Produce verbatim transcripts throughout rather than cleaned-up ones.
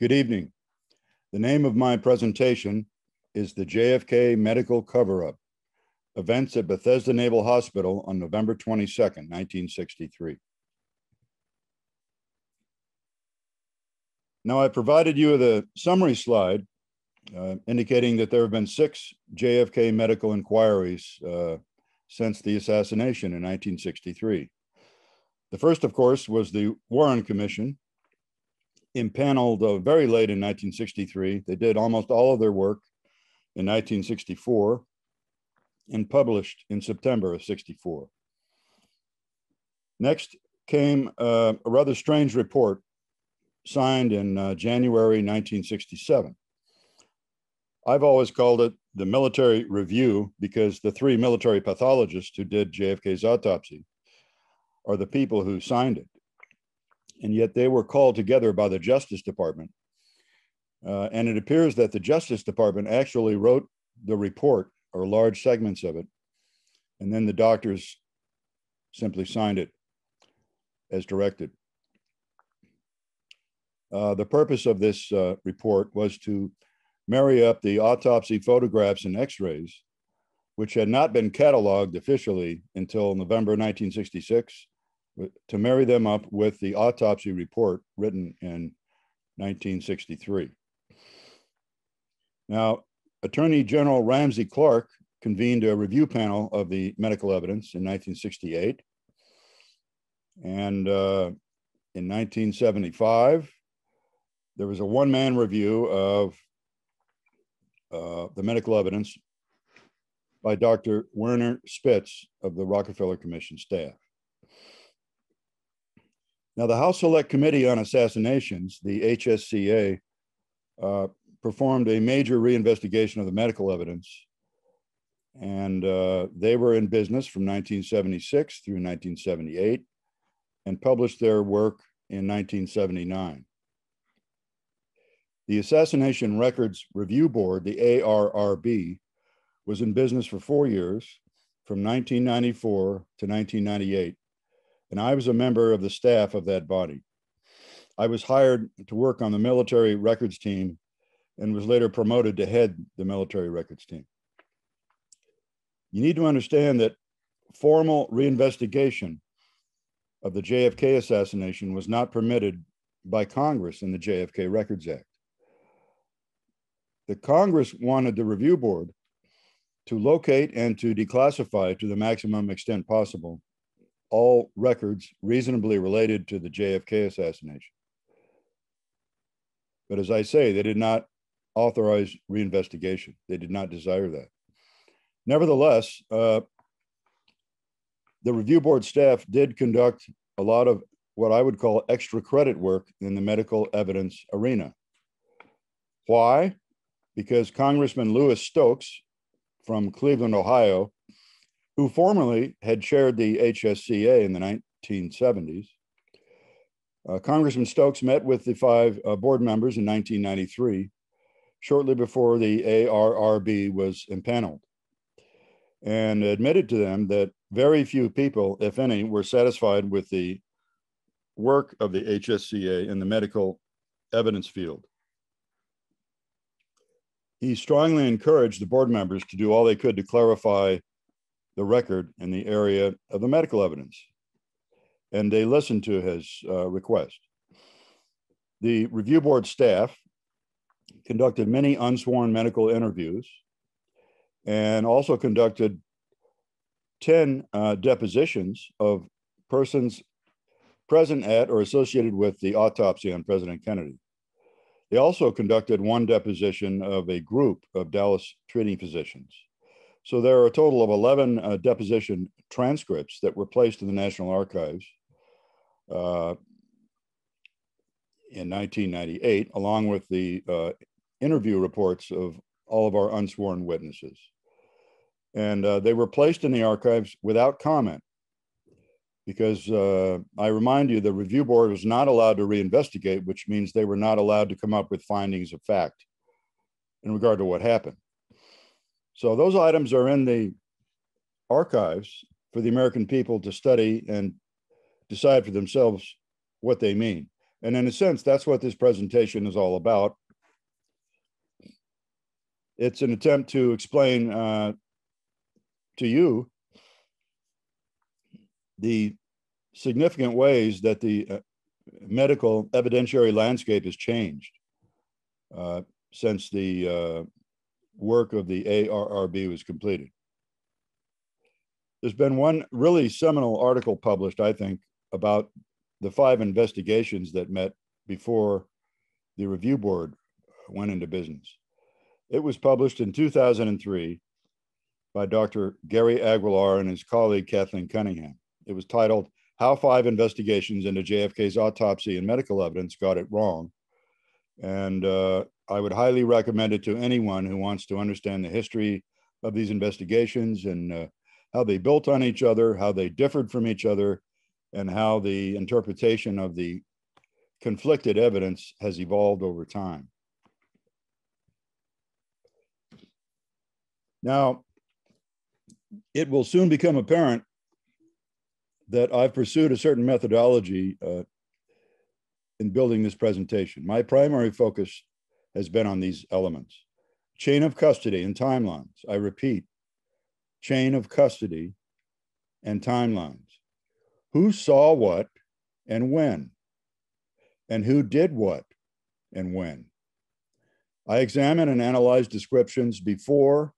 Good evening. The name of my presentation is the J F K Medical Cover-Up, Events at Bethesda Naval Hospital on November twenty-second, nineteen sixty-three. Now I provided you with a summary slide uh, indicating that there have been six J F K medical inquiries uh, since the assassination in nineteen sixty-three. The first, of course, was the Warren Commission, impaneled uh, very late in nineteen sixty-three. They did almost all of their work in nineteen sixty-four and published in September of sixty-four. Next came uh, a rather strange report signed in uh, January nineteen sixty-seven. I've always called it the Military Review because the three military pathologists who did J F K's autopsy are the people who signed it. And yet they were called together by the Justice Department. Uh, and it appears that the Justice Department actually wrote the report, or large segments of it, and then the doctors simply signed it as directed. Uh, the purpose of this uh, report was to marry up the autopsy photographs and x-rays, which had not been cataloged officially until November nineteen sixty-six, to marry them up with the autopsy report written in nineteen sixty-three. Now, Attorney General Ramsey Clark convened a review panel of the medical evidence in nineteen sixty-eight. And uh, in nineteen seventy-five, there was a one-man review of uh, the medical evidence by Doctor Werner Spitz of the Rockefeller Commission staff. Now, the House Select Committee on Assassinations, the H S C A, uh, performed a major reinvestigation of the medical evidence. And uh, they were in business from nineteen seventy-six through nineteen seventy-eight and published their work in nineteen seventy-nine. The Assassination Records Review Board, the A R R B, was in business for four years, from nineteen ninety-four to nineteen ninety-eight. And I was a member of the staff of that body. I was hired to work on the military records team and was later promoted to head the military records team. You need to understand that formal reinvestigation of the J F K assassination was not permitted by Congress in the J F K Records Act. The Congress wanted the review board to locate and to declassify to the maximum extent possible all records reasonably related to the J F K assassination. But as I say, they did not authorize reinvestigation. They did not desire that. Nevertheless, uh, the review board staff did conduct a lot of what I would call extra credit work in the medical evidence arena. Why? Because Congressman Lewis Stokes from Cleveland, Ohio, who formerly had chaired the H S C A in the nineteen seventies. Uh, Congressman Stokes met with the five uh, board members in nineteen ninety-three, shortly before the A R R B was impaneled, and admitted to them that very few people, if any, were satisfied with the work of the H S C A in the medical evidence field. He strongly encouraged the board members to do all they could to clarify the record in the area of the medical evidence, and they listened to his uh, request. The review board staff conducted many unsworn medical interviews and also conducted ten uh, depositions of persons present at or associated with the autopsy on President Kennedy. They also conducted one deposition of a group of Dallas treating physicians. So there are a total of eleven uh, deposition transcripts that were placed in the National Archives uh, in nineteen ninety-eight, along with the uh, interview reports of all of our unsworn witnesses. And uh, they were placed in the archives without comment because uh, I remind you, the review board was not allowed to reinvestigate, which means they were not allowed to come up with findings of fact in regard to what happened. So those items are in the archives for the American people to study and decide for themselves what they mean. And in a sense, that's what this presentation is all about. It's an attempt to explain uh, to you the significant ways that the uh, medical evidentiary landscape has changed uh, since the uh, work of the A R R B was completed. There's been one really seminal article published, I think, about the five investigations that met before the review board went into business. It was published in two thousand three by Doctor Gary Aguilar and his colleague Kathleen Cunningham. It was titled, How Five Investigations into J F K's Autopsy and Medical Evidence Got It Wrong. And uh, I would highly recommend it to anyone who wants to understand the history of these investigations and uh, how they built on each other, how they differed from each other, and how the interpretation of the conflicted evidence has evolved over time. Now, it will soon become apparent that I've pursued a certain methodology uh, in building this presentation. My primary focus has been on these elements. Chain of custody and timelines. I repeat, chain of custody and timelines. Who saw what and when? And who did what and when? I examined and analyzed descriptions before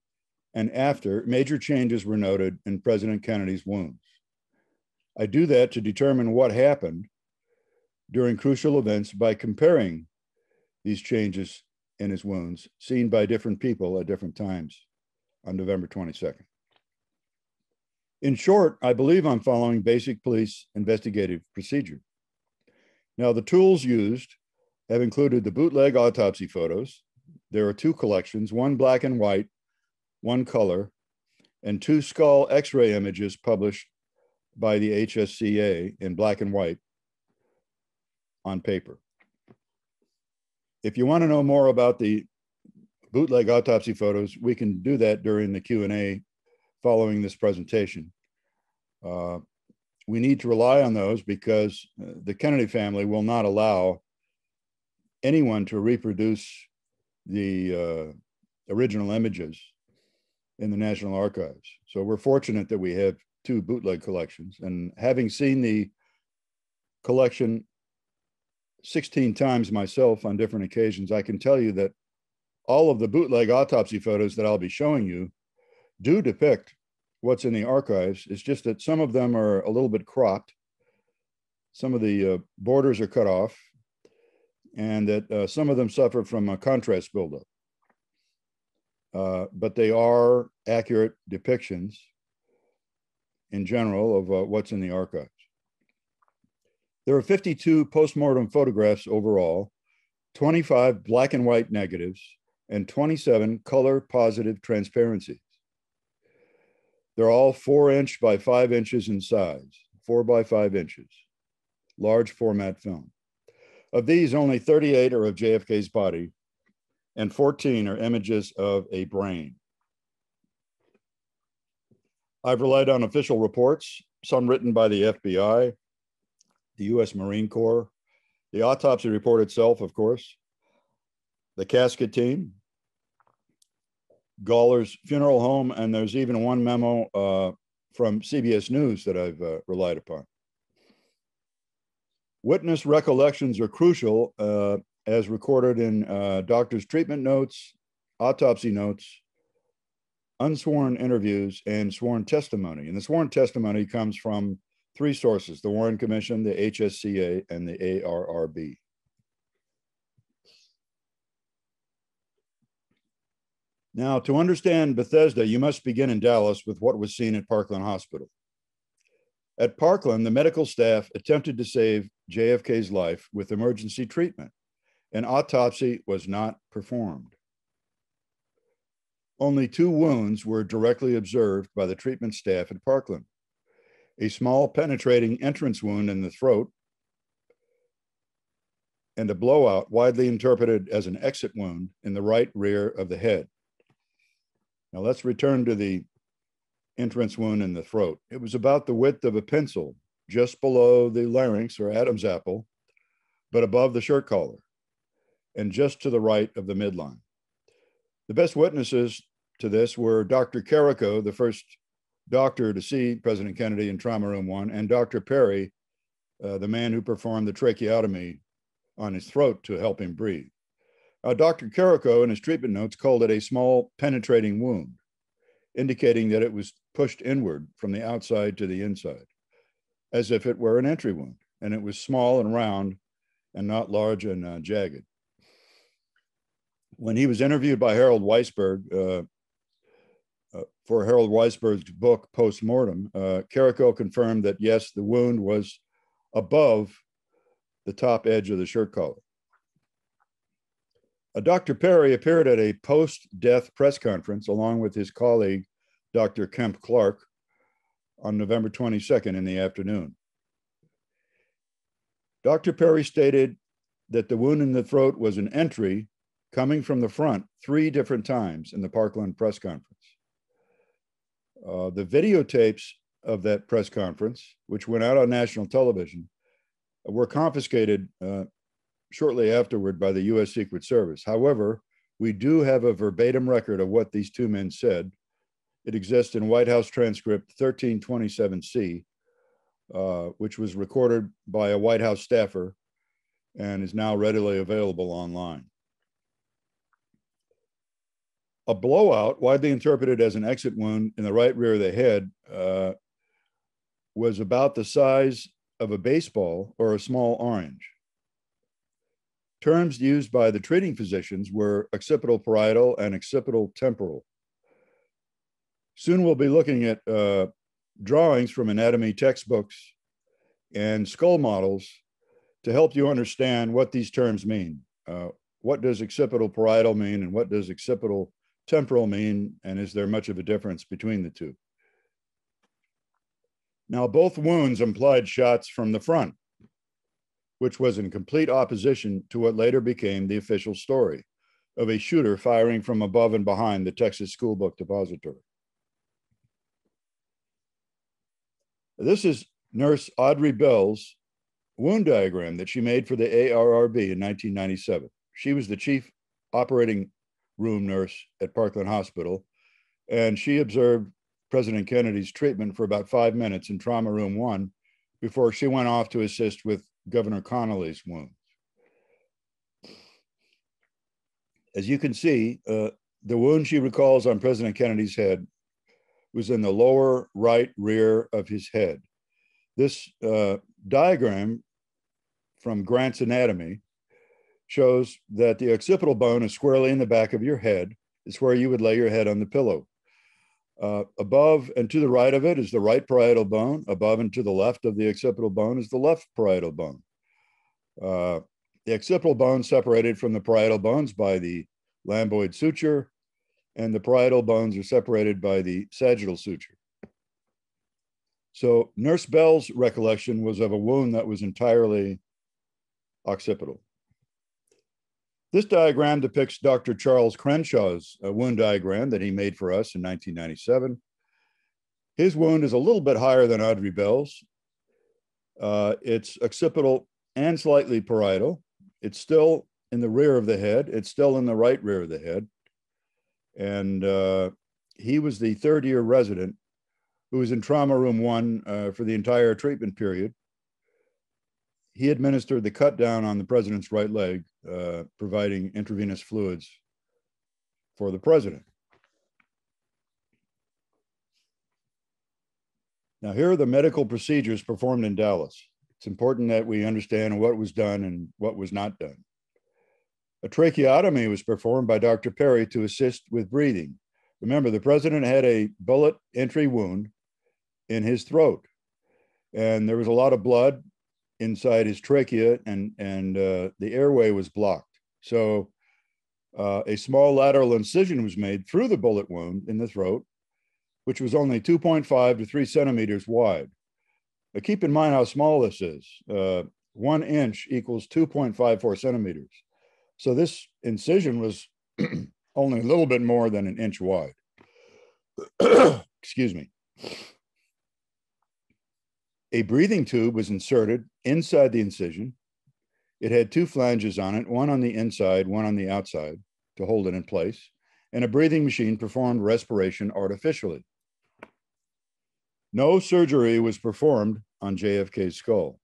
and after major changes were noted in President Kennedy's wounds. I do that to determine what happened during crucial events by comparing these changes in his wounds seen by different people at different times on November twenty-second. In short, I believe I'm following basic police investigative procedure. Now, the tools used have included the bootleg autopsy photos. There are two collections, one black and white, one color, and two skull x-ray images published by the H S C A in black and white on paper. If you want to know more about the bootleg autopsy photos, we can do that during the Q and A following this presentation. Uh, we need to rely on those because the Kennedy family will not allow anyone to reproduce the uh, original images in the National Archives. So we're fortunate that we have two bootleg collections, and having seen the collection sixteen times myself on different occasions, I can tell you that all of the bootleg autopsy photos that I'll be showing you do depict what's in the archives. It's just that some of them are a little bit cropped, some of the uh, borders are cut off, and that uh, some of them suffer from a contrast buildup. Uh, but they are accurate depictions in general of uh, what's in the archives. There are fifty-two postmortem photographs overall, twenty-five black and white negatives, and twenty-seven color positive transparencies. They're all four inch by five inches in size, four by five inches, large format film. Of these, only thirty-eight are of J F K's body and fourteen are images of a brain. I've relied on official reports, some written by the F B I, the U S Marine Corps, the autopsy report itself, of course, the casket team, Gawler's funeral home, and there's even one memo uh, from C B S News that I've uh, relied upon. Witness recollections are crucial uh, as recorded in uh, doctors' treatment notes, autopsy notes, unsworn interviews, and sworn testimony. And the sworn testimony comes from three sources: the Warren Commission, the H S C A, and the A R R B. Now, to understand Bethesda, you must begin in Dallas with what was seen at Parkland Hospital. At Parkland, the medical staff attempted to save J F K's life with emergency treatment. An autopsy was not performed. Only two wounds were directly observed by the treatment staff at Parkland: a small penetrating entrance wound in the throat and a blowout widely interpreted as an exit wound in the right rear of the head. Now let's return to the entrance wound in the throat. It was about the width of a pencil, just below the larynx or Adam's apple, but above the shirt collar and just to the right of the midline. The best witnesses to this were Doctor Carrico, the first doctor to see President Kennedy in Trauma Room one, and Doctor Perry, uh, the man who performed the tracheotomy on his throat to help him breathe. Uh, Doctor Carrico, in his treatment notes, called it a small penetrating wound, indicating that it was pushed inward from the outside to the inside, as if it were an entry wound, and it was small and round and not large and uh, jagged. When he was interviewed by Harold Weisberg uh, uh, for Harold Weisberg's book, Postmortem, uh, Carrico confirmed that, yes, the wound was above the top edge of the shirt collar. Uh, Doctor Perry appeared at a post-death press conference along with his colleague, Doctor Kemp Clark, on November twenty-second in the afternoon. Doctor Perry stated that the wound in the throat was an entry coming from the front three different times in the Parkland press conference. Uh, the videotapes of that press conference, which went out on national television, were confiscated uh, shortly afterward by the U S Secret Service. However, we do have a verbatim record of what these two men said. It exists in White House transcript thirteen twenty-seven C, uh, which was recorded by a White House staffer and is now readily available online. A blowout, widely interpreted as an exit wound in the right rear of the head, uh, was about the size of a baseball or a small orange. Terms used by the treating physicians were occipital parietal and occipital temporal. Soon we'll be looking at uh, drawings from anatomy textbooks and skull models to help you understand what these terms mean. Uh, what does occipital parietal mean and what does occipital temporal mean, and is there much of a difference between the two? Now, both wounds implied shots from the front, which was in complete opposition to what later became the official story of a shooter firing from above and behind the Texas School Book Depository. This is Nurse Audrey Bell's wound diagram that she made for the A R R B in nineteen ninety-seven. She was the chief operating room nurse at Parkland Hospital, and she observed President Kennedy's treatment for about five minutes in Trauma Room one before she went off to assist with Governor Connolly's wounds. As you can see, uh, the wound she recalls on President Kennedy's head was in the lower right rear of his head. This uh, diagram from Grant's Anatomy shows that the occipital bone is squarely in the back of your head. It's where you would lay your head on the pillow. Uh, above and to the right of it is the right parietal bone. Above and to the left of the occipital bone is the left parietal bone. Uh, the occipital bone separated from the parietal bones by the lamboid suture, and the parietal bones are separated by the sagittal suture. So Nurse Bell's recollection was of a wound that was entirely occipital. This diagram depicts Doctor Charles Crenshaw's wound diagram that he made for us in nineteen ninety-seven. His wound is a little bit higher than Audrey Bell's. Uh, it's occipital and slightly parietal. It's still in the rear of the head. It's still in the right rear of the head. And uh, he was the third year resident who was in Trauma Room one uh, for the entire treatment period. He administered the cut down on the president's right leg, uh, providing intravenous fluids for the president. Now, here are the medical procedures performed in Dallas. It's important that we understand what was done and what was not done. A tracheotomy was performed by Doctor Perry to assist with breathing. Remember, the president had a bullet entry wound in his throat, and there was a lot of blood inside his trachea, and, and uh, the airway was blocked. So uh, a small lateral incision was made through the bullet wound in the throat, which was only two point five to three centimeters wide. Now, keep in mind how small this is. Uh, one inch equals two point five four centimeters. So this incision was only a little bit more than an inch wide. Excuse me. A breathing tube was inserted inside the incision. It had two flanges on it, one on the inside, one on the outside, to hold it in place, and a breathing machine performed respiration artificially. No surgery was performed on J F K's skull.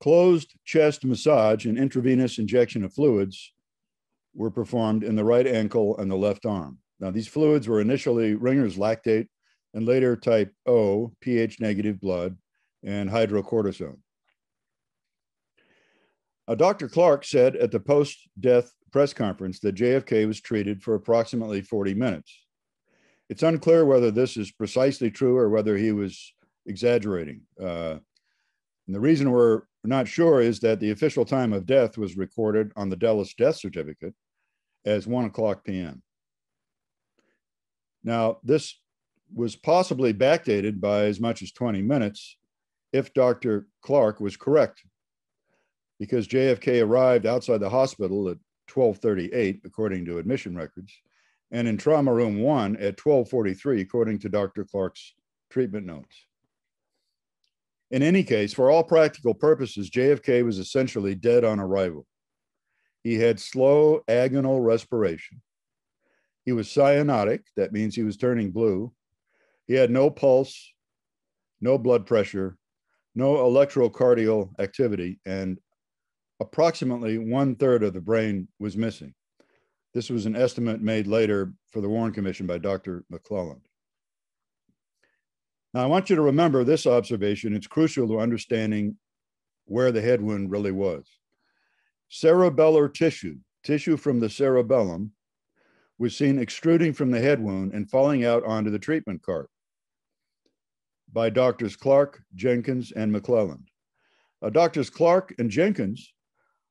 Closed chest massage and intravenous injection of fluids were performed in the right ankle and the left arm. Now, these fluids were initially Ringer's lactate and later type O, pH negative blood, and hydrocortisone. Now, Doctor Clark said at the post-death press conference that J F K was treated for approximately forty minutes. It's unclear whether this is precisely true or whether he was exaggerating. Uh, and the reason we're not sure is that the official time of death was recorded on the Dulles death certificate as one o'clock p m Now, this was possibly backdated by as much as twenty minutes if Doctor Clark was correct, because J F K arrived outside the hospital at twelve thirty-eight, according to admission records, and in trauma room one at twelve forty-three, according to Doctor Clark's treatment notes. In any case, for all practical purposes, J F K was essentially dead on arrival. He had slow agonal respiration. He was cyanotic, that means he was turning blue. He had no pulse, no blood pressure, no electrocardial activity, and approximately one third of the brain was missing. This was an estimate made later for the Warren Commission by Doctor McClelland. Now, I want you to remember this observation. It's crucial to understanding where the head wound really was. Cerebellar tissue, tissue from the cerebellum, was seen extruding from the head wound and falling out onto the treatment cart by Doctors Clark, Jenkins, and McClelland. Uh, Doctors Clark and Jenkins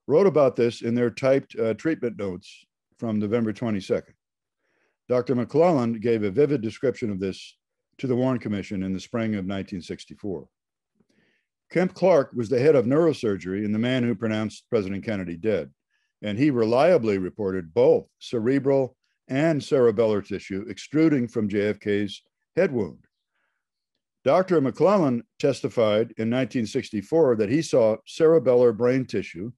wrote about this in their typed uh, treatment notes from November twenty-second. Doctor McClelland gave a vivid description of this to the Warren Commission in the spring of nineteen sixty-four. Kemp Clark was the head of neurosurgery and the man who pronounced President Kennedy dead, and he reliably reported both cerebral and cerebellar tissue extruding from J F K's head wound. Doctor McClelland testified in nineteen sixty-four that he saw cerebellar brain tissue,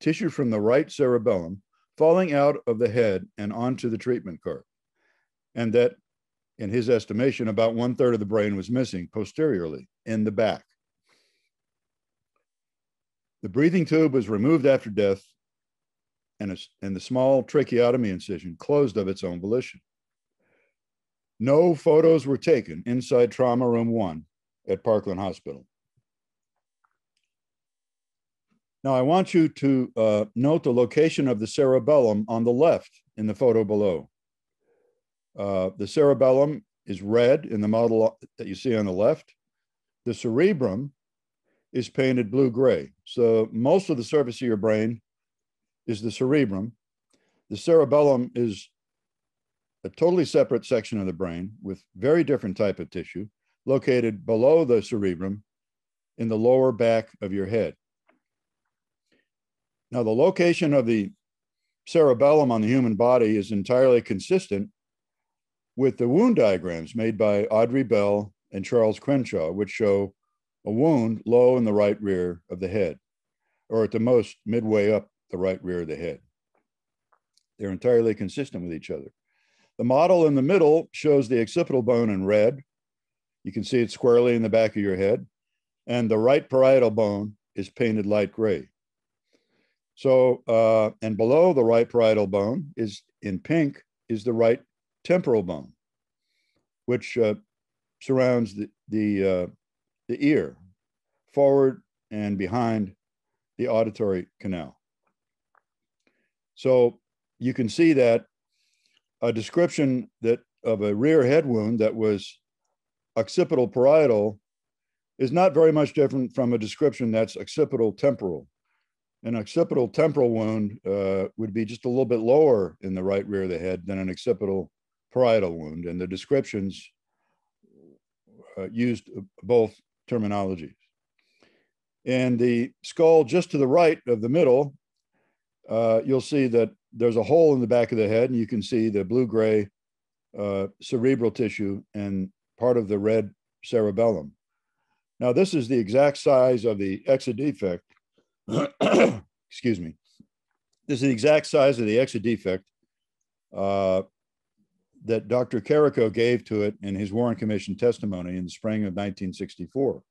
tissue from the right cerebellum, falling out of the head and onto the treatment cart, and that in his estimation, about one third of the brain was missing posteriorly in the back. The breathing tube was removed after death and, a, and the small tracheotomy incision closed of its own volition. No photos were taken inside trauma room one at Parkland Hospital. Now I want you to uh, note the location of the cerebellum on the left in the photo below. Uh, the cerebellum is red in the model that you see on the left. The cerebrum is painted blue-gray. So most of the surface of your brain is the cerebrum. The cerebellum is a totally separate section of the brain with very different type of tissue located below the cerebrum in the lower back of your head. Now, the location of the cerebellum on the human body is entirely consistent with the wound diagrams made by Audrey Bell and Charles Crenshaw, which show a wound low in the right rear of the head, or at the most midway up the right rear of the head. They're entirely consistent with each other. The model in the middle shows the occipital bone in red. You can see it squarely in the back of your head, and the right parietal bone is painted light gray. So, uh, and below the right parietal bone is in pink is the right temporal bone, which uh, surrounds the the, uh, the ear, forward and behind the auditory canal. So you can see that a description that of a rear head wound that was occipital parietal is not very much different from a description that's occipital temporal. An occipital temporal wound uh, would be just a little bit lower in the right rear of the head than an occipital parietal wound, and the descriptions uh, used both terminologies. And the skull just to the right of the middle, uh, you'll see that there's a hole in the back of the head, and you can see the blue-gray uh, cerebral tissue and part of the red cerebellum. Now, this is the exact size of the exadefect. Excuse me. This is the exact size of the exadefect uh, that Doctor Carrico gave to it in his Warren Commission testimony in the spring of nineteen sixty-four.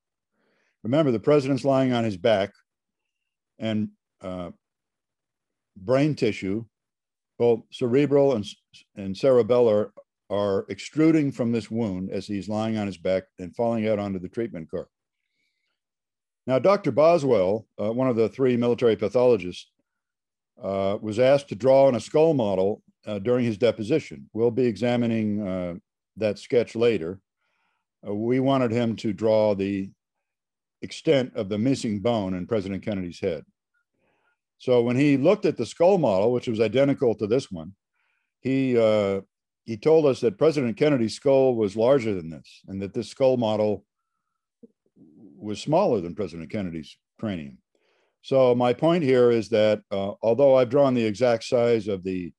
Remember, the president's lying on his back, and uh, brain tissue, both cerebral and, and cerebellar, are extruding from this wound as he's lying on his back and falling out onto the treatment cart. Now, Doctor Boswell, uh, one of the three military pathologists, uh, was asked to draw on a skull model uh, during his deposition. We'll be examining uh, that sketch later. Uh, we wanted him to draw the extent of the missing bone in President Kennedy's head. So when he looked at the skull model, which was identical to this one, he, uh, he told us that President Kennedy's skull was larger than this, and that this skull model was smaller than President Kennedy's cranium. So my point here is that uh, although I've drawn the exact size of the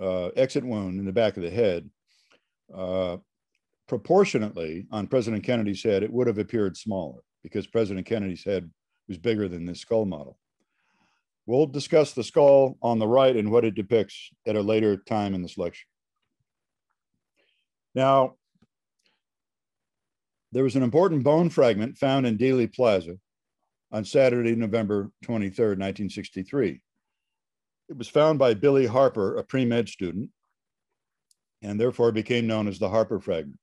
uh, exit wound in the back of the head, uh, proportionately on President Kennedy's head, it would have appeared smaller, because President Kennedy's head was bigger than this skull model. We'll discuss the skull on the right and what it depicts at a later time in this lecture. Now, there was an important bone fragment found in Dealey Plaza on Saturday, November twenty-third, nineteen sixty-three. It was found by Billy Harper, a pre-med student, and therefore became known as the Harper fragment.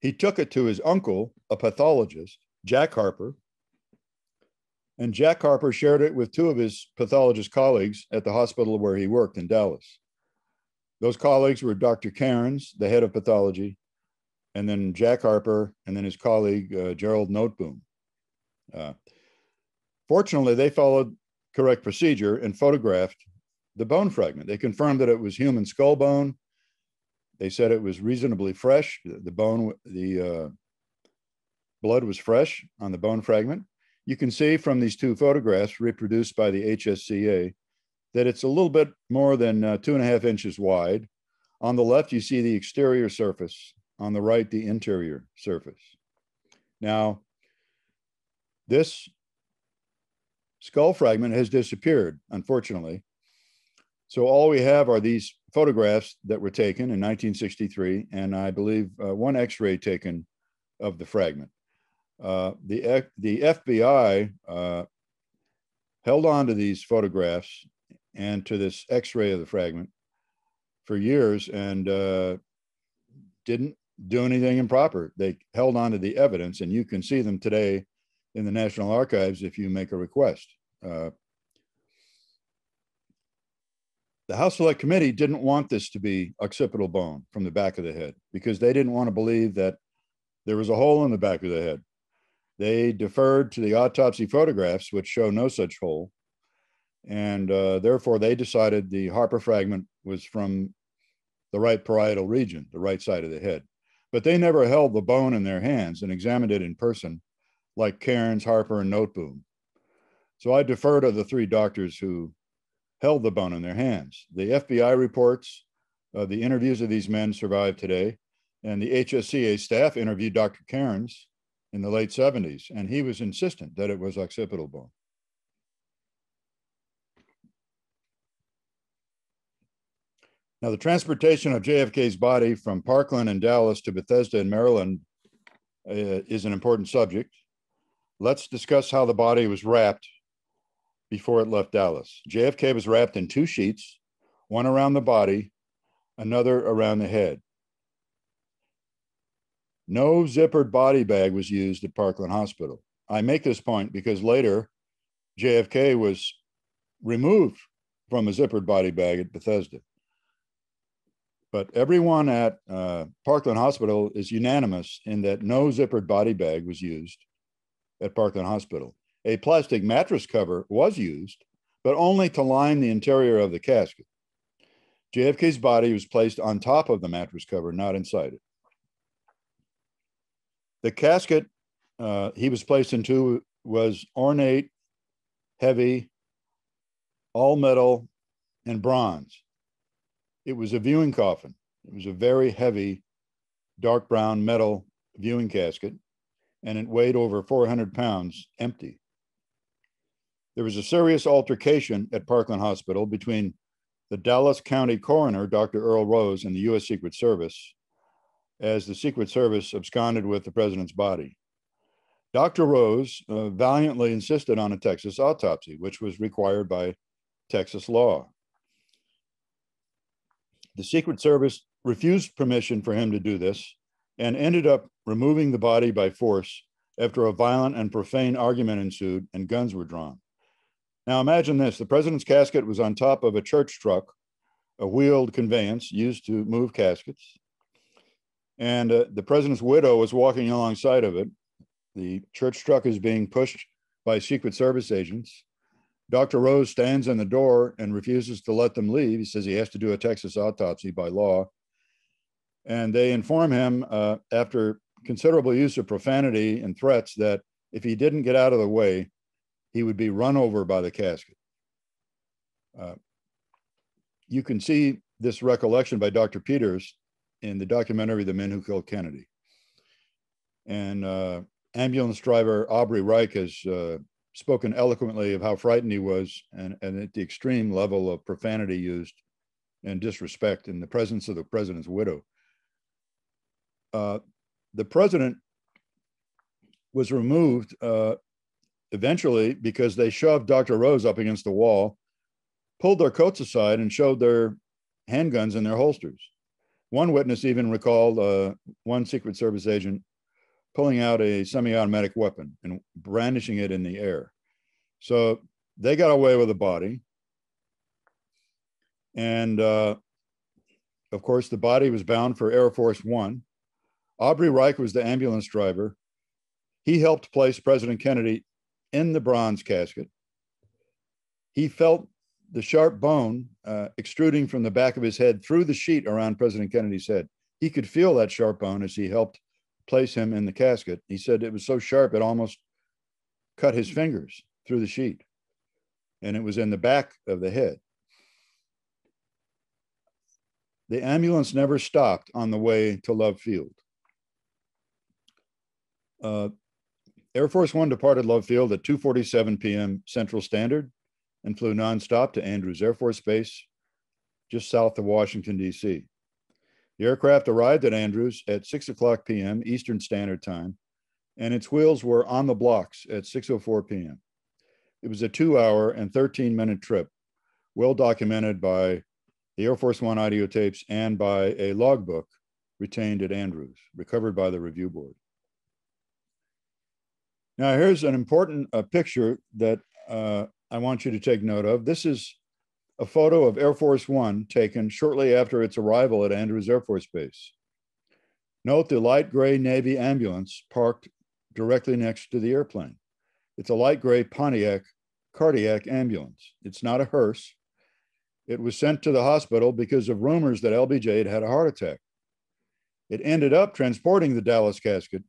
He took it to his uncle, a pathologist, Jack Harper, and Jack Harper shared it with two of his pathologist colleagues at the hospital where he worked in Dallas. Those colleagues were Doctor Cairns, the head of pathology, and then Jack Harper, and then his colleague, uh, Gerald Noteboom. Uh, fortunately, they followed correct procedure and photographed the bone fragment. They confirmed that it was human skull bone. They said it was reasonably fresh. The bone, the, uh, blood was fresh on the bone fragment. You can see from these two photographs reproduced by the H S C A that it's a little bit more than uh, two and a half inches wide. On the left, you see the exterior surface. On the right, the interior surface. Now, this skull fragment has disappeared, unfortunately. So all we have are these photographs that were taken in nineteen sixty-three, and I believe uh, one x-ray taken of the fragment. Uh, the, the F B I uh, held on to these photographs and to this x-ray of the fragment for years, and uh, didn't do anything improper. They held on to the evidence, and you can see them today in the National Archives if you make a request. Uh, the House Select Committee didn't want this to be occipital bone from the back of the head, because they didn't want to believe that there was a hole in the back of the head. They deferred to the autopsy photographs, which show no such hole. And uh, therefore, they decided the Harper fragment was from the right parietal region, the right side of the head. But they never held the bone in their hands and examined it in person, like Cairns, Harper, and Noteboom. So I defer to the three doctors who held the bone in their hands. The F B I reports of the interviews of these men survive today. And the H S C A staff interviewed Doctor Cairns in the late seventies, and he was insistent that it was occipital bone. Now, the transportation of J F K's body from Parkland and Dallas to Bethesda in Maryland uh, is an important subject. Let's discuss how the body was wrapped before it left Dallas. J F K was wrapped in two sheets, one around the body, another around the head. No zippered body bag was used at Parkland Hospital. I make this point because later J F K was removed from a zippered body bag at Bethesda. But everyone at uh, Parkland Hospital is unanimous in that no zippered body bag was used at Parkland Hospital. A plastic mattress cover was used, but only to line the interior of the casket. J F K's body was placed on top of the mattress cover, not inside it. The casket, uh, he was placed into was ornate, heavy, all metal, and bronze. It was a viewing coffin. It was a very heavy, dark brown metal viewing casket, and it weighed over four hundred pounds empty. There was a serious altercation at Parkland Hospital between the Dallas County coroner, Doctor Earl Rose, and the U S Secret Service, as the Secret Service absconded with the president's body. Doctor Rose uh, valiantly insisted on a Texas autopsy, which was required by Texas law. The Secret Service refused permission for him to do this and ended up removing the body by force after a violent and profane argument ensued and guns were drawn. Now imagine this, the president's casket was on top of a church truck, a wheeled conveyance used to move caskets. And uh, the president's widow was walking alongside of it. The church truck is being pushed by Secret Service agents. Doctor Rose stands in the door and refuses to let them leave. He says he has to do a Texas autopsy by law. And they inform him uh, after considerable use of profanity and threats that if he didn't get out of the way, he would be run over by the casket. Uh, you can see this recollection by Doctor Peters in the documentary, The Men Who Killed Kennedy. And uh, ambulance driver Aubrey Reich has uh, spoken eloquently of how frightened he was and, and at the extreme level of profanity used and disrespect in the presence of the president's widow. Uh, the president was removed uh, eventually because they shoved Doctor Rose up against the wall, pulled their coats aside, and showed their handguns in their holsters. One witness even recalled uh, one Secret Service agent pulling out a semi-automatic weapon and brandishing it in the air. So they got away with the body. And uh, of course, the body was bound for Air Force One. Aubrey Reich was the ambulance driver. He helped place President Kennedy in the bronze casket. He felt the sharp bone uh, extruding from the back of his head through the sheet around President Kennedy's head. He could feel that sharp bone as he helped place him in the casket. He said it was so sharp it almost cut his fingers through the sheet. And it was in the back of the head. The ambulance never stopped on the way to Love Field. Uh, Air Force One departed Love Field at two forty-seven p m Central Standard and flew nonstop to Andrews Air Force Base, just south of Washington, D C. The aircraft arrived at Andrews at six o'clock p m Eastern Standard Time, and its wheels were on the blocks at six oh four p m It was a two hour and thirteen minute trip, well documented by the Air Force One audio tapes and by a logbook retained at Andrews, recovered by the review board. Now, here's an important uh, picture that uh, I want you to take note of. This is a photo of Air Force One taken shortly after its arrival at Andrews Air Force Base. Note the light gray Navy ambulance parked directly next to the airplane. It's a light gray Pontiac cardiac ambulance. It's not a hearse. It was sent to the hospital because of rumors that L B J had had a heart attack. It ended up transporting the Dallas casket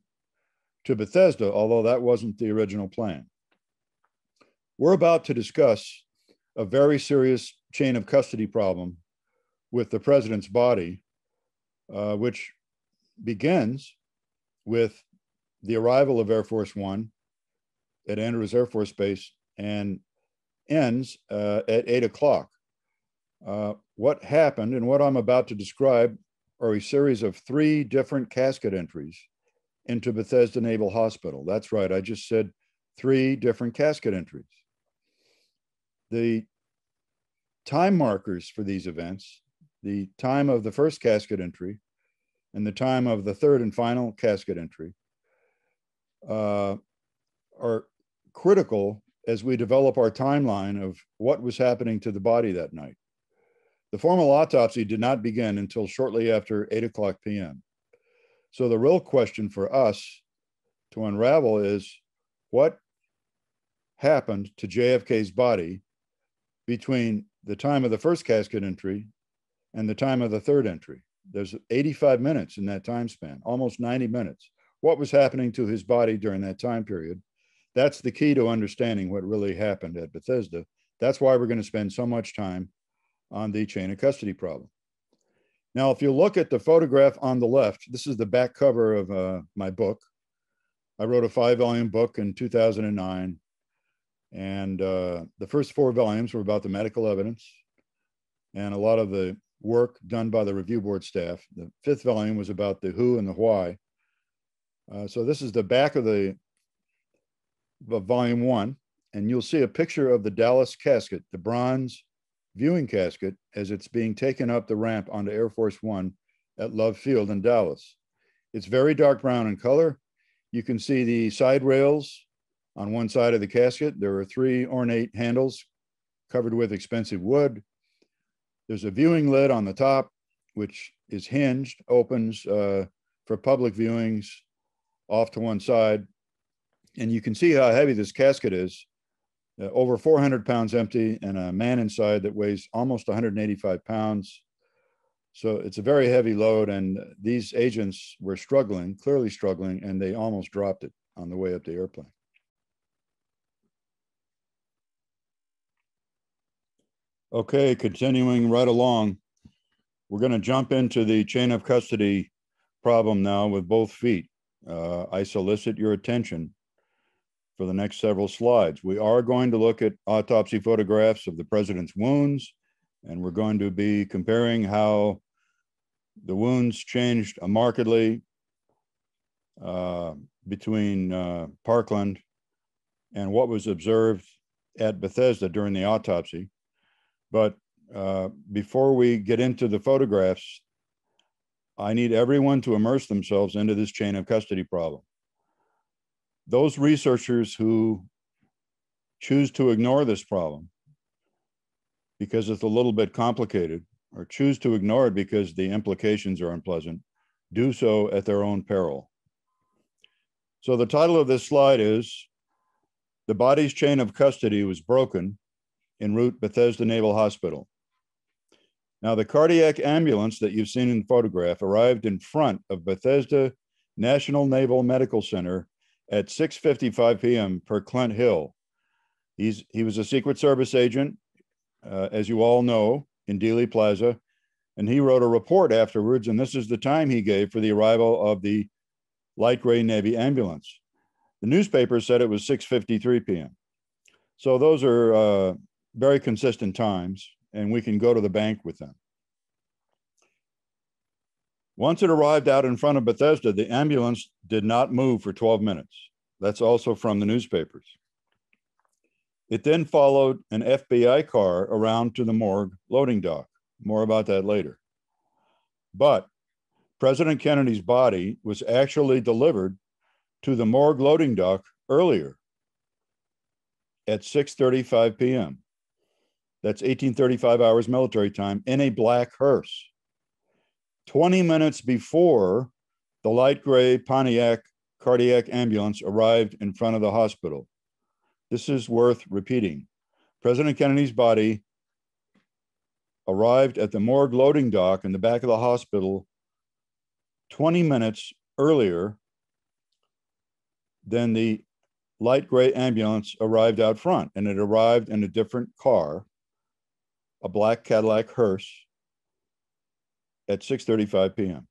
to Bethesda, although that wasn't the original plan. We're about to discuss a very serious chain of custody problem with the president's body, uh, which begins with the arrival of Air Force One at Andrews Air Force Base and ends uh, at eight o'clock. Uh, what happened and what I'm about to describe are a series of three different casket entries into Bethesda Naval Hospital. That's right, I just said three different casket entries. The time markers for these events, the time of the first casket entry and the time of the third and final casket entry uh, are critical as we develop our timeline of what was happening to the body that night. The formal autopsy did not begin until shortly after eight o'clock p m So the real question for us to unravel is what happened to J F K's body between the time of the first casket entry and the time of the third entry. There's eighty-five minutes in that time span, almost ninety minutes. What was happening to his body during that time period That's the key to understanding what really happened at Bethesda. That's why we're going to spend so much time on the chain of custody problem. Now, if you look at the photograph on the left, this is the back cover of uh, my book. I wrote a five volume book in two thousand nine. And uh, the first four volumes were about the medical evidence and a lot of the work done by the review board staff. The fifth volume was about the who and the why. Uh, so this is the back of the, the volume one, and you'll see a picture of the Dallas casket, the bronze viewing casket, as it's being taken up the ramp onto Air Force One at Love Field in Dallas. It's very dark brown in color. You can see the side rails on one side of the casket. There are three ornate handles covered with expensive wood. There's a viewing lid on the top, which is hinged, opens uh, for public viewings off to one side. And you can see how heavy this casket is, uh, over four hundred pounds empty, and a man inside that weighs almost one hundred eighty-five pounds. So it's a very heavy load, and these agents were struggling, clearly struggling, and they almost dropped it on the way up the airplane. Okay, continuing right along, we're going to jump into the chain of custody problem now with both feet. Uh, I solicit your attention for the next several slides. We are going to look at autopsy photographs of the president's wounds, and we're going to be comparing how the wounds changed markedly uh, between uh, Parkland and what was observed at Bethesda during the autopsy. But uh, before we get into the photographs, I need everyone to immerse themselves into this chain of custody problem. Those researchers who choose to ignore this problem because it's a little bit complicated, or choose to ignore it because the implications are unpleasant, do so at their own peril. So the title of this slide is, "The Body's Chain of Custody Was Broken" en route Bethesda Naval Hospital. Now, the cardiac ambulance that you've seen in the photograph arrived in front of Bethesda National Naval Medical Center at six fifty-five p m per Clint Hill. He's, he was a Secret Service agent, uh, as you all know, in Dealey Plaza, and he wrote a report afterwards, and this is the time he gave for the arrival of the light gray Navy ambulance. The newspaper said it was six fifty-three p m So those are uh, very consistent times, and we can go to the bank with them. Once it arrived out in front of Bethesda, the ambulance did not move for twelve minutes. That's also from the newspapers. It then followed an F B I car around to the morgue loading dock. More about that later. But President Kennedy's body was actually delivered to the morgue loading dock earlier at six thirty-five p m That's eighteen thirty-five hours military time, in a black hearse. twenty minutes before the light gray Pontiac cardiac ambulance arrived in front of the hospital. This is worth repeating. President Kennedy's body arrived at the morgue loading dock in the back of the hospital twenty minutes earlier than the light gray ambulance arrived out front, and it arrived in a different car, a black Cadillac hearse, at six thirty-five p m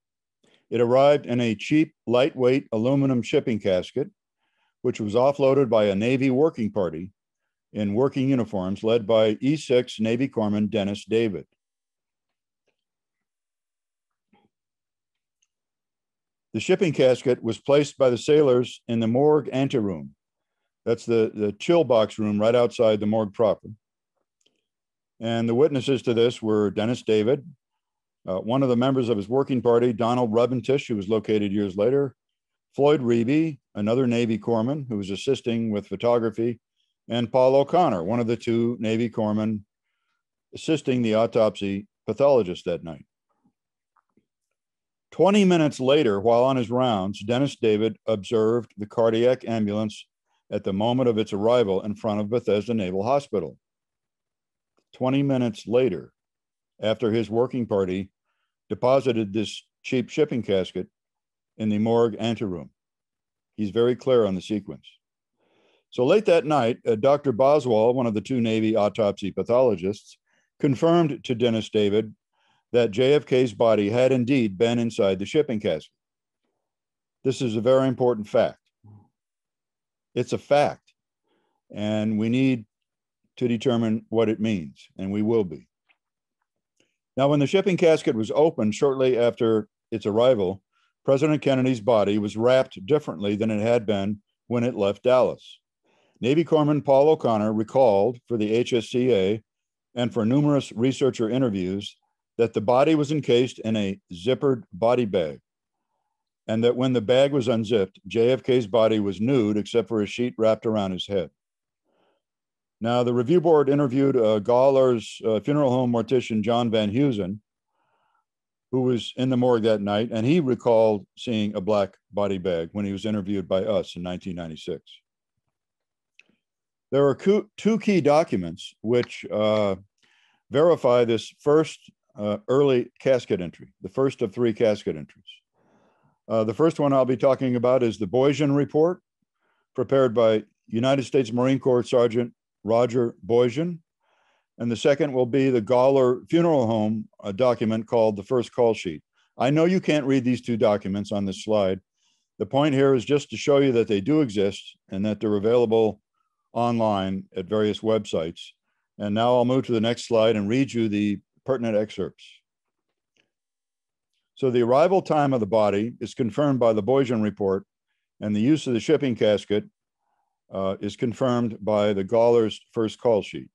It arrived in a cheap, lightweight aluminum shipping casket, which was offloaded by a Navy working party in working uniforms led by E six Navy Corpsman Dennis David. The shipping casket was placed by the sailors in the morgue anteroom. That's the, the chill box room right outside the morgue proper. And the witnesses to this were Dennis David, uh, one of the members of his working party, Donald Rubentish, who was located years later, Floyd Reeby, another Navy corpsman who was assisting with photography, and Paul O'Connor, one of the two Navy corpsmen assisting the autopsy pathologist that night. twenty minutes later, while on his rounds, Dennis David observed the cardiac ambulance at the moment of its arrival in front of Bethesda Naval Hospital. twenty minutes later, after his working party deposited this cheap shipping casket in the morgue anteroom. He's very clear on the sequence. So late that night, uh, Doctor Boswell, one of the two Navy autopsy pathologists, confirmed to Dennis David that J F K's body had indeed been inside the shipping casket. This is a very important fact. It's a fact, and we need to determine what it means, and we will be. Now, when the shipping casket was opened shortly after its arrival, President Kennedy's body was wrapped differently than it had been when it left Dallas. Navy Corpsman Paul O'Connor recalled for the H S C A and for numerous researcher interviews that the body was encased in a zippered body bag, and that when the bag was unzipped, J F K's body was nude except for a sheet wrapped around his head. Now, the review board interviewed uh, Gawler's uh, funeral home mortician, John Van Heusen, who was in the morgue that night, and he recalled seeing a black body bag when he was interviewed by us in nineteen ninety-six. There are two key documents which uh, verify this first uh, early casket entry, the first of three casket entries. Uh, the first one I'll be talking about is the Boyajian report, prepared by United States Marine Corps Sergeant Roger Boyajian. And the second will be the Gawler funeral home, a document called the First Call Sheet. I know you can't read these two documents on this slide. The point here is just to show you that they do exist and that they're available online at various websites. And now I'll move to the next slide and read you the pertinent excerpts. So the arrival time of the body is confirmed by the Boyajian report, and the use of the shipping casket uh, is confirmed by the Gawler's First Call Sheet.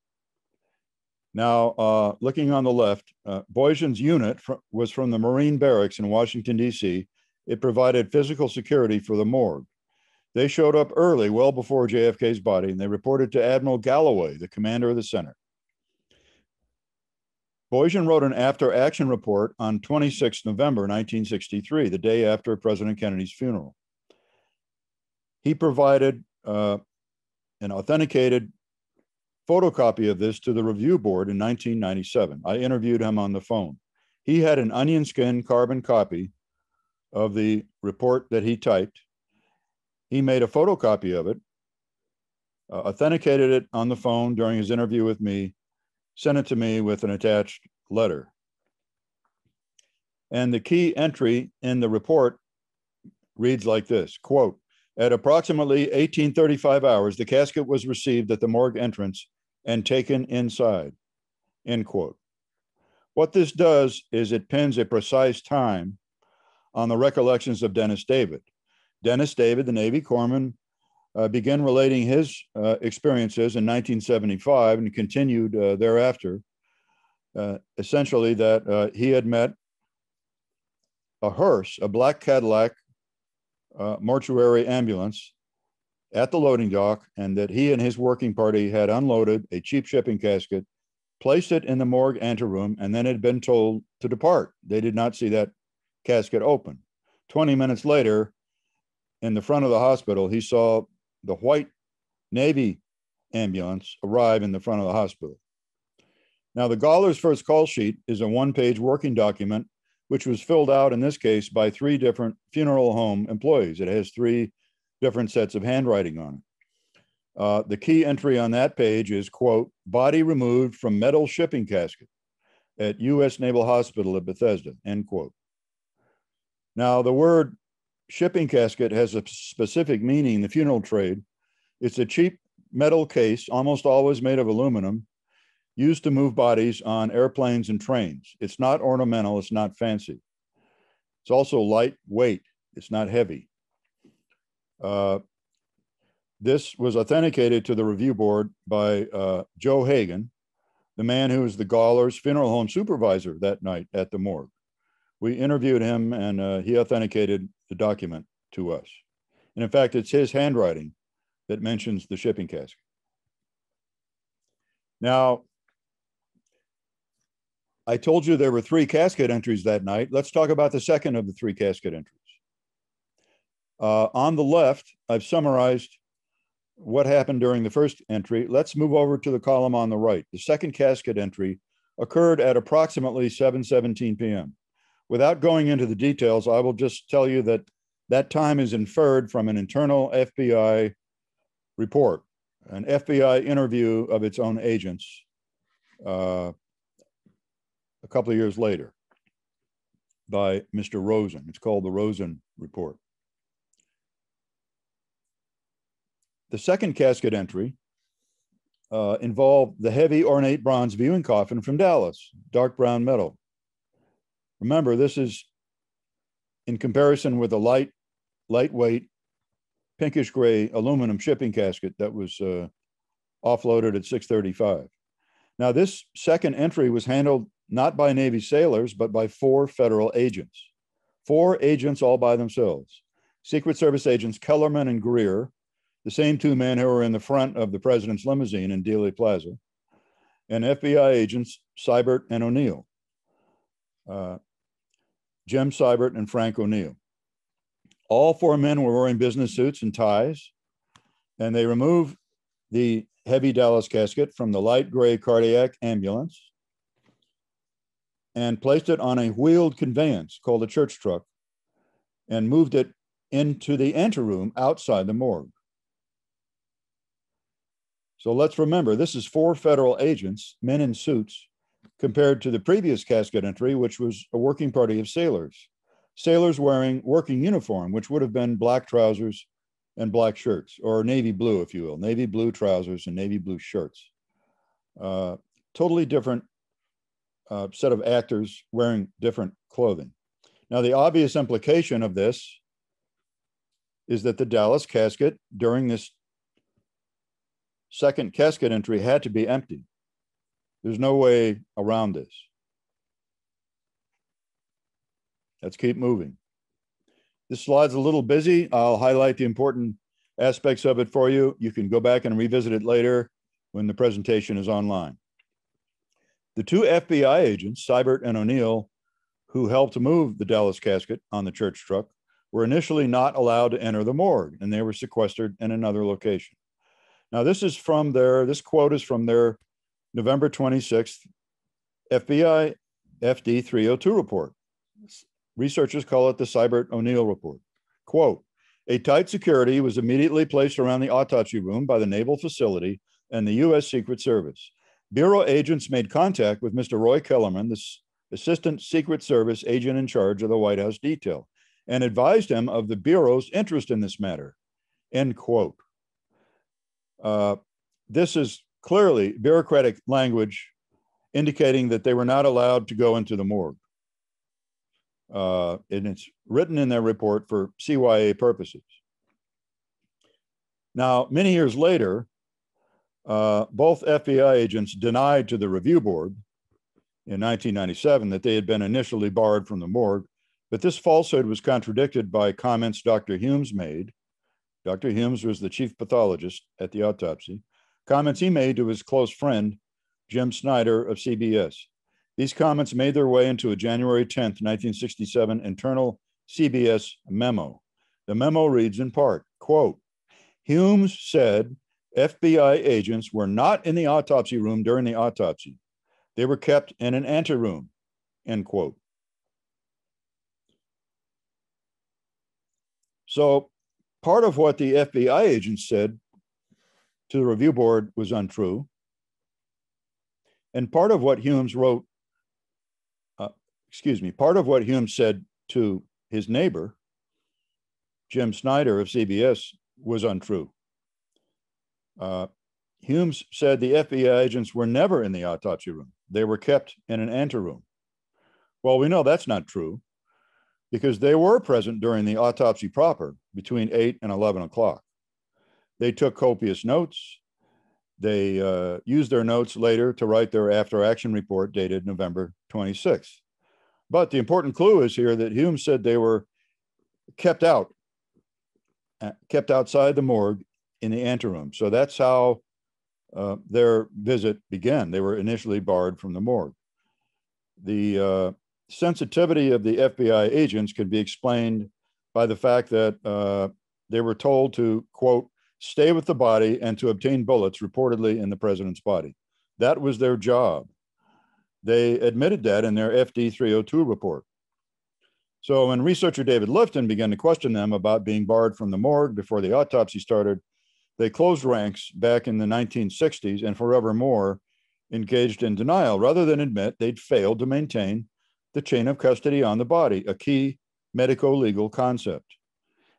Now, uh, looking on the left, uh, Boyajian's unit fr was from the Marine Barracks in Washington, D C. It provided physical security for the morgue. They showed up early, well before J F K's body, and they reported to Admiral Galloway, the commander of the center. Boyajian wrote an after-action report on the twenty-sixth of November, nineteen sixty-three, the day after President Kennedy's funeral. He provided uh, an authenticated photocopy of this to the review board in nineteen ninety-seven. I interviewed him on the phone. He had an onion skin carbon copy of the report that he typed. He made a photocopy of it, uh, authenticated it on the phone during his interview with me, sent it to me with an attached letter. And the key entry in the report reads like this, quote, "At approximately eighteen thirty-five hours, the casket was received at the morgue entrance and taken inside," end quote. What this does is it pins a precise time on the recollections of Dennis David. Dennis David, the Navy corpsman, uh, began relating his uh, experiences in nineteen seventy-five and continued uh, thereafter, uh, essentially that uh, he had met a hearse, a black Cadillac, Uh, mortuary ambulance at the loading dock, and that he and his working party had unloaded a cheap shipping casket, placed it in the morgue anteroom, and then had been told to depart. They did not see that casket open. twenty minutes later, in the front of the hospital, he saw the white Navy ambulance arrive in the front of the hospital. Now, the Gawler's First Call Sheet is a one-page working document which was filled out in this case by three different funeral home employees. It has three different sets of handwriting on it. Uh, the key entry on that page is, quote, "Body removed from metal shipping casket at U S Naval Hospital at Bethesda," end quote. Now, the word shipping casket has a specific meaning in the funeral trade. It's a cheap metal case, almost always made of aluminum, used to move bodies on airplanes and trains. It's not ornamental, it's not fancy. It's also lightweight, it's not heavy. Uh, this was authenticated to the review board by uh, Joe Hagan, the man who was the Gawler's funeral home supervisor that night at the morgue. We interviewed him, and uh, he authenticated the document to us. And in fact, it's his handwriting that mentions the shipping casket. Now, I told you there were three casket entries that night. Let's talk about the second of the three casket entries. Uh, on the left, I've summarized what happened during the first entry. Let's move over to the column on the right. The second casket entry occurred at approximately seven seventeen p m Without going into the details, I will just tell you that that time is inferred from an internal F B I report an F B I interview of its own agents uh, a couple of years later by Mister Rosen. It's called the Rosen Report. The second casket entry uh, involved the heavy ornate bronze viewing coffin from Dallas, dark brown metal. Remember, this is in comparison with the light, lightweight, pinkish gray aluminum shipping casket that was uh, offloaded at six thirty-five. Now, this second entry was handled not by Navy sailors, but by four federal agents. Four agents all by themselves. Secret Service agents Kellerman and Greer, the same two men who were in the front of the president's limousine in Dealey Plaza, and F B I agents Sibert and O'Neill, uh, Jim Sibert and Frank O'Neill. All four men were wearing business suits and ties, and they removed the heavy Dallas casket from the light gray cardiac ambulance and placed it on a wheeled conveyance called a church truck and moved it into the anteroom outside the morgue. So let's remember, this is four federal agents, men in suits, compared to the previous casket entry, which was a working party of sailors. Sailors wearing working uniform, which would have been black trousers and black shirts, or navy blue, if you will, navy blue trousers and navy blue shirts. Uh, totally different uh, set of actors wearing different clothing. Now, the obvious implication of this is that the Dallas casket during this second casket entry had to be empty. There's no way around this. Let's keep moving. This slide's a little busy. I'll highlight the important aspects of it for you. You can go back and revisit it later when the presentation is online. The two F B I agents, Sibert and O'Neill, who helped move the Dallas casket on the church truck, were initially not allowed to enter the morgue, and they were sequestered in another location. Now, this is from their, this quote is from their November twenty-sixth F B I F D three oh two report. Researchers call it the Sibert-O'Neill report. Quote, a tight security was immediately placed around the autopsy room by the Naval facility and the U S Secret Service. Bureau agents made contact with Mister Roy Kellerman, the Assistant Secret Service agent in charge of the White House detail, and advised him of the Bureau's interest in this matter, end quote. Uh, this is clearly bureaucratic language indicating that they were not allowed to go into the morgue. Uh, and it's written in their report for C Y A purposes. Now, many years later, uh, both F B I agents denied to the review board in nineteen ninety-seven that they had been initially barred from the morgue, but this falsehood was contradicted by comments Doctor Humes made. Doctor Humes was the chief pathologist at the autopsy, comments he made to his close friend, Jim Snyder of C B S. These comments made their way into a January tenth, nineteen sixty-seven internal C B S memo. The memo reads in part, quote, Humes said F B I agents were not in the autopsy room during the autopsy. They were kept in an anteroom, end quote. So part of what the F B I agents said to the review board was untrue. And part of what Humes wrote Excuse me, part of what Humes said to his neighbor, Jim Snyder of C B S, was untrue. Uh, Humes said the F B I agents were never in the autopsy room. They were kept in an anteroom. Well, we know that's not true because they were present during the autopsy proper between eight and eleven o'clock. They took copious notes. They uh, used their notes later to write their after-action report dated November twenty-sixth. But the important clue is here that Hume said they were kept out, kept outside the morgue in the anteroom. So that's how uh, their visit began. They were initially barred from the morgue. The uh, sensitivity of the F B I agents can be explained by the fact that uh, they were told to, quote, stay with the body and to obtain bullets reportedly in the president's body. That was their job. They admitted that in their F D three oh two report. So when researcher David Lifton began to question them about being barred from the morgue before the autopsy started, They closed ranks back in the nineteen sixties and forevermore engaged in denial rather than admit they'd failed to maintain the chain of custody on the body, a key medico-legal concept.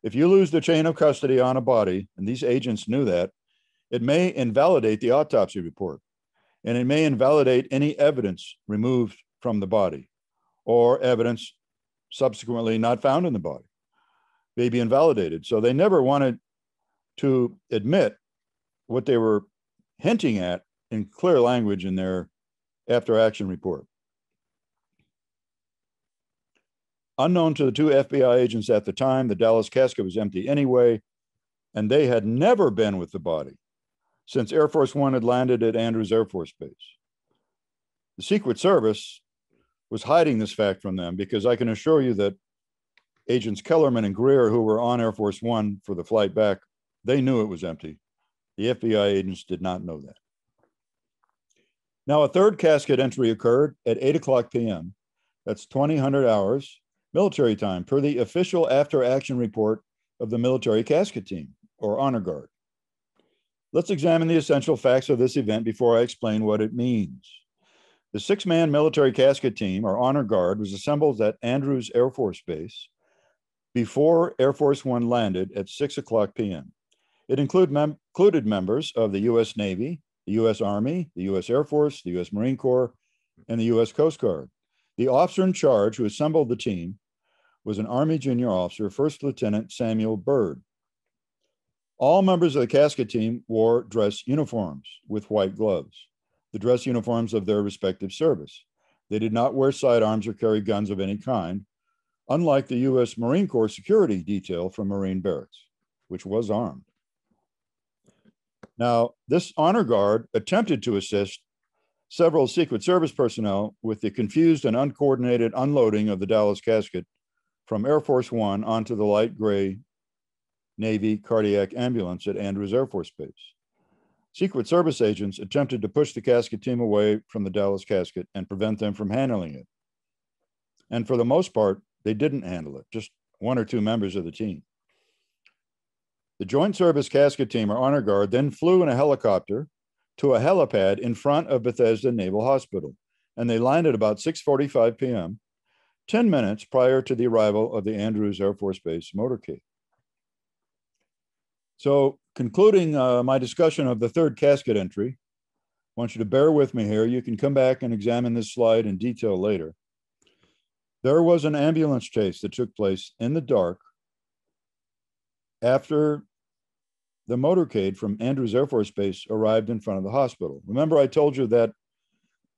If you lose the chain of custody on a body, and these agents knew that, it may invalidate the autopsy report, and it may invalidate any evidence removed from the body or evidence subsequently not found in the body. May be invalidated. So they never wanted to admit what they were hinting at in clear language in their after-action report. Unknown to the two F B I agents at the time, the Dallas casket was empty anyway, and they had never been with the body since Air Force One had landed at Andrews Air Force Base. The Secret Service was hiding this fact from them because I can assure you that Agents Kellerman and Greer, who were on Air Force One for the flight back, they knew it was empty. The F B I agents did not know that. Now, a third casket entry occurred at eight o'clock p m That's twenty hundred hours military time per the official after-action report of the military casket team or honor guard. Let's examine the essential facts of this event before I explain what it means. The six-man military casket team or honor guard was assembled at Andrews Air Force Base before Air Force One landed at six o'clock p m It include mem included members of the U S Navy, the U S Army, the U S Air Force, the U S Marine Corps, and the U S Coast Guard. The officer in charge who assembled the team was an Army junior officer, First Lieutenant Samuel Byrd. All members of the casket team wore dress uniforms with white gloves, the dress uniforms of their respective service. They did not wear sidearms or carry guns of any kind, unlike the U S Marine Corps security detail from Marine Barracks, which was armed. Now, this honor guard attempted to assist several Secret Service personnel with the confused and uncoordinated unloading of the Dallas casket from Air Force One onto the light gray Navy cardiac ambulance at Andrews Air Force Base. Secret Service agents attempted to push the casket team away from the Dallas casket and prevent them from handling it. And for the most part, they didn't handle it, just one or two members of the team. The Joint Service Casket Team or Honor Guard then flew in a helicopter to a helipad in front of Bethesda Naval Hospital, and they landed about six forty-five p m, ten minutes prior to the arrival of the Andrews Air Force Base motorcade. So concluding uh, my discussion of the third casket entry, I want you to bear with me here. You can come back and examine this slide in detail later. There was an ambulance chase that took place in the dark after the motorcade from Andrews Air Force Base arrived in front of the hospital. Remember, I told you that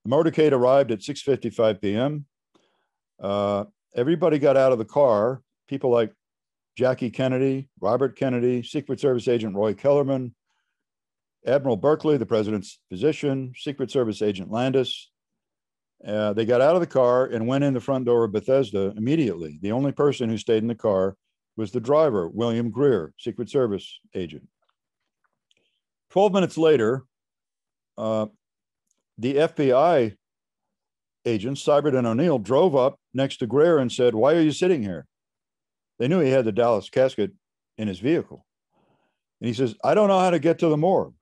the motorcade arrived at six fifty-five p m Uh, everybody got out of the car. People like Jackie Kennedy, Robert Kennedy, Secret Service Agent Roy Kellerman, Admiral Burkley, the president's physician, Secret Service Agent Landis. Uh, they got out of the car and went in the front door of Bethesda immediately. The only person who stayed in the car was the driver, William Greer, Secret Service agent. twelve minutes later, uh, the F B I agents, Sibert and O'Neill, drove up next to Greer and said, "Why are you sitting here?" They knew he had the Dallas casket in his vehicle. And he says, "I don't know how to get to the morgue."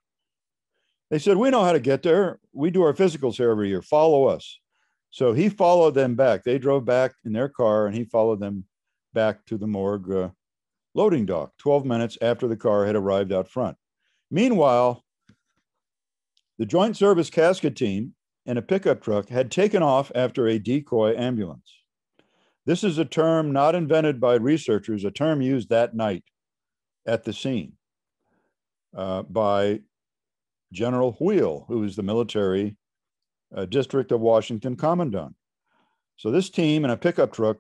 They said, "We know how to get there. We do our physicals here every year. Follow us." So he followed them back. They drove back in their car and he followed them back to the morgue uh, loading dock twelve minutes after the car had arrived out front. Meanwhile, the Joint Service Casket Team and a pickup truck had taken off after a decoy ambulance. This is a term not invented by researchers, a term used that night at the scene uh, by General Wheel, who is the military uh, District of Washington commandant. So this team and a pickup truck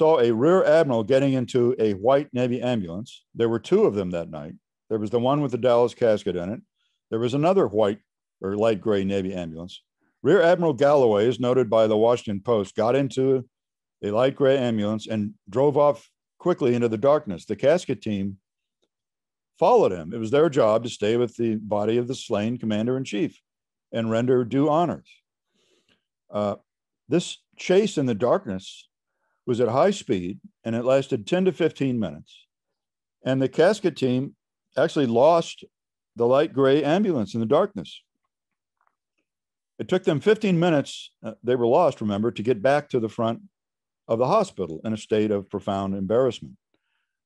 saw a rear admiral getting into a white Navy ambulance. There were two of them that night. There was the one with the Dallas casket in it. There was another white or light gray Navy ambulance. Rear Admiral Galloway, as noted by the Washington Post, got into a light gray ambulance and drove off quickly into the darkness. The casket team followed him. It was their job to stay with the body of the slain commander-in-chief and render due honors. Uh, this chase in the darkness was at high speed and it lasted ten to fifteen minutes. And the casket team actually lost the light gray ambulance in the darkness. It took them fifteen minutes, uh, they were lost, remember, to get back to the front of the hospital in a state of profound embarrassment.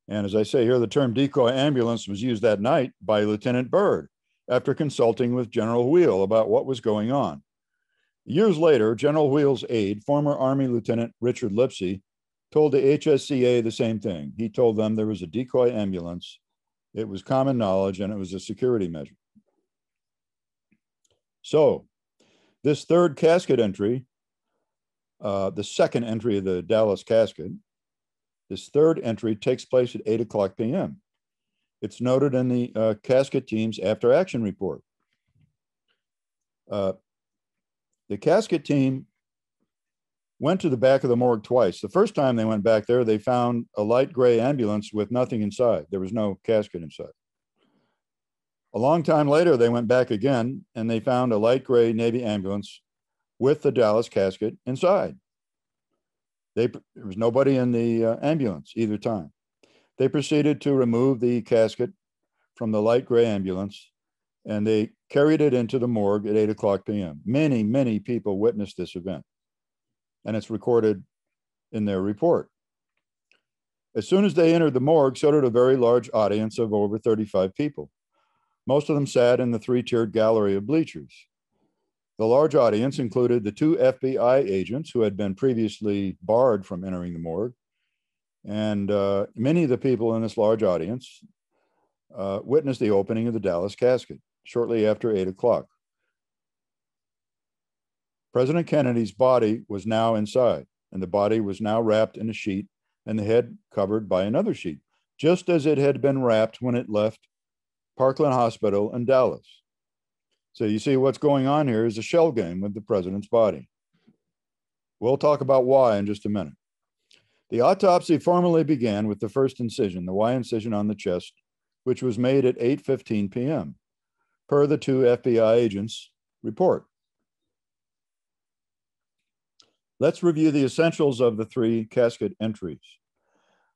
And as I say here, the term decoy ambulance was used that night by Lieutenant Byrd after consulting with General Wheel about what was going on. Years later, General Wheel's aide, former Army Lieutenant Richard Lipsey, told the H S C A the same thing. He told them there was a decoy ambulance. It was common knowledge and it was a security measure. So this third casket entry, uh, the second entry of the Dallas casket, this third entry takes place at eight o'clock p m It's noted in the uh, casket team's after action report. Uh, the casket team went to the back of the morgue twice. The first time they went back there, they found a light gray ambulance with nothing inside. There was no casket inside. A long time later, they went back again and they found a light gray Navy ambulance with the Dallas casket inside. They, there was nobody in the uh, ambulance either time. They proceeded to remove the casket from the light gray ambulance and they carried it into the morgue at eight o'clock p m Many, many people witnessed this event and it's recorded in their report. As soon as they entered the morgue, so did a very large audience of over thirty-five people. Most of them sat in the three-tiered gallery of bleachers. The large audience included the two F B I agents who had been previously barred from entering the morgue. And uh, many of the people in this large audience uh, witnessed the opening of the Dallas casket shortly after eight o'clock. President Kennedy's body was now inside, and the body was now wrapped in a sheet and the head covered by another sheet, just as it had been wrapped when it left Parkland Hospital in Dallas. So you see what's going on here is a shell game with the president's body. We'll talk about why in just a minute. The autopsy formally began with the first incision, the Y incision on the chest, which was made at eight fifteen p m per the two F B I agents' report. Let's review the essentials of the three casket entries.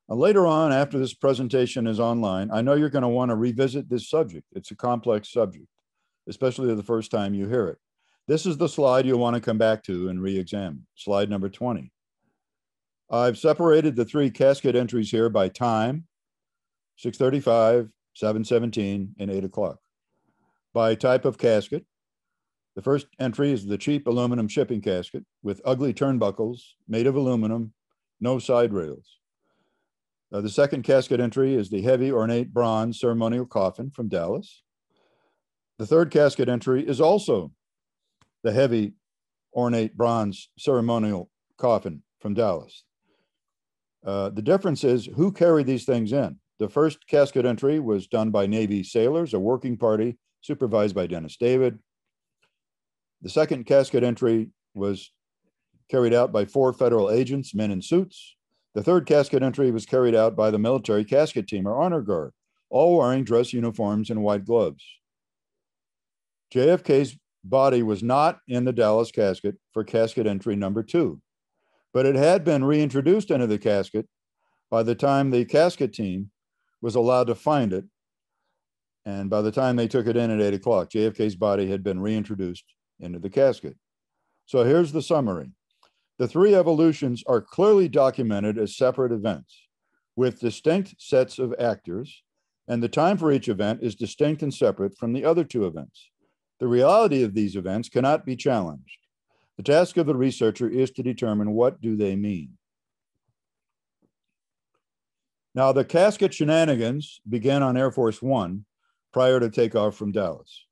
Now, later on, after this presentation is online, I know you're going to want to revisit this subject. It's a complex subject, especially the first time you hear it. This is the slide you'll want to come back to and re-examine, slide number twenty. I've separated the three casket entries here by time, six thirty-five, seven seventeen, and eight o'clock. By type of casket, the first entry is the cheap aluminum shipping casket with ugly turnbuckles, made of aluminum, no side rails. Uh, the second casket entry is the heavy ornate bronze ceremonial coffin from Dallas. The third casket entry is also the heavy ornate bronze ceremonial coffin from Dallas. Uh, the difference is who carried these things in. The first casket entry was done by Navy sailors, a working party supervised by Dennis David. The second casket entry was carried out by four federal agents, men in suits. The third casket entry was carried out by the military casket team or honor guard, all wearing dress uniforms and white gloves. J F K's body was not in the Dallas casket for casket entry number two, but it had been reintroduced into the casket by the time the casket team was allowed to find it. And by the time they took it in at eight o'clock, J F K's body had been reintroduced into the casket. So here's the summary. The three evolutions are clearly documented as separate events with distinct sets of actors, and the time for each event is distinct and separate from the other two events. The reality of these events cannot be challenged. The task of the researcher is to determine what do they mean. Now, the casket shenanigans began on Air Force One prior to takeoff from Dallas.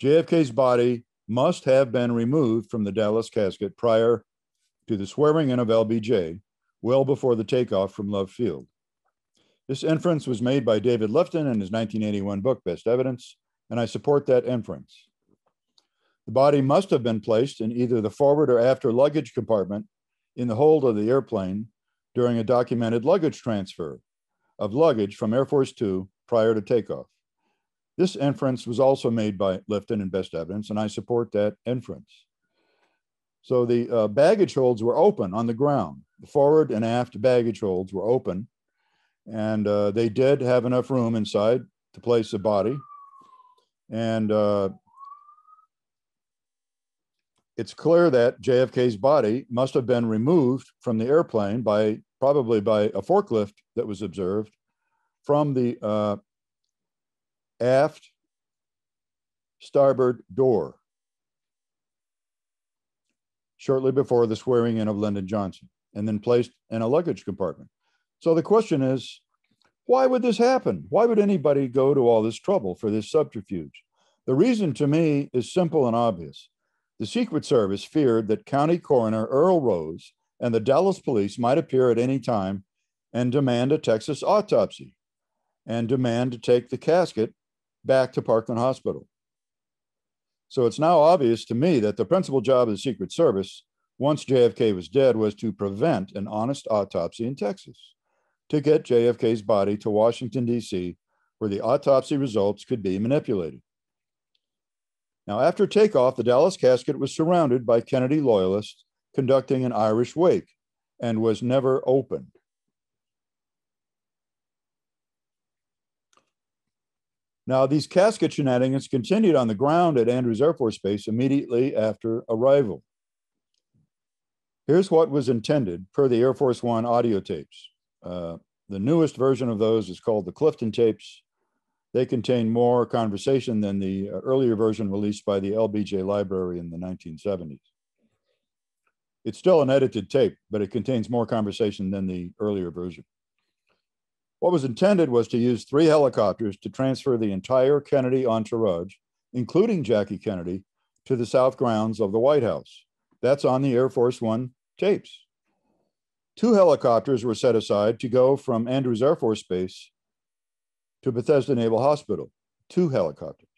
J F K's body must have been removed from the Dallas casket prior to the swearing in of L B J, well before the takeoff from Love Field. This inference was made by David Lifton in his nineteen eighty-one book, Best Evidence, and I support that inference. The body must have been placed in either the forward or after luggage compartment in the hold of the airplane during a documented luggage transfer of luggage from Air Force Two prior to takeoff. This inference was also made by Lifton in Best Evidence, and I support that inference. So the uh, baggage holds were open on the ground. The forward and aft baggage holds were open, and uh, they did have enough room inside to place the body. And uh, it's clear that J F K's body must have been removed from the airplane by probably by a forklift that was observed from the uh, aft starboard door shortly before the swearing in of Lyndon Johnson, and then placed in a luggage compartment. So the question is, why would this happen? Why would anybody go to all this trouble for this subterfuge? The reason to me is simple and obvious. The Secret Service feared that County Coroner Earl Rose and the Dallas police might appear at any time and demand a Texas autopsy and demand to take the casket back to Parkland Hospital. So it's now obvious to me that the principal job of the Secret Service, once J F K was dead, was to prevent an honest autopsy in Texas, to get J F K's body to Washington, D C, where the autopsy results could be manipulated. Now, after takeoff, the Dallas casket was surrounded by Kennedy loyalists conducting an Irish wake and was never opened. Now, these casket shenanigans continued on the ground at Andrews Air Force Base immediately after arrival. Here's what was intended per the Air Force One audio tapes. Uh, the newest version of those is called the Clifton tapes. They contain more conversation than the earlier version released by the L B J Library in the nineteen seventies. It's still an edited tape, but it contains more conversation than the earlier version. What was intended was to use three helicopters to transfer the entire Kennedy entourage, including Jackie Kennedy, to the south grounds of the White House. That's on the Air Force One tapes. Two helicopters were set aside to go from Andrews Air Force Base to Bethesda Naval Hospital, two helicopters.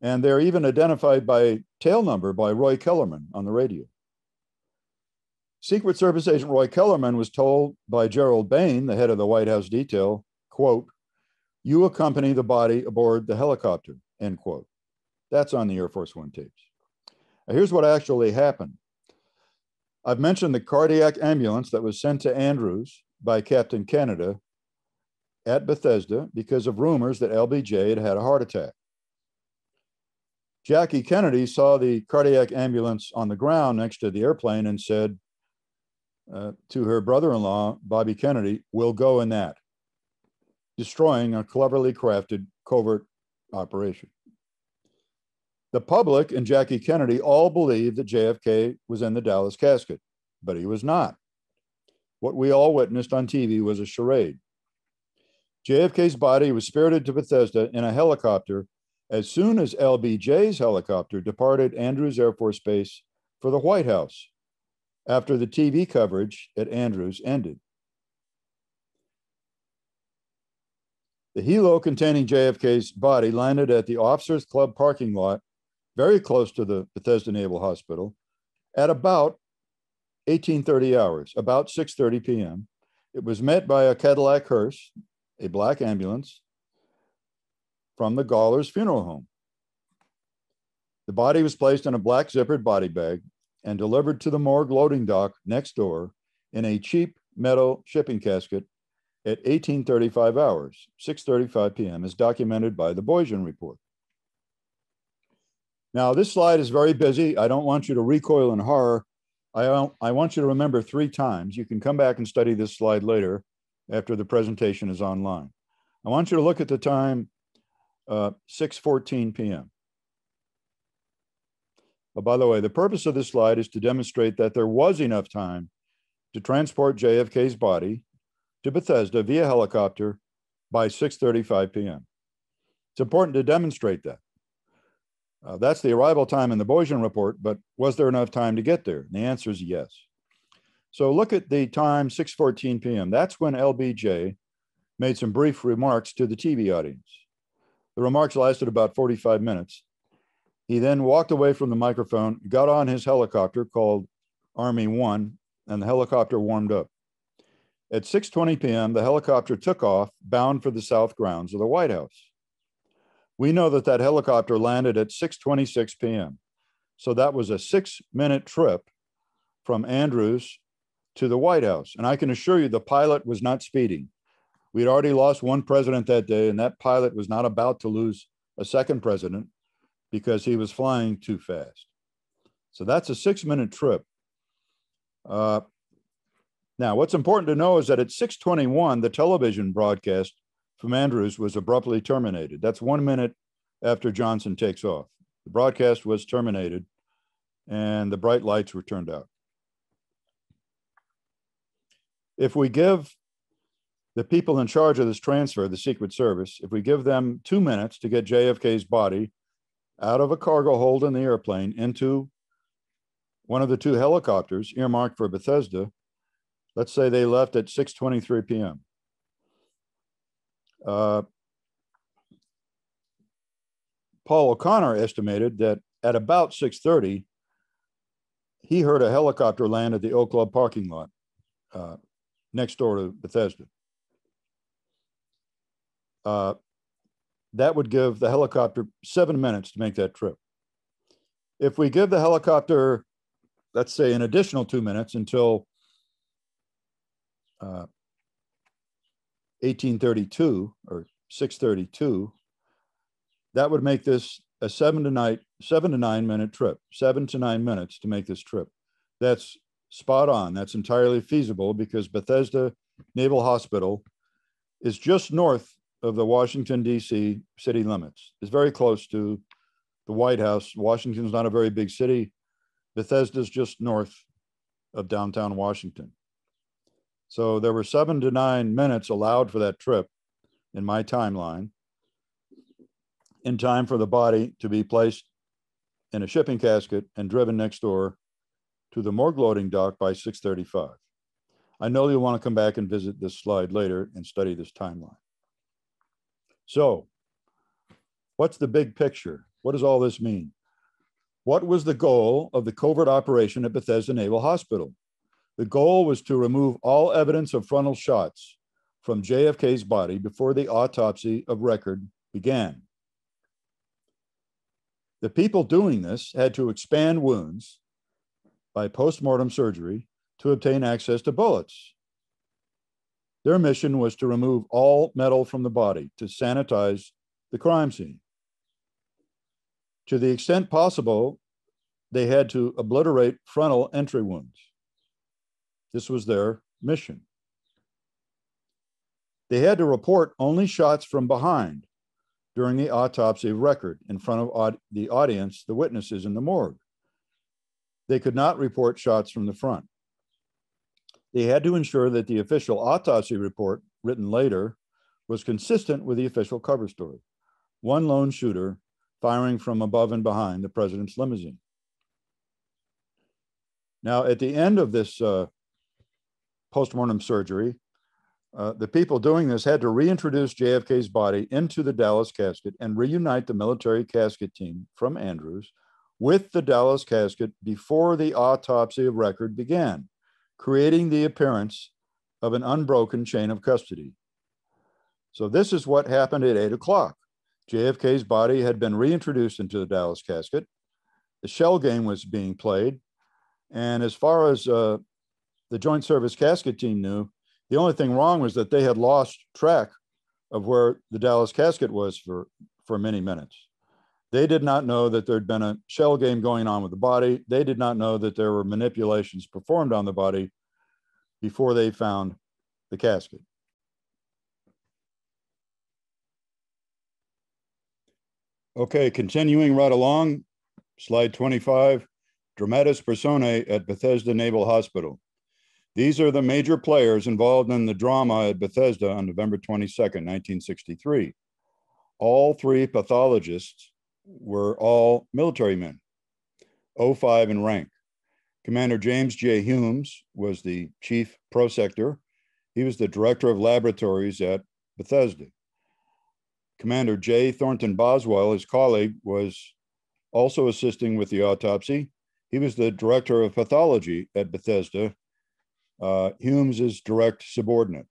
And they're even identified by tail number by Roy Kellerman on the radio. Secret Service agent Roy Kellerman was told by Gerald Bain, the head of the White House detail, quote, "You accompany the body aboard the helicopter," end quote. That's on the Air Force One tapes. Now, here's what actually happened. I've mentioned the cardiac ambulance that was sent to Andrews by Captain Canada at Bethesda because of rumors that L B J had had a heart attack. Jackie Kennedy saw the cardiac ambulance on the ground next to the airplane and said uh, to her brother-in-law, Bobby Kennedy, "We'll go in that," destroying a cleverly crafted covert operation. The public and Jackie Kennedy all believed that J F K was in the Dallas casket, but he was not. What we all witnessed on T V was a charade. J F K's body was spirited to Bethesda in a helicopter as soon as L B J's helicopter departed Andrews Air Force Base for the White House after the T V coverage at Andrews ended. The helo containing J F K's body landed at the Officers Club parking lot very close to the Bethesda Naval Hospital at about eighteen thirty hours, about six thirty p m It was met by a Cadillac hearse, a black ambulance, from the Gawler's funeral home. The body was placed in a black zippered body bag and delivered to the morgue loading dock next door in a cheap metal shipping casket at eighteen thirty-five hours, six thirty-five p m as documented by the Boyajian report. Now, this slide is very busy. I don't want you to recoil in horror. I, don't, I want you to remember three times. You can come back and study this slide later after the presentation is online. I want you to look at the time uh, six fourteen p m Oh, by the way, the purpose of this slide is to demonstrate that there was enough time to transport J F K's body to Bethesda via helicopter by six thirty-five p m It's important to demonstrate that. Uh, that's the arrival time in the Boyajian report, but was there enough time to get there? And the answer is yes. So look at the time, six fourteen p m That's when L B J made some brief remarks to the T V audience. The remarks lasted about forty-five minutes. He then walked away from the microphone, got on his helicopter called Army One, and the helicopter warmed up. At six twenty p m, the helicopter took off, bound for the south grounds of the White House. We know that that helicopter landed at six twenty-six p m So that was a six-minute trip from Andrews to the White House. And I can assure you the pilot was not speeding. We had already lost one president that day, and that pilot was not about to lose a second president because he was flying too fast. So that's a six-minute trip. Uh, now, what's important to know is that at six twenty-one, the television broadcast from Andrews was abruptly terminated. That's one minute after Johnson takes off. The broadcast was terminated, and the bright lights were turned out. If we give the people in charge of this transfer, the Secret Service, if we give them two minutes to get J F K's body out of a cargo hold in the airplane into one of the two helicopters earmarked for Bethesda, let's say they left at six twenty-three p m Uh, Paul O'Connor estimated that at about six thirty, he heard a helicopter land at the Oak Club parking lot uh, next door to Bethesda. Uh, that would give the helicopter seven minutes to make that trip. If we give the helicopter, let's say, an additional two minutes until uh, eighteen thirty-two or six thirty-two, that would make this a seven to nine, seven to nine minute trip, seven to nine minutes to make this trip. That's spot on. That's entirely feasible because Bethesda Naval Hospital is just north of the Washington, D C city limits. It's very close to the White House. Washington's not a very big city. Bethesda's just north of downtown Washington. So there were seven to nine minutes allowed for that trip in my timeline, in time for the body to be placed in a shipping casket and driven next door to the morgue loading dock by six thirty-five. I know you'll want to come back and visit this slide later and study this timeline. So what's the big picture? What does all this mean? What was the goal of the covert operation at Bethesda Naval Hospital? The goal was to remove all evidence of frontal shots from J F K's body before the autopsy of record began. The people doing this had to expand wounds by postmortem surgery to obtain access to bullets. Their mission was to remove all metal from the body to sanitize the crime scene. To the extent possible, they had to obliterate frontal entry wounds. This was their mission. They had to report only shots from behind during the autopsy record in front of aud- the audience, the witnesses in the morgue. They could not report shots from the front. They had to ensure that the official autopsy report, written later, was consistent with the official cover story. One lone shooter firing from above and behind the president's limousine. Now, at the end of this uh, postmortem surgery, uh, the people doing this had to reintroduce J F K's body into the Dallas casket and reunite the military casket team from Andrews with the Dallas casket before the autopsy of record began, creating the appearance of an unbroken chain of custody. So this is what happened at eight o'clock. J F K's body had been reintroduced into the Dallas casket. The shell game was being played. And as far as uh, the Joint Service Casket Team knew, the only thing wrong was that they had lost track of where the Dallas casket was for, for many minutes. They did not know that there'd been a shell game going on with the body. They did not know that there were manipulations performed on the body before they found the casket. Okay, continuing right along, slide twenty-five, dramatis personae at Bethesda Naval Hospital. These are the major players involved in the drama at Bethesda on November twenty-second, nineteen sixty-three. All three pathologists were all military men, oh five in rank. Commander James J. Humes was the chief prosector. He was the director of laboratories at Bethesda. Commander J. Thornton Boswell, his colleague, was also assisting with the autopsy. He was the director of pathology at Bethesda. Uh, Humes is direct subordinate.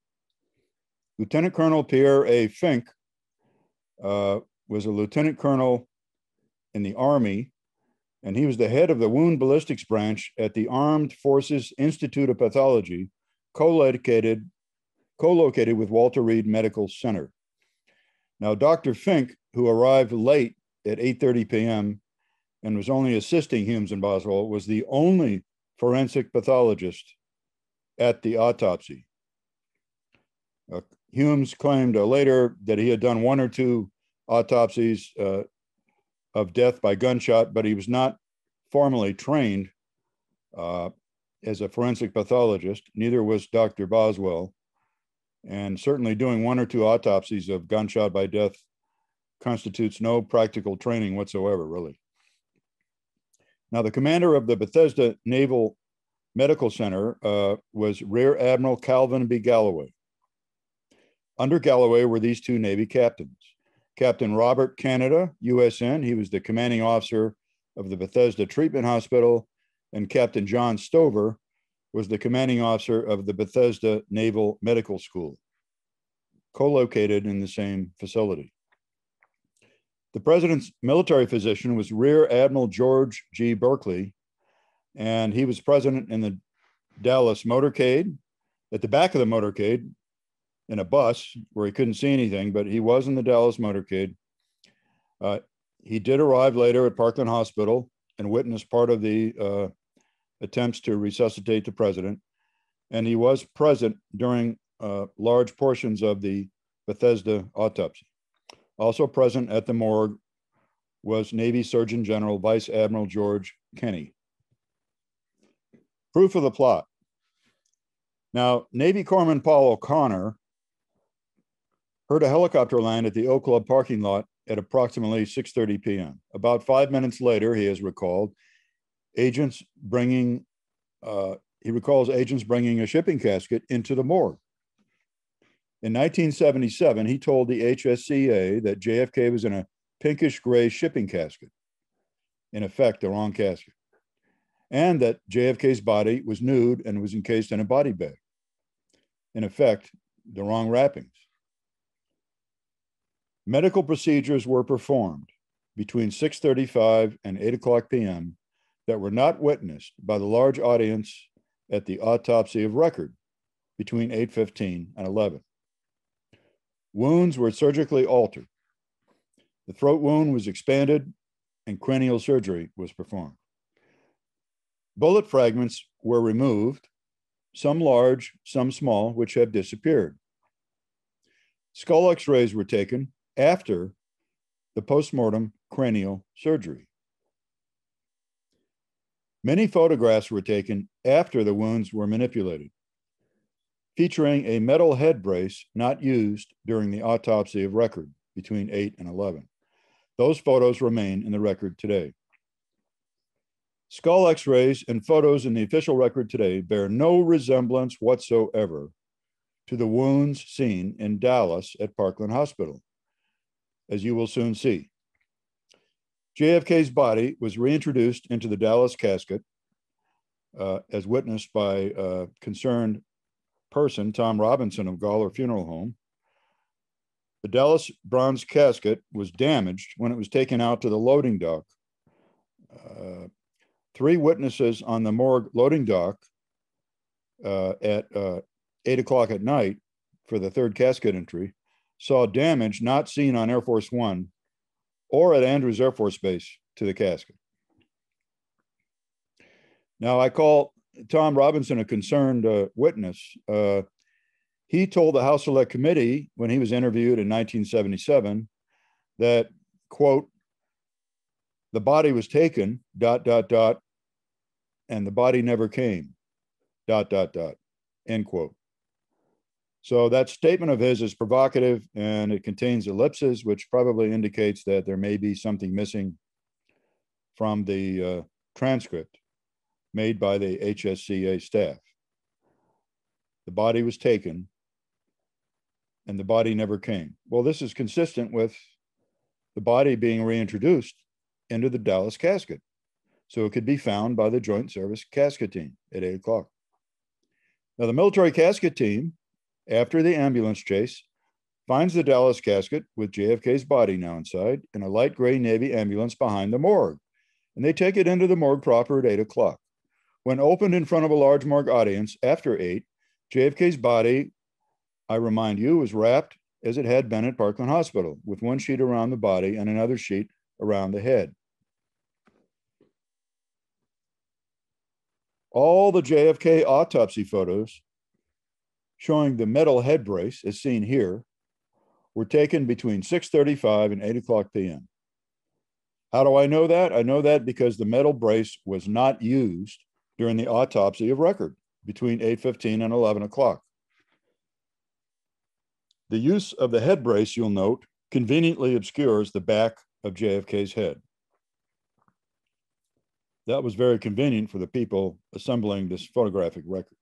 Lieutenant Colonel Pierre A. Finck uh, was a lieutenant colonel in the Army, and he was the head of the wound ballistics branch at the Armed Forces Institute of Pathology, co-located co-located with Walter Reed Medical Center. Now, Doctor Finck, who arrived late at eight thirty p m and was only assisting Humes and Boswell, was the only forensic pathologist at the autopsy. Uh, Humes claimed uh, later that he had done one or two autopsies uh, of death by gunshot, but he was not formally trained uh, as a forensic pathologist. Neither was Doctor Boswell. And certainly doing one or two autopsies of gunshot by death constitutes no practical training whatsoever, really. Now, the commander of the Bethesda Naval Medical Center uh, was Rear Admiral Calvin B. Galloway. Under Galloway were these two Navy captains. Captain Robert Canada, U S N, he was the commanding officer of the Bethesda Treatment Hospital, and Captain John Stover was the commanding officer of the Bethesda Naval Medical School, co-located in the same facility. The president's military physician was Rear Admiral George G. Burkley, and he was president in the Dallas motorcade, at the back of the motorcade, in a bus where he couldn't see anything, but he was in the Dallas motorcade. Uh, he did arrive later at Parkland Hospital and witnessed part of the uh, attempts to resuscitate the president, and he was present during uh, large portions of the Bethesda autopsy. Also present at the morgue was Navy Surgeon General Vice Admiral George Kenney. Proof of the plot. Now, Navy Corpsman Paul O'Connor heard a helicopter land at the Oak Club parking lot at approximately six thirty p m About five minutes later, he is recalled agents bringing, uh, he recalls agents bringing a shipping casket into the morgue. In nineteen seventy-seven, he told the H S C A that J F K was in a pinkish gray shipping casket, in effect, the wrong casket, and that J F K's body was nude and was encased in a body bag, in effect, the wrong wrappings. Medical procedures were performed between six thirty-five and eight o'clock p m that were not witnessed by the large audience at the autopsy of record between eight fifteen and eleven. Wounds were surgically altered. The throat wound was expanded and cranial surgery was performed. Bullet fragments were removed, some large, some small, which have disappeared. Skull x-rays were taken after the postmortem cranial surgery. Many photographs were taken after the wounds were manipulated, featuring a metal head brace not used during the autopsy of record between eight and eleven. Those photos remain in the record today. Skull x-rays and photos in the official record today bear no resemblance whatsoever to the wounds seen in Dallas at Parkland Hospital, as you will soon see. J F K's body was reintroduced into the Dallas casket, uh, as witnessed by uh, concerned person, Tom Robinson of Gawler Funeral Home. The Dallas bronze casket was damaged when it was taken out to the loading dock. Uh, three witnesses on the morgue loading dock uh, at uh, eight o'clock at night for the third casket entry saw damage not seen on Air Force One or at Andrews Air Force Base to the casket. Now, I call Tom Robinson a concerned uh, witness. Uh, he told the House Select Committee when he was interviewed in nineteen seventy-seven that, quote, the body was taken, dot, dot, dot, and the body never came, dot, dot, dot, end quote. So that statement of his is provocative, and it contains ellipses, which probably indicates that there may be something missing from the uh, transcript made by the H S C A staff. The body was taken and the body never came. Well, this is consistent with the body being reintroduced into the Dallas casket, so it could be found by the Joint Service Casket Team at eight o'clock. Now, the military casket team, after the ambulance chase, finds the Dallas casket with J F K's body now inside in a light gray Navy ambulance behind the morgue, and they take it into the morgue proper at eight o'clock. When opened in front of a large morgue audience after eight, J F K's body I remind you, was wrapped as it had been at Parkland Hospital, with one sheet around the body and another sheet around the head. All the J F K autopsy photos showing the metal head brace, as seen here, were taken between six thirty-five and eight o'clock p m How do I know that? I know that because the metal brace was not used during the autopsy of record between eight fifteen and eleven o'clock. The use of the head brace, you'll note, conveniently obscures the back of J F K's head. That was very convenient for the people assembling this photographic record.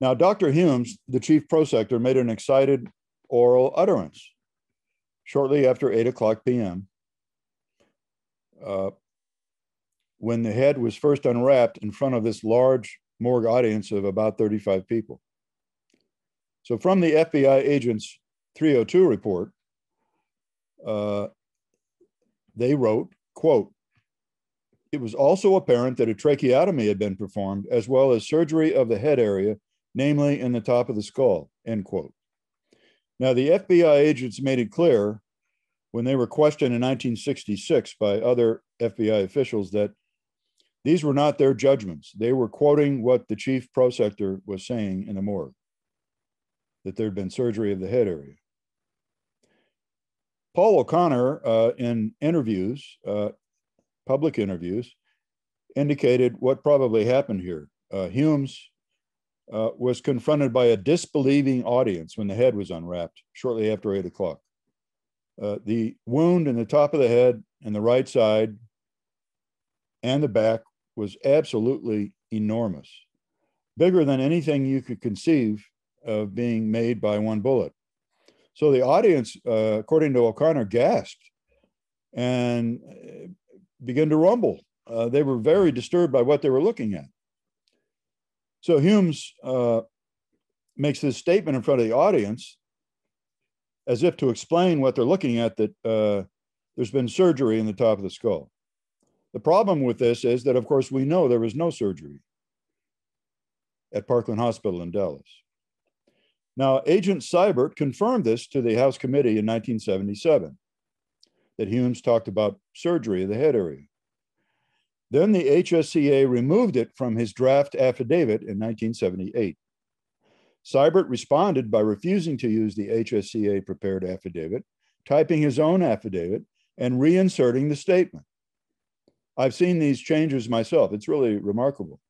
Now, Doctor Humes, the chief prosector, made an excited oral utterance shortly after eight o'clock p m Uh, when the head was first unwrapped in front of this large morgue audience of about thirty-five people. So from the F B I agent's three oh two report, uh, they wrote, quote, "It was also apparent that a tracheotomy had been performed, as well as surgery of the head area, namely in the top of the skull," end quote. Now, the F B I agents made it clear when they were questioned in nineteen sixty-six by other F B I officials that these were not their judgments. They were quoting what the chief prosector was saying in the morgue, that there had been surgery of the head area. Paul O'Connor, uh, in interviews, uh, public interviews, indicated what probably happened here. Uh, Humes uh, was confronted by a disbelieving audience when the head was unwrapped shortly after eight o'clock. Uh, the wound in the top of the head and the right side and the back was absolutely enormous, bigger than anything you could conceive of being made by one bullet. So the audience, uh, according to O'Connor, gasped and began to rumble. Uh, they were very disturbed by what they were looking at. So Humes uh, makes this statement in front of the audience as if to explain what they're looking at, that uh, there's been surgery in the top of the skull. The problem with this is that, of course, we know there was no surgery at Parkland Hospital in Dallas. Now, Agent Sibert confirmed this to the House Committee in nineteen seventy-seven, that Humes talked about surgery of the head area. Then the H S C A removed it from his draft affidavit in nineteen seventy-eight. Sibert responded by refusing to use the H S C A prepared affidavit, typing his own affidavit and reinserting the statement. I've seen these changes myself. It's really remarkable.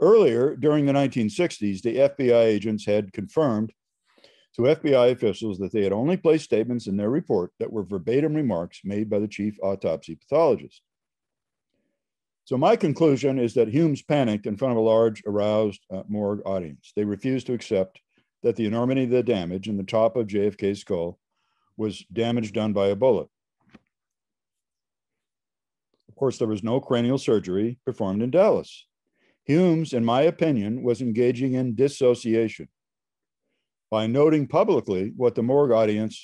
Earlier, during the nineteen sixties, the F B I agents had confirmed to F B I officials that they had only placed statements in their report that were verbatim remarks made by the chief autopsy pathologist. So my conclusion is that Humes panicked in front of a large, aroused uh, morgue audience. They refused to accept that the enormity of the damage in the top of J F K's skull was damage done by a bullet. Of course, there was no cranial surgery performed in Dallas. Humes, in my opinion, was engaging in dissociation by noting publicly what the morgue audience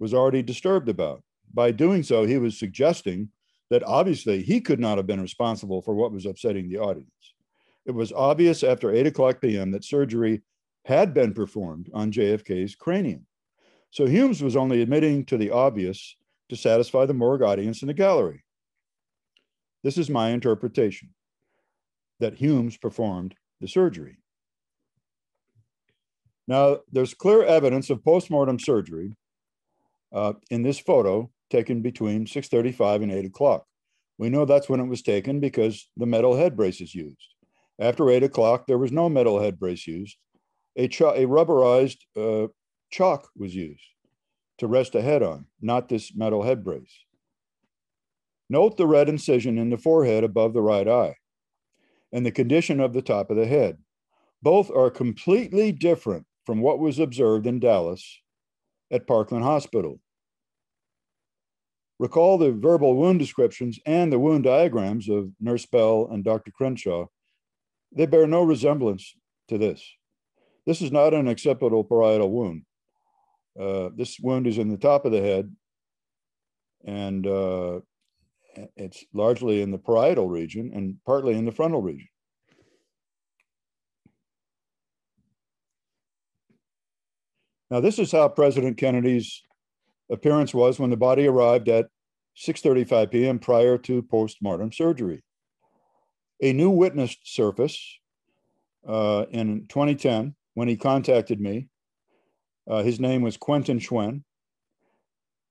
was already disturbed about. By doing so, he was suggesting that obviously he could not have been responsible for what was upsetting the audience. It was obvious after eight o'clock p m that surgery had been performed on J F K's cranium. So Humes was only admitting to the obvious to satisfy the morgue audience in the gallery. This is my interpretation, that Humes performed the surgery. Now, there's clear evidence of postmortem surgery uh, in this photo, taken between six thirty-five and eight o'clock. We know that's when it was taken because the metal head brace is used. After eight o'clock, there was no metal head brace used. A, a rubberized uh, chalk was used to rest a head on, not this metal head brace. Note the red incision in the forehead above the right eye and the condition of the top of the head. Both are completely different from what was observed in Dallas at Parkland Hospital. Recall the verbal wound descriptions and the wound diagrams of Nurse Bell and Doctor Crenshaw. They bear no resemblance to this. This is not an occipital parietal wound. Uh, this wound is in the top of the head, and uh, it's largely in the parietal region and partly in the frontal region. Now, this is how President Kennedy's appearance was when the body arrived at six thirty-five p m prior to postmortem surgery. A new witness surfaced uh, in twenty ten when he contacted me. Uh, his name was Quentin Schwen.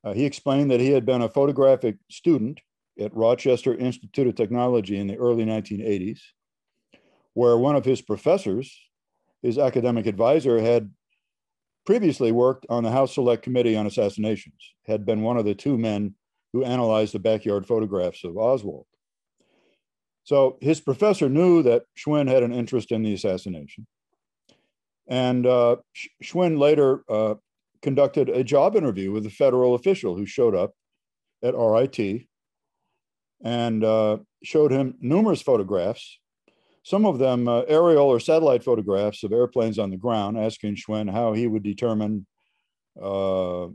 Uh, he explained that he had been a photographic student at Rochester Institute of Technology in the early nineteen eighties, where one of his professors, his academic advisor, had previously worked on the House Select Committee on Assassinations, had been one of the two men who analyzed the backyard photographs of Oswald. So his professor knew that Schwen had an interest in the assassination. And uh, Schwen later uh, conducted a job interview with a federal official who showed up at R I T and uh, showed him numerous photographs, some of them uh, aerial or satellite photographs of airplanes on the ground, asking Schwen how he would determine uh,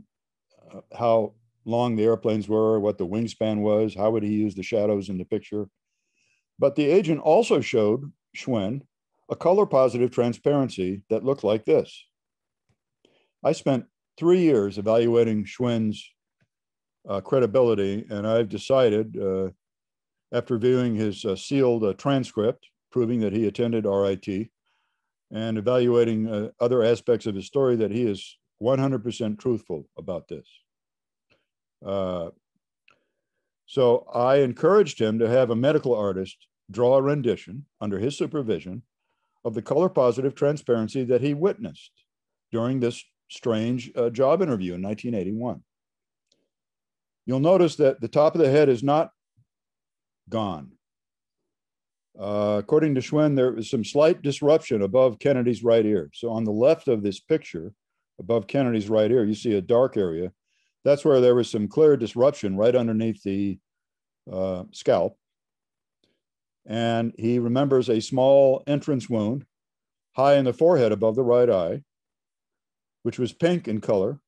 how long the airplanes were, what the wingspan was, how would he use the shadows in the picture. But the agent also showed Schwen a color-positive transparency that looked like this. I spent three years evaluating Schwen's uh, credibility, and I've decided, uh, after viewing his uh, sealed uh, transcript, proving that he attended R I T, and evaluating uh, other aspects of his story, that he is one hundred percent truthful about this. Uh, so I encouraged him to have a medical artist draw a rendition under his supervision of the color-positive transparency that he witnessed during this strange uh, job interview in nineteen eighty-one. You'll notice that the top of the head is not gone. Uh, according to Schwen, there was some slight disruption above Kennedy's right ear. So on the left of this picture, above Kennedy's right ear, you see a dark area. That's where there was some clear disruption right underneath the uh, scalp. And he remembers a small entrance wound high in the forehead above the right eye, which was pink in color.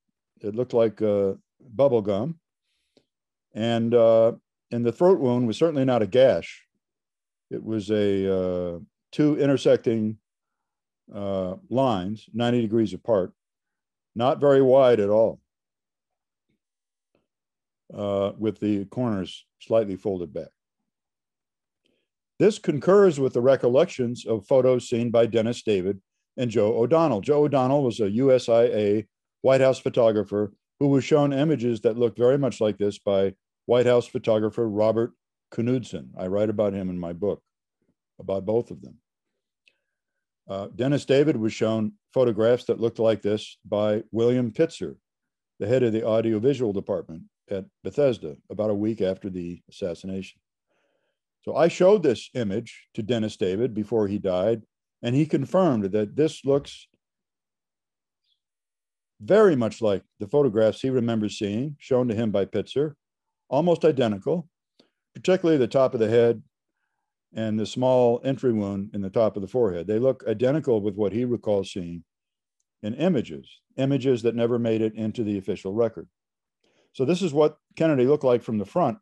It looked like uh, bubble gum. And, uh, and the throat wound was certainly not a gash. It was a uh, two intersecting uh, lines, ninety degrees apart, not very wide at all, uh, with the corners slightly folded back. This concurs with the recollections of photos seen by Dennis David and Joe O'Donnell. Joe O'Donnell was a U S I A White House photographer who was shown images that looked very much like this by White House photographer Robert Knudsen. I write about him in my book, about both of them. Uh, Dennis David was shown photographs that looked like this by William Pitzer, the head of the audiovisual department at Bethesda, about a week after the assassination. So I showed this image to Dennis David before he died, and he confirmed that this looks very much like the photographs he remembers seeing, shown to him by Pitzer, almost identical, particularly the top of the head and the small entry wound in the top of the forehead. They look identical with what he recalls seeing in images, images that never made it into the official record. So this is what Kennedy looked like from the front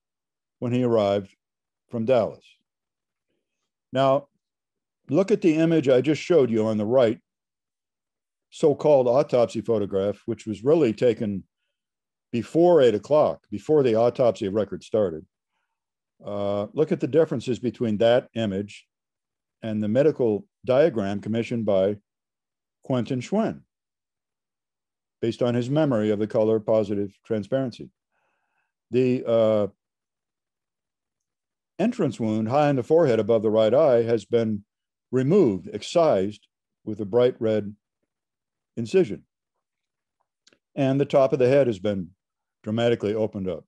when he arrived from Dallas. Now, look at the image I just showed you on the right, so-called autopsy photograph, which was really taken before eight o'clock, before the autopsy record started. Uh, look at the differences between that image and the medical diagram commissioned by Quentin Schwen, based on his memory of the color positive transparency. The uh, entrance wound high in the forehead above the right eye has been removed, excised with a bright red incision. And the top of the head has been dramatically opened up.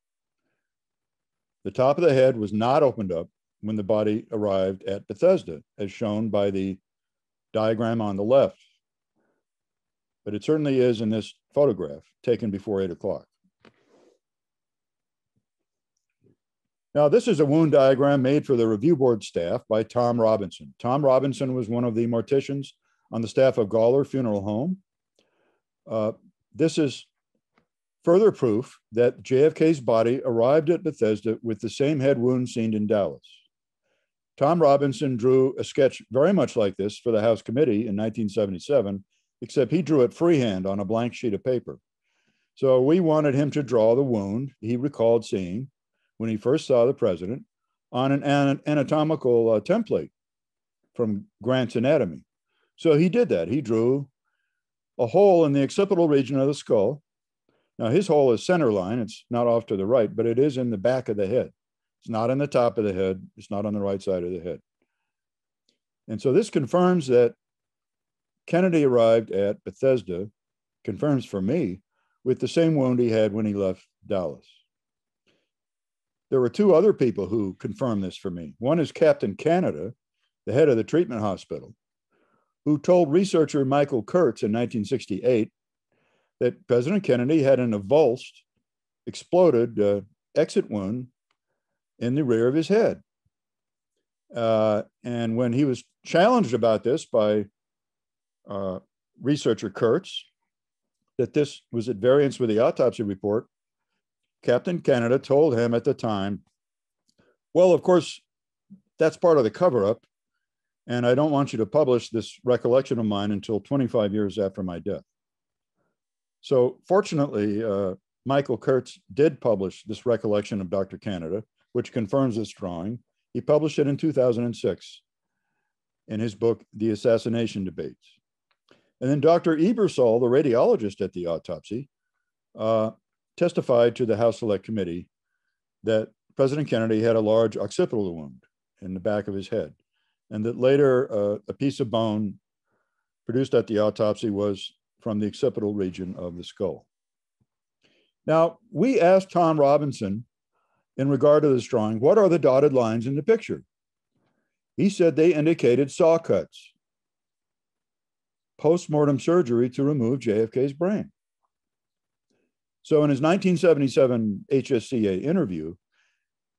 The top of the head was not opened up when the body arrived at Bethesda, as shown by the diagram on the left. But it certainly is in this photograph taken before eight o'clock. Now, this is a wound diagram made for the review board staff by Tom Robinson. Tom Robinson was one of the morticians on the staff of Gawler Funeral Home. Uh, this is further proof that J F K's body arrived at Bethesda with the same head wound seen in Dallas. Tom Robinson drew a sketch very much like this for the House Committee in nineteen seventy-seven except he drew it freehand on a blank sheet of paper. So we wanted him to draw the wound he recalled seeing when he first saw the president on an anatomical uh, template from Grant's anatomy. So he did that. He drew a hole in the occipital region of the skull. Now his hole is centerline. It's not off to the right, but it is in the back of the head. It's not in the top of the head. It's not on the right side of the head. And so this confirms that Kennedy arrived at Bethesda, confirms for me, with the same wound he had when he left Dallas. There were two other people who confirmed this for me. One is Captain Canada, the head of the treatment hospital, who told researcher Michael Kurtz in nineteen sixty-eight that President Kennedy had an avulsed, exploded uh, exit wound in the rear of his head. Uh, and when he was challenged about this by uh, researcher Kurtz, that this was at variance with the autopsy report, Captain Canada told him at the time, well, of course, that's part of the cover-up, and I don't want you to publish this recollection of mine until twenty-five years after my death. So fortunately, uh, Michael Kurtz did publish this recollection of Doctor Canada, which confirms this drawing. He published it in two thousand six in his book, The Assassination Debates. And then Doctor Ebersole, the radiologist at the autopsy, uh, testified to the House Select Committee that President Kennedy had a large occipital wound in the back of his head, and that later uh, a piece of bone produced at the autopsy was from the occipital region of the skull. Now, we asked Tom Robinson in regard to this drawing, what are the dotted lines in the picture? He said they indicated saw cuts, post-mortem surgery to remove J F K's brain. So in his nineteen seventy-seven H S C A interview,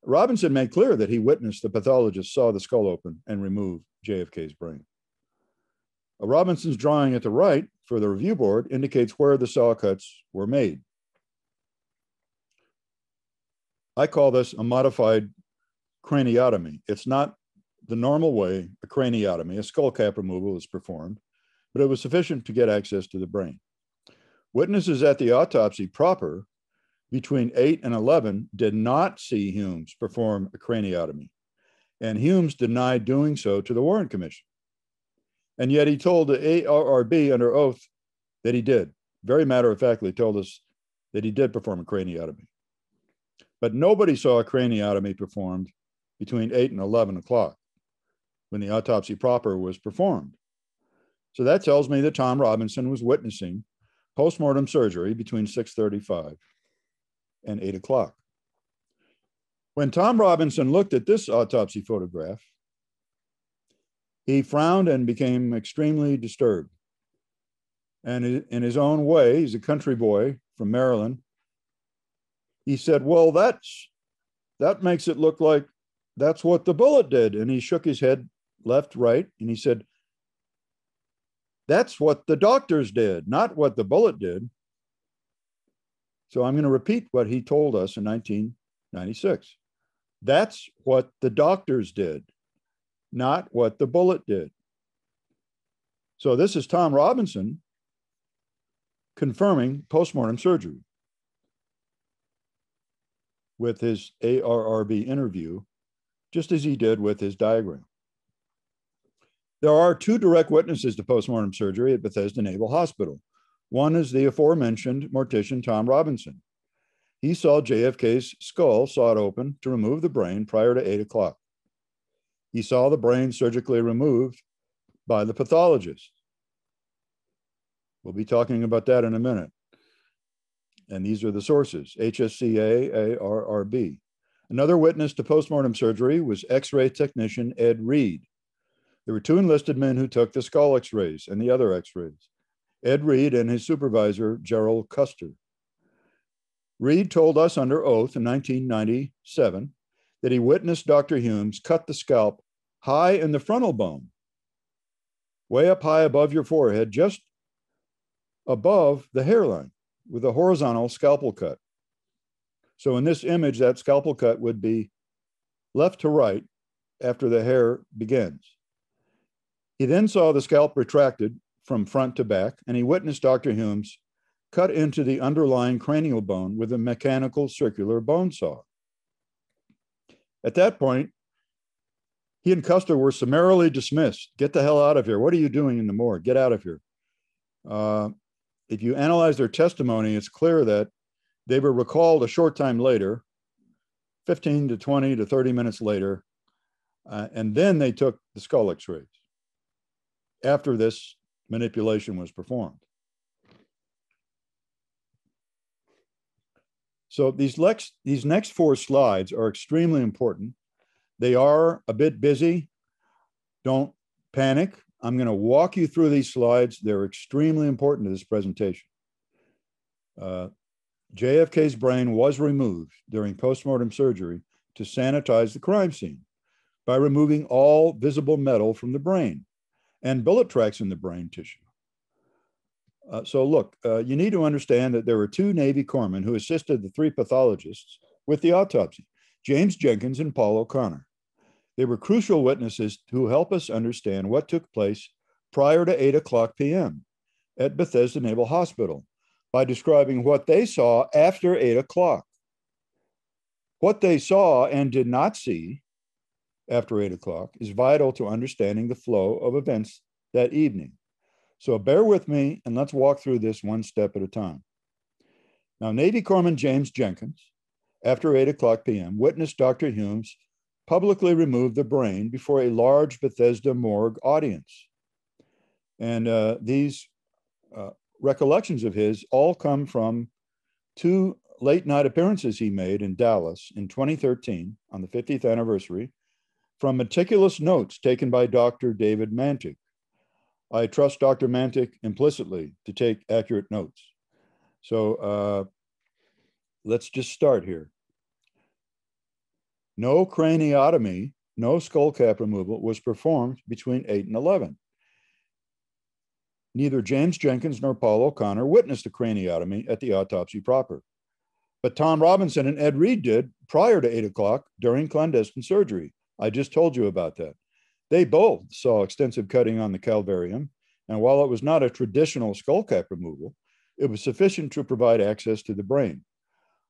Robinson made clear that he witnessed the pathologist saw the skull open and remove J F K's brain. Robinson's drawing at the right for the review board indicates where the saw cuts were made. I call this a modified craniotomy. It's not the normal way a craniotomy, a skull cap removal, is performed, but it was sufficient to get access to the brain. Witnesses at the autopsy proper between eight and eleven did not see Humes perform a craniotomy, and Humes denied doing so to the Warren Commission. And yet he told the A R R B under oath that he did. Very matter-of-factly told us that he did perform a craniotomy. But nobody saw a craniotomy performed between eight and eleven o'clock when the autopsy proper was performed. So that tells me that Tom Robinson was witnessing postmortem surgery between six thirty-five and eight o'clock. When Tom Robinson looked at this autopsy photograph, he frowned and became extremely disturbed. And in his own way, he's a country boy from Maryland, he said, well, that's, that makes it look like that's what the bullet did. And he shook his head left, right, and he said, that's what the doctors did, not what the bullet did. So I'm going to repeat what he told us in nineteen ninety-six. That's what the doctors did, not what the bullet did. So this is Tom Robinson confirming postmortem surgery with his A R R B interview, just as he did with his diagram. There are two direct witnesses to postmortem surgery at Bethesda Naval Hospital. One is the aforementioned mortician, Tom Robinson. He saw J F K's skull sawed open to remove the brain prior to eight o'clock. He saw the brain surgically removed by the pathologist. We'll be talking about that in a minute. And these are the sources, H S C A, A R R B. Another witness to postmortem surgery was X-ray technician Ed Reed. There were two enlisted men who took the skull X-rays and the other X-rays, Ed Reed and his supervisor, Gerald Custer. Reed told us under oath in nineteen ninety-seven that he witnessed Doctor Humes cut the scalp high in the frontal bone, way up high above your forehead, just above the hairline, with a horizontal scalpel cut. So in this image, that scalpel cut would be left to right after the hair begins. He then saw the scalp retracted from front to back, and he witnessed Doctor Humes cut into the underlying cranial bone with a mechanical circular bone saw. At that point, he and Custer were summarily dismissed. Get the hell out of here. What are you doing in the morgue? Get out of here. Uh, if you analyze their testimony, it's clear that they were recalled a short time later, fifteen to twenty to thirty minutes later, uh, and then they took the skull x-rays after this manipulation was performed. So these, lex these next four slides are extremely important. They are a bit busy. Don't panic. I'm going to walk you through these slides. They're extremely important to this presentation. Uh, J F K's brain was removed during postmortem surgery to sanitize the crime scene by removing all visible metal from the brain and bullet tracks in the brain tissue. Uh, so look, uh, you need to understand that there were two Navy corpsmen who assisted the three pathologists with the autopsy, James Jenkins and Paul O'Connor. They were crucial witnesses who help us understand what took place prior to eight o'clock p m at Bethesda Naval Hospital by describing what they saw after eight o'clock. What they saw and did not see after eight o'clock is vital to understanding the flow of events that evening. So bear with me and let's walk through this one step at a time. Now, Navy Corpsman James Jenkins, after eight o'clock p m, witnessed Doctor Humes publicly remove the brain before a large Bethesda morgue audience. And uh, these uh, recollections of his all come from two late night appearances he made in Dallas in twenty thirteen on the fiftieth anniversary, from meticulous notes taken by Doctor David Mantik. I trust Doctor Mantik implicitly to take accurate notes. So uh, let's just start here. No craniotomy, no skull cap removal was performed between eight and eleven. Neither James Jenkins nor Paul O'Connor witnessed a craniotomy at the autopsy proper, but Tom Robinson and Ed Reed did prior to eight o'clock during clandestine surgery. I just told you about that. They both saw extensive cutting on the calvarium, and while it was not a traditional skull cap removal, it was sufficient to provide access to the brain.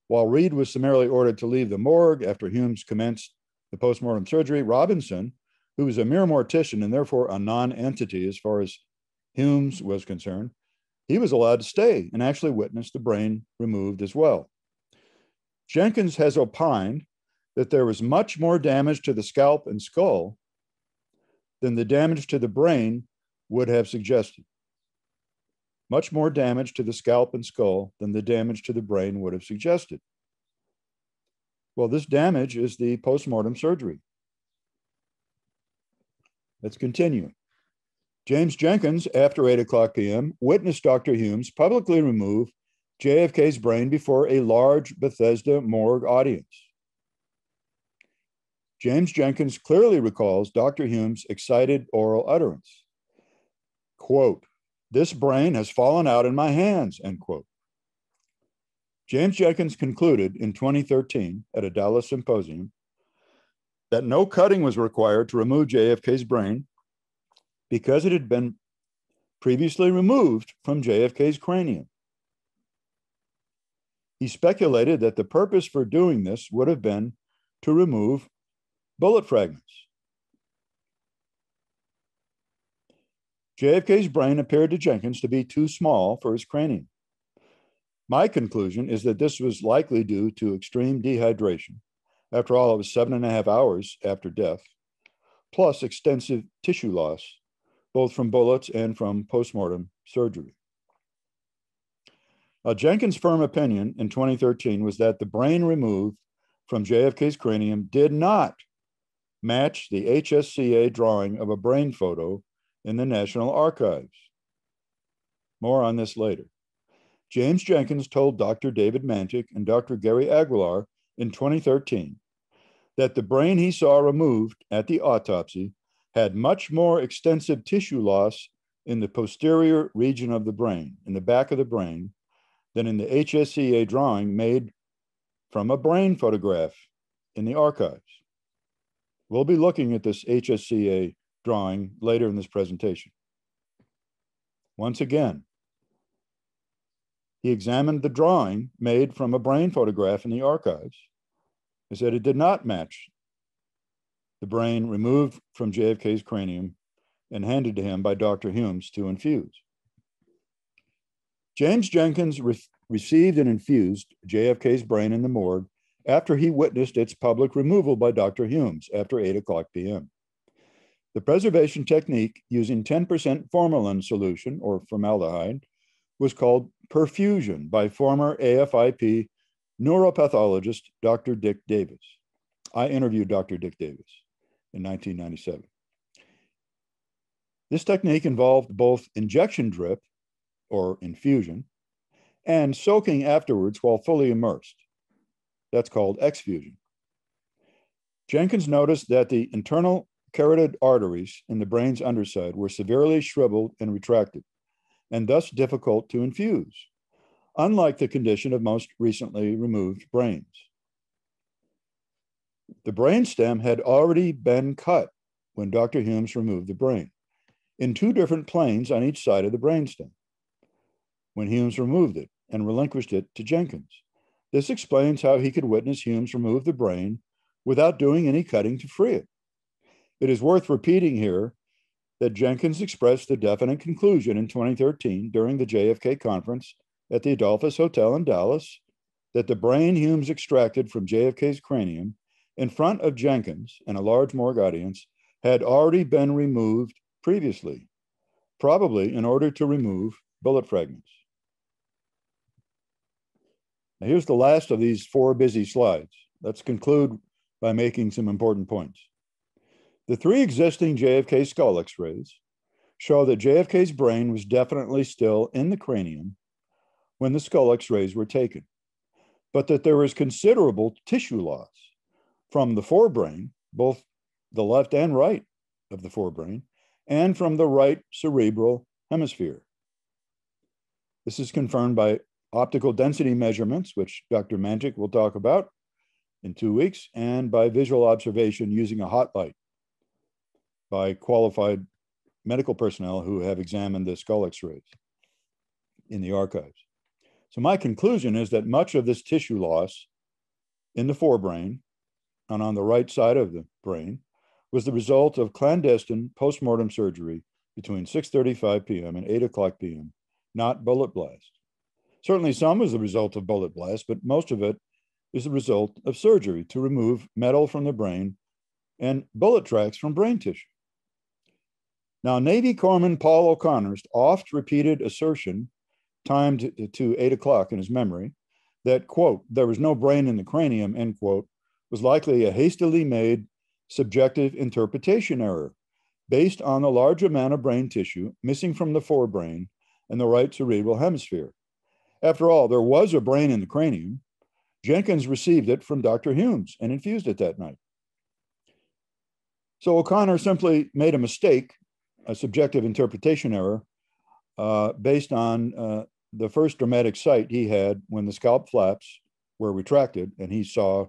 While Reed was summarily ordered to leave the morgue after Humes commenced the postmortem surgery, Robinson, who was a mere mortician and therefore a non-entity as far as Humes was concerned, he was allowed to stay and actually witnessed the brain removed as well. Jenkins has opined that there was much more damage to the scalp and skull than the damage to the brain would have suggested. Much more damage to the scalp and skull than the damage to the brain would have suggested. Well, this damage is the postmortem surgery. Let's continue. James Jenkins, after eight o'clock p m, witnessed Doctor Humes publicly remove J F K's brain before a large Bethesda morgue audience. James Jenkins clearly recalls Doctor Humes' excited oral utterance. Quote, "This brain has fallen out in my hands," end quote. James Jenkins concluded in twenty thirteen at a Dallas symposium that no cutting was required to remove J F K's brain because it had been previously removed from J F K's cranium. He speculated that the purpose for doing this would have been to remove bullet fragments. J F K's brain appeared to Jenkins to be too small for his cranium. My conclusion is that this was likely due to extreme dehydration. After all, it was seven and a half hours after death, plus extensive tissue loss, both from bullets and from postmortem surgery. Now, Jenkins' firm opinion in twenty thirteen was that the brain removed from J F K's cranium did not match the H S C A drawing of a brain photo in the National Archives. More on this later. James Jenkins told Doctor David Mantik and Doctor Gary Aguilar in twenty thirteen that the brain he saw removed at the autopsy had much more extensive tissue loss in the posterior region of the brain, in the back of the brain, than in the H S C A drawing made from a brain photograph in the archives. We'll be looking at this H S C A drawing later in this presentation. Once again, he examined the drawing made from a brain photograph in the archives. He said it did not match the brain removed from J F K's cranium and handed to him by Doctor Humes to infuse. James Jenkins re received and infused J F K's brain in the morgue after he witnessed its public removal by Doctor Humes after eight o'clock p m The preservation technique using ten percent formalin solution or formaldehyde was called perfusion by former A F I P neuropathologist Doctor Dick Davis. I interviewed Doctor Dick Davis in nineteen ninety-seven. This technique involved both injection drip or infusion and soaking afterwards while fully immersed. That's called exfusion. Jenkins noticed that the internal carotid arteries in the brain's underside were severely shriveled and retracted and thus difficult to infuse, unlike the condition of most recently removed brains. The brainstem had already been cut when Doctor Humes removed the brain in two different planes on each side of the brainstem when Humes removed it and relinquished it to Jenkins. This explains how he could witness Humes remove the brain without doing any cutting to free it. It is worth repeating here that Jenkins expressed the definite conclusion in twenty thirteen during the J F K conference at the Adolphus Hotel in Dallas that the brain Humes extracted from J F K's cranium in front of Jenkins and a large morgue audience had already been removed previously, probably in order to remove bullet fragments. Now here's the last of these four busy slides. Let's conclude by making some important points. The three existing J F K skull x-rays show that J F K's brain was definitely still in the cranium when the skull x-rays were taken, but that there was considerable tissue loss from the forebrain, both the left and right of the forebrain, and from the right cerebral hemisphere. This is confirmed by optical density measurements, which Doctor Mantik will talk about in two weeks, and by visual observation using a hot light by qualified medical personnel who have examined the skull x-rays in the archives. So my conclusion is that much of this tissue loss in the forebrain and on the right side of the brain was the result of clandestine postmortem surgery between six thirty-five p m and eight o'clock p m, not bullet blast. Certainly some is the result of bullet blast, but most of it is the result of surgery to remove metal from the brain and bullet tracks from brain tissue. Now, Navy Corpsman Paul O'Connor's oft-repeated assertion, timed to eight o'clock in his memory, that, quote, there was no brain in the cranium, end quote, was likely a hastily made subjective interpretation error based on the large amount of brain tissue missing from the forebrain and the right cerebral hemisphere. After all, there was a brain in the cranium. Jenkins received it from Doctor Humes and infused it that night. So O'Connor simply made a mistake, a subjective interpretation error, uh, based on uh, the first dramatic sight he had when the scalp flaps were retracted and he saw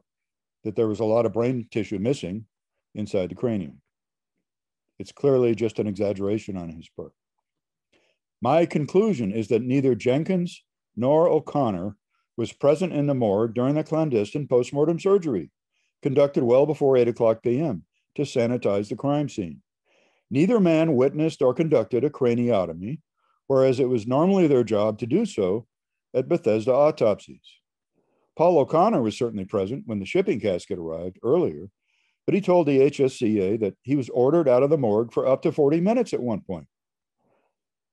that there was a lot of brain tissue missing inside the cranium. It's clearly just an exaggeration on his part. My conclusion is that neither Jenkins nor O'Connor was present in the morgue during the clandestine postmortem surgery conducted well before eight o'clock p m to sanitize the crime scene. Neither man witnessed or conducted a craniotomy, whereas it was normally their job to do so at Bethesda autopsies. Paul O'Connor was certainly present when the shipping casket arrived earlier, but he told the H S C A that he was ordered out of the morgue for up to forty minutes at one point.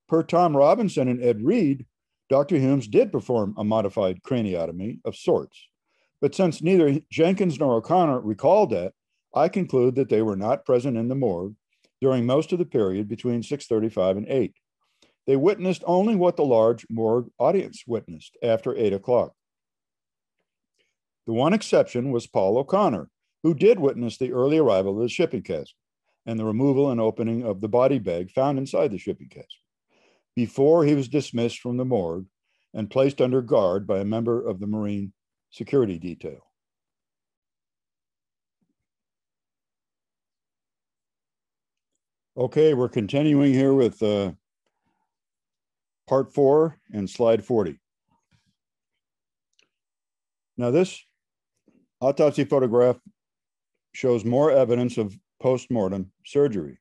Per Tom Robinson and Ed Reed, Doctor Humes did perform a modified craniotomy of sorts, but since neither Jenkins nor O'Connor recalled that, I conclude that they were not present in the morgue during most of the period between six thirty-five and eight. They witnessed only what the large morgue audience witnessed after eight o'clock. The one exception was Paul O'Connor, who did witness the early arrival of the shipping casket and the removal and opening of the body bag found inside the shipping casket before he was dismissed from the morgue and placed under guard by a member of the Marine security detail. Okay, we're continuing here with uh, part four and slide forty. Now this autopsy photograph shows more evidence of post-mortem surgery.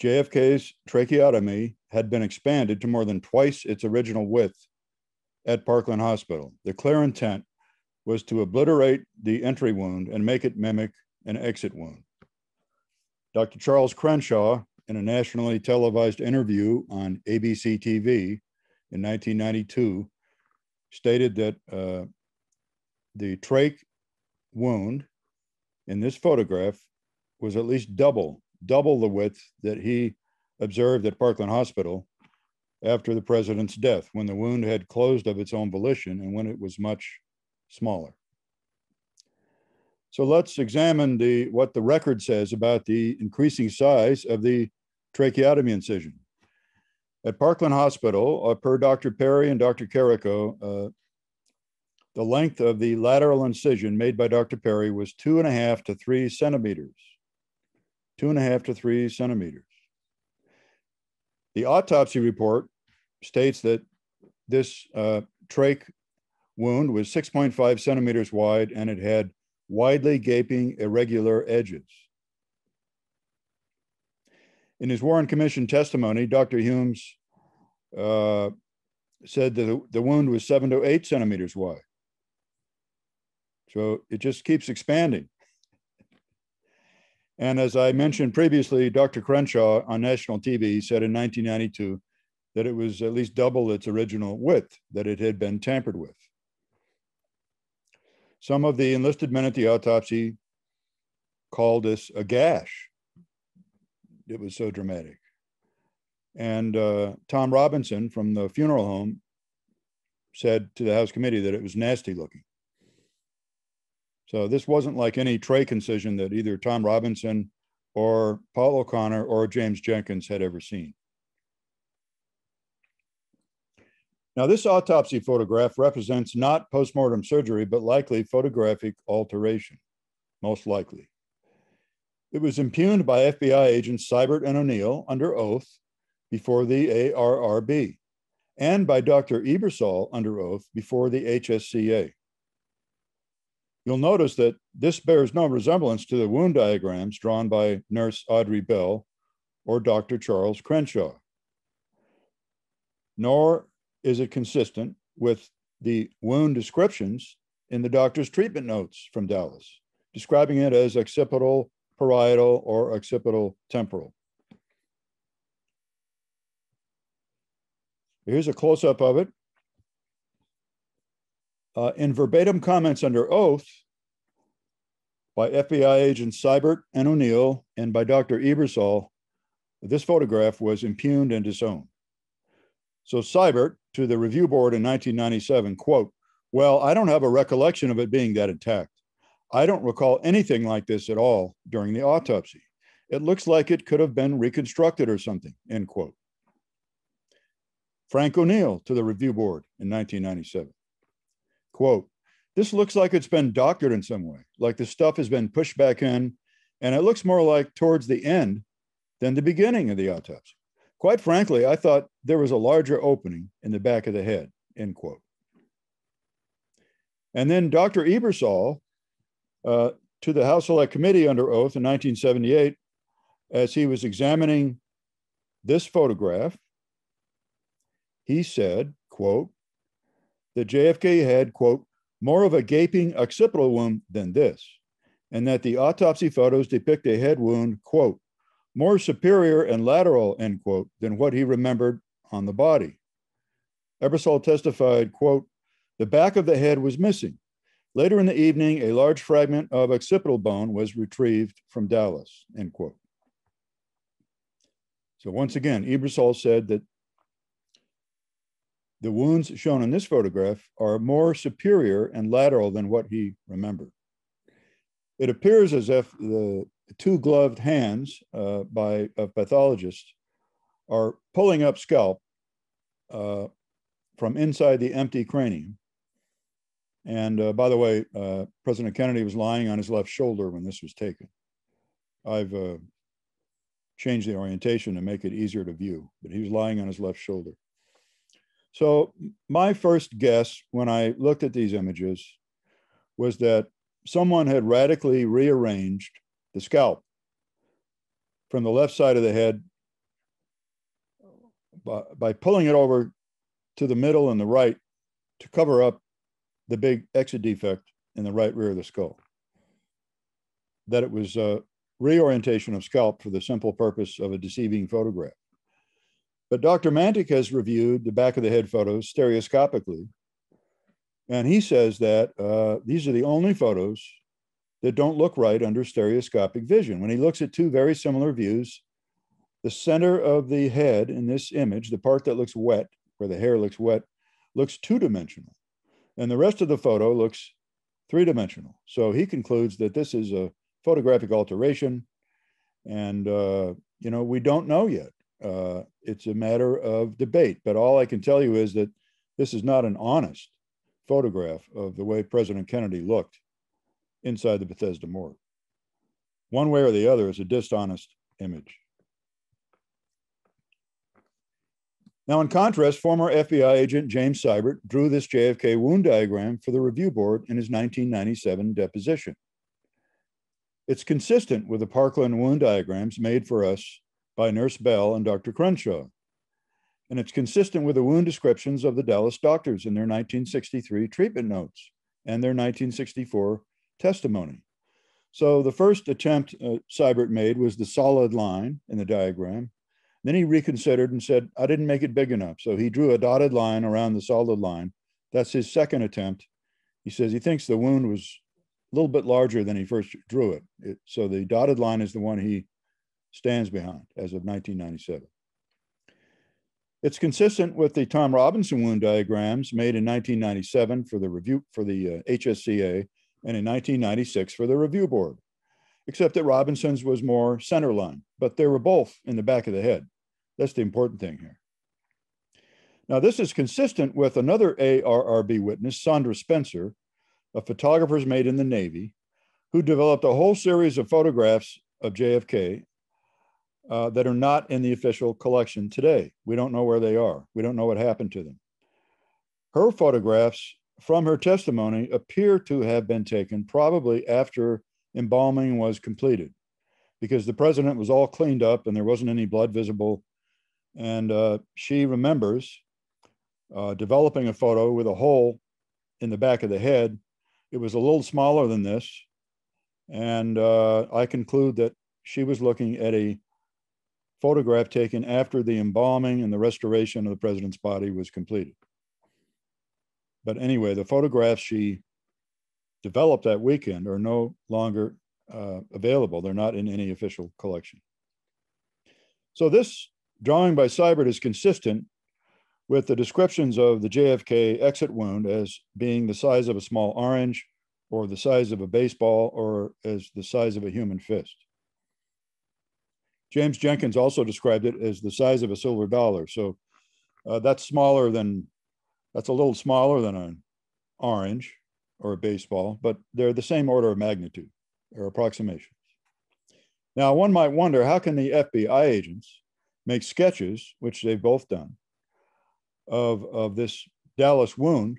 J F K's tracheotomy had been expanded to more than twice its original width at Parkland Hospital. The clear intent was to obliterate the entry wound and make it mimic an exit wound. Doctor Charles Crenshaw, in a nationally televised interview on A B C T V in nineteen ninety-two, stated that uh, the trach wound in this photograph was at least double, double the width that he observed at Parkland Hospital after the president's death, when the wound had closed of its own volition and when it was much smaller. So let's examine the, what the record says about the increasing size of the tracheotomy incision. At Parkland Hospital, uh, per Doctor Perry and Doctor Carrico, uh, the length of the lateral incision made by Doctor Perry was two and a half to three centimeters. Two and a half to three centimeters. The autopsy report states that this uh, trach wound was six point five centimeters wide and it had widely gaping irregular edges. In his Warren Commission testimony, Doctor Humes uh, said that the, the wound was seven to eight centimeters wide. So it just keeps expanding. And as I mentioned previously, Doctor Crenshaw on national T V said in nineteen ninety-two that it was at least double its original width, that it had been tampered with. Some of the enlisted men at the autopsy called this a gash. It was so dramatic. And uh, Tom Robinson from the funeral home said to the House committee that it was nasty looking. So this wasn't like any trach incision that either Tom Robinson or Paul O'Connor or James Jenkins had ever seen. Now this autopsy photograph represents not postmortem surgery, but likely photographic alteration, most likely. It was impugned by F B I agents Sibert and O'Neill under oath before the A R R B and by Doctor Ebersole under oath before the H S C A. You'll notice that this bears no resemblance to the wound diagrams drawn by Nurse Audrey Bell or Doctor Charles Crenshaw, nor is it consistent with the wound descriptions in the doctor's treatment notes from Dallas, describing it as occipital, parietal, or occipital temporal. Here's a close-up of it. Uh, in verbatim comments under oath by F B I agents Sibert and O'Neill and by Doctor Ebersole, this photograph was impugned and disowned. So Sibert to the review board in nineteen ninety-seven, quote, "Well, I don't have a recollection of it being that intact. I don't recall anything like this at all during the autopsy. It looks like it could have been reconstructed or something," end quote. Frank O'Neill to the review board in nineteen ninety-seven. Quote, "This looks like it's been doctored in some way, like the stuff has been pushed back in, and it looks more like towards the end than the beginning of the autopsy. Quite frankly, I thought there was a larger opening in the back of the head," end quote. And then Doctor Ebersole uh, to the House Select Committee under oath in nineteen seventy-eight, as he was examining this photograph, he said, quote, that J F K had, quote, "more of a gaping occipital wound than this, and that the autopsy photos depict a head wound, quote, more superior and lateral, end quote, than what he remembered on the body." Ebersole testified, quote, "The back of the head was missing. Later in the evening, a large fragment of occipital bone was retrieved from Dallas," end quote. So once again, Ebersole said that the wounds shown in this photograph are more superior and lateral than what he remembered. It appears as if the two gloved hands uh, by a pathologist are pulling up scalp uh, from inside the empty cranium. And uh, by the way, uh, President Kennedy was lying on his left shoulder when this was taken. I've uh, changed the orientation to make it easier to view, but he was lying on his left shoulder. So my first guess when I looked at these images was that someone had radically rearranged the scalp from the left side of the head by, by pulling it over to the middle and the right to cover up the big exit defect in the right rear of the skull. That it was a reorientation of scalp for the simple purpose of a deceiving photograph. But Doctor Mantik has reviewed the back of the head photos stereoscopically. And he says that uh, these are the only photos that don't look right under stereoscopic vision. When he looks at two very similar views, the center of the head in this image, the part that looks wet, where the hair looks wet, looks two-dimensional. And the rest of the photo looks three-dimensional. So he concludes that this is a photographic alteration. And, uh, you know, we don't know yet. Uh, it's a matter of debate, but all I can tell you is that this is not an honest photograph of the way President Kennedy looked inside the Bethesda morgue. One way or the other is a dishonest image. Now, in contrast, former F B I agent James Sibert drew this J F K wound diagram for the review board in his nineteen ninety-seven deposition. It's consistent with the Parkland wound diagrams made for us by Nurse Bell and Doctor Crenshaw. And it's consistent with the wound descriptions of the Dallas doctors in their nineteen sixty-three treatment notes and their nineteen sixty-four testimony. So the first attempt uh, Sibert made was the solid line in the diagram. Then he reconsidered and said, I didn't make it big enough. So he drew a dotted line around the solid line. That's his second attempt. He says he thinks the wound was a little bit larger than he first drew it. it so the dotted line is the one he stands behind as of nineteen ninety-seven. It's consistent with the Tom Robinson wound diagrams made in nineteen ninety-seven for the review for the uh, H S C A and in nineteen ninety-six for the review board, except that Robinson's was more centerline, but they were both in the back of the head. That's the important thing here. Now, this is consistent with another A R R B witness, Sandra Spencer, a photographer's mate in the Navy, who developed a whole series of photographs of J F K Uh, that are not in the official collection today. We don't know where they are. We don't know what happened to them. Her photographs from her testimony appear to have been taken probably after embalming was completed, because the president was all cleaned up and there wasn't any blood visible. And uh, she remembers uh, developing a photo with a hole in the back of the head. It was a little smaller than this. And uh, I conclude that she was looking at a photograph taken after the embalming and the restoration of the president's body was completed. But anyway, the photographs she developed that weekend are no longer uh, available. They're not in any official collection. So this drawing by Sibert is consistent with the descriptions of the J F K exit wound as being the size of a small orange or the size of a baseball or as the size of a human fist. James Jenkins also described it as the size of a silver dollar. So uh, that's smaller than, that's a little smaller than an orange or a baseball, but they're the same order of magnitude or approximations. Now, one might wonder, how can the F B I agents make sketches, which they've both done, of, of this Dallas wound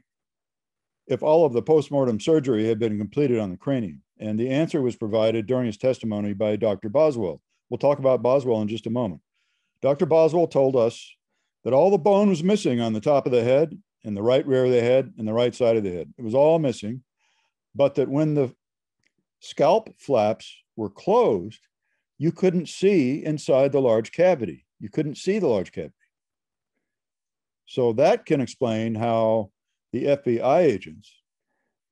if all of the postmortem surgery had been completed on the cranium? And the answer was provided during his testimony by Doctor Boswell. We'll talk about Boswell in just a moment. Doctor Boswell told us that all the bone was missing on the top of the head and the right rear of the head and the right side of the head. It was all missing, but that when the scalp flaps were closed, you couldn't see inside the large cavity. You couldn't see the large cavity. So that can explain how the F B I agents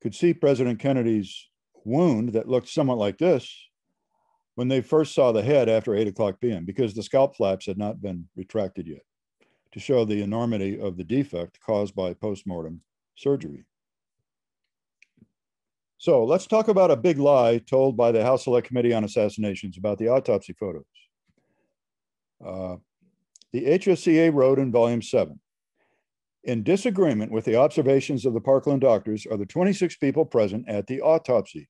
could see President Kennedy's wound that looked somewhat like this when they first saw the head after eight o'clock p m because the scalp flaps had not been retracted yet to show the enormity of the defect caused by postmortem surgery. So let's talk about a big lie told by the House Select Committee on Assassinations about the autopsy photos. Uh, the H S C A wrote in volume seven, in disagreement with the observations of the Parkland doctors are the twenty-six people present at the autopsy.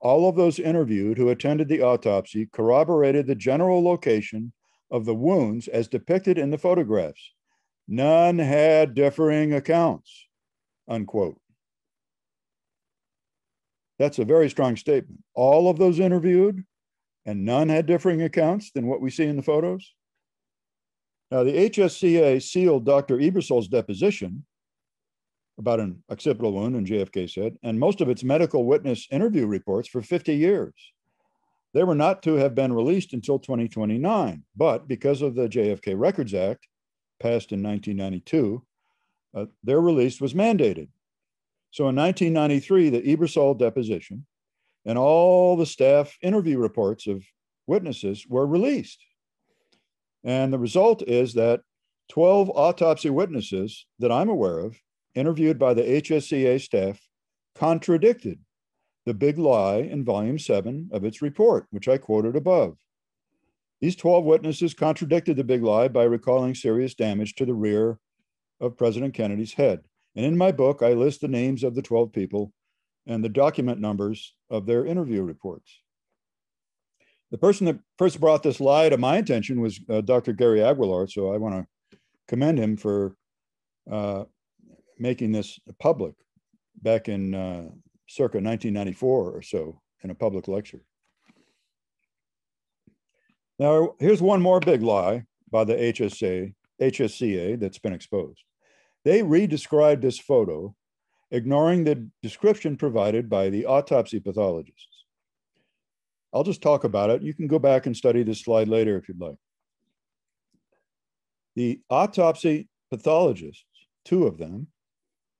All of those interviewed who attended the autopsy corroborated the general location of the wounds as depicted in the photographs, None had differing accounts, unquote. That's a very strong statement. All of those interviewed and none had differing accounts than what we see in the photos. Now, the H S C A sealed Doctor Ebersole's deposition about an occipital wound, and J F K said, and most of its medical witness interview reports for fifty years. They were not to have been released until twenty twenty-nine, but because of the J F K Records Act, passed in nineteen ninety-two, uh, their release was mandated. So in nineteen ninety-three, the Ebersole deposition and all the staff interview reports of witnesses were released. And the result is that twelve autopsy witnesses that I'm aware of, interviewed by the H S C A staff, contradicted the big lie in volume seven of its report, which I quoted above. These twelve witnesses contradicted the big lie by recalling serious damage to the rear of President Kennedy's head. And in my book, I list the names of the twelve people and the document numbers of their interview reports. The person that first brought this lie to my attention was uh, Doctor Gary Aguilar, so I want to commend him for uh, making this public back in uh, circa nineteen ninety-four or so in a public lecture. Now, here's one more big lie by the H S A, H S C A that's been exposed. They re-described this photo, ignoring the description provided by the autopsy pathologists. I'll just talk about it. You can go back and study this slide later if you'd like. The autopsy pathologists, two of them,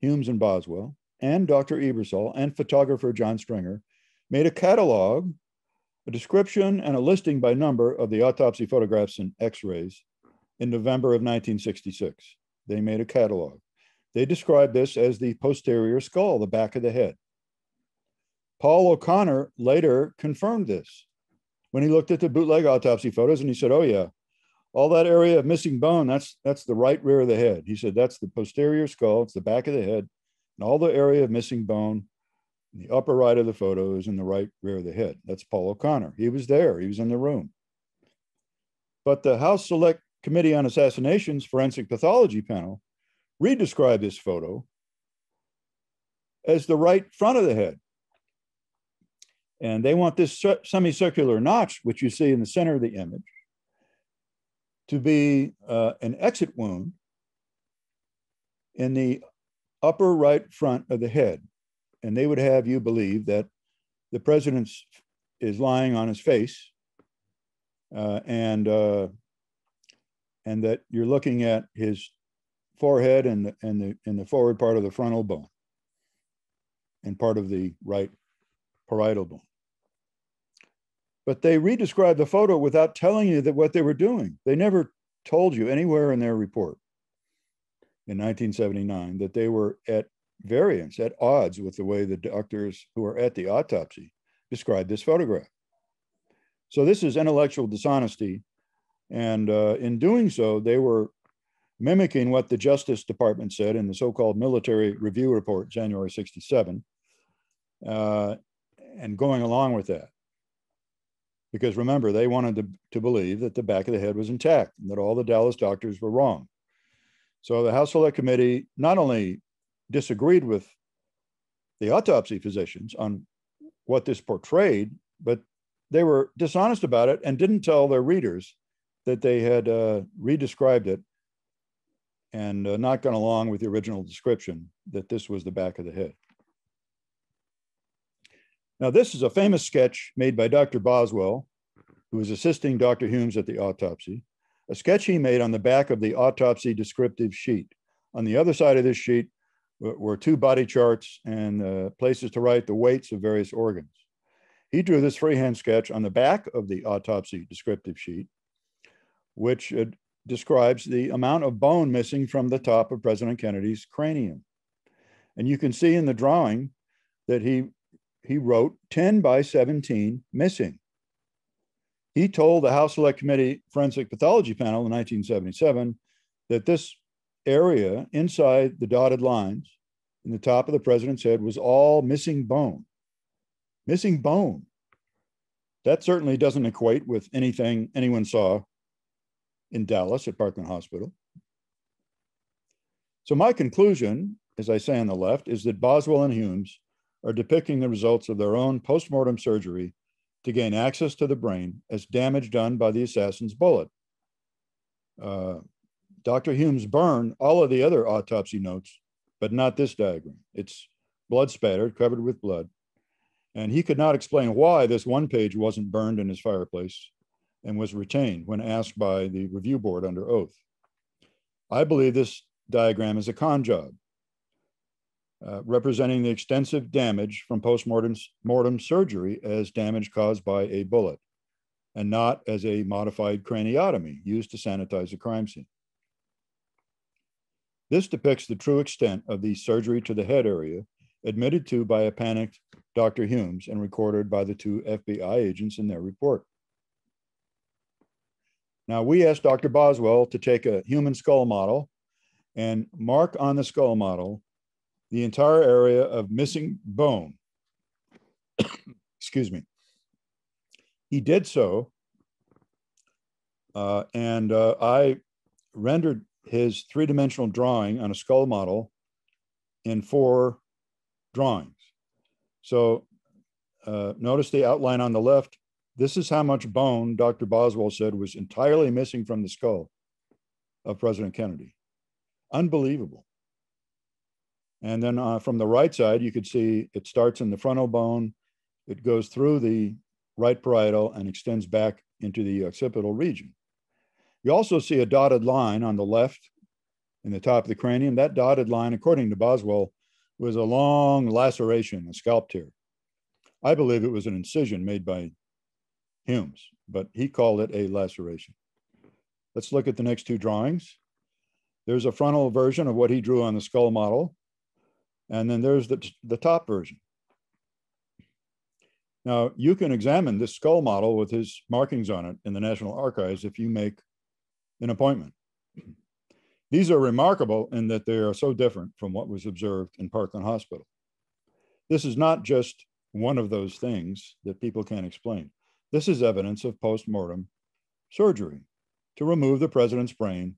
Humes and Boswell, and Doctor Ebersole and photographer John Stringer, made a catalog, a description, and a listing by number of the autopsy photographs and x-rays in November of nineteen sixty-six. They made a catalog. They described this as the posterior skull, the back of the head. Paul O'Connor later confirmed this when he looked at the bootleg autopsy photos and he said, oh yeah, all that area of missing bone, that's, that's the right rear of the head. He said, that's the posterior skull, it's the back of the head, and all the area of missing bone in the upper right of the photo is in the right rear of the head. That's Paul O'Connor. He was there, he was in the room. But the House Select Committee on Assassinations Forensic Pathology Panel re-described this photo as the right front of the head. And they want this semicircular notch, which you see in the center of the image, to be uh, an exit wound in the upper right front of the head. And they would have you believe that the president is lying on his face uh, and, uh, and that you're looking at his forehead and the, and, the, and the forward part of the frontal bone and part of the right parietal bone. But they re-described the photo without telling you that what they were doing. They never told you anywhere in their report in nineteen seventy-nine that they were at variance, at odds with the way the doctors who were at the autopsy described this photograph. So this is intellectual dishonesty. And uh, in doing so, they were mimicking what the Justice Department said in the so-called military review report, January sixty-seven, uh, and going along with that. Because remember, they wanted to, to believe that the back of the head was intact and that all the Dallas doctors were wrong. So the House Select Committee not only disagreed with the autopsy physicians on what this portrayed, but they were dishonest about it and didn't tell their readers that they had uh, re-described it and uh, not gone along with the original description that this was the back of the head. Now, this is a famous sketch made by Doctor Boswell, who was assisting Doctor Humes at the autopsy, a sketch he made on the back of the autopsy descriptive sheet. On the other side of this sheet were two body charts and uh, places to write the weights of various organs. He drew this freehand sketch on the back of the autopsy descriptive sheet, which uh, describes the amount of bone missing from the top of President Kennedy's cranium. And you can see in the drawing that he He wrote ten by seventeen missing. He told the House Select Committee Forensic Pathology Panel in nineteen seventy-seven that this area inside the dotted lines in the top of the president's head was all missing bone. Missing bone. That certainly doesn't equate with anything anyone saw in Dallas at Parkland Hospital. So my conclusion, as I say on the left, is that Boswell and Humes are depicting the results of their own postmortem surgery to gain access to the brain as damage done by the assassin's bullet. Uh, Doctor Humes burned all of the other autopsy notes, but not this diagram. It's blood spattered, covered with blood. And he could not explain why this one page wasn't burned in his fireplace and was retained when asked by the review board under oath. I believe this diagram is a con job, uh, representing the extensive damage from postmortem surgery as damage caused by a bullet and not as a modified craniotomy used to sanitize a crime scene. This depicts the true extent of the surgery to the head area admitted to by a panicked Doctor Humes and recorded by the two F B I agents in their report. Now, we asked Doctor Boswell to take a human skull model and mark on the skull model the entire area of missing bone. Excuse me. He did so, uh, and uh, I rendered his three-dimensional drawing on a skull model in four drawings. So uh, notice the outline on the left. This is how much bone Doctor Boswell said was entirely missing from the skull of President Kennedy. Unbelievable. And then uh, from the right side, you could see it starts in the frontal bone. It goes through the right parietal and extends back into the occipital region. You also see a dotted line on the left in the top of the cranium. That dotted line, according to Boswell, was a long laceration, a scalp tear. I believe it was an incision made by Humes, but he called it a laceration. Let's look at the next two drawings. There's a frontal version of what he drew on the skull model, and then there's the, the top version. Now, you can examine this skull model with his markings on it in the National Archives if you make an appointment. These are remarkable in that they are so different from what was observed in Parkland Hospital. This is not just one of those things that people can't explain. This is evidence of post-mortem surgery to remove the president's brain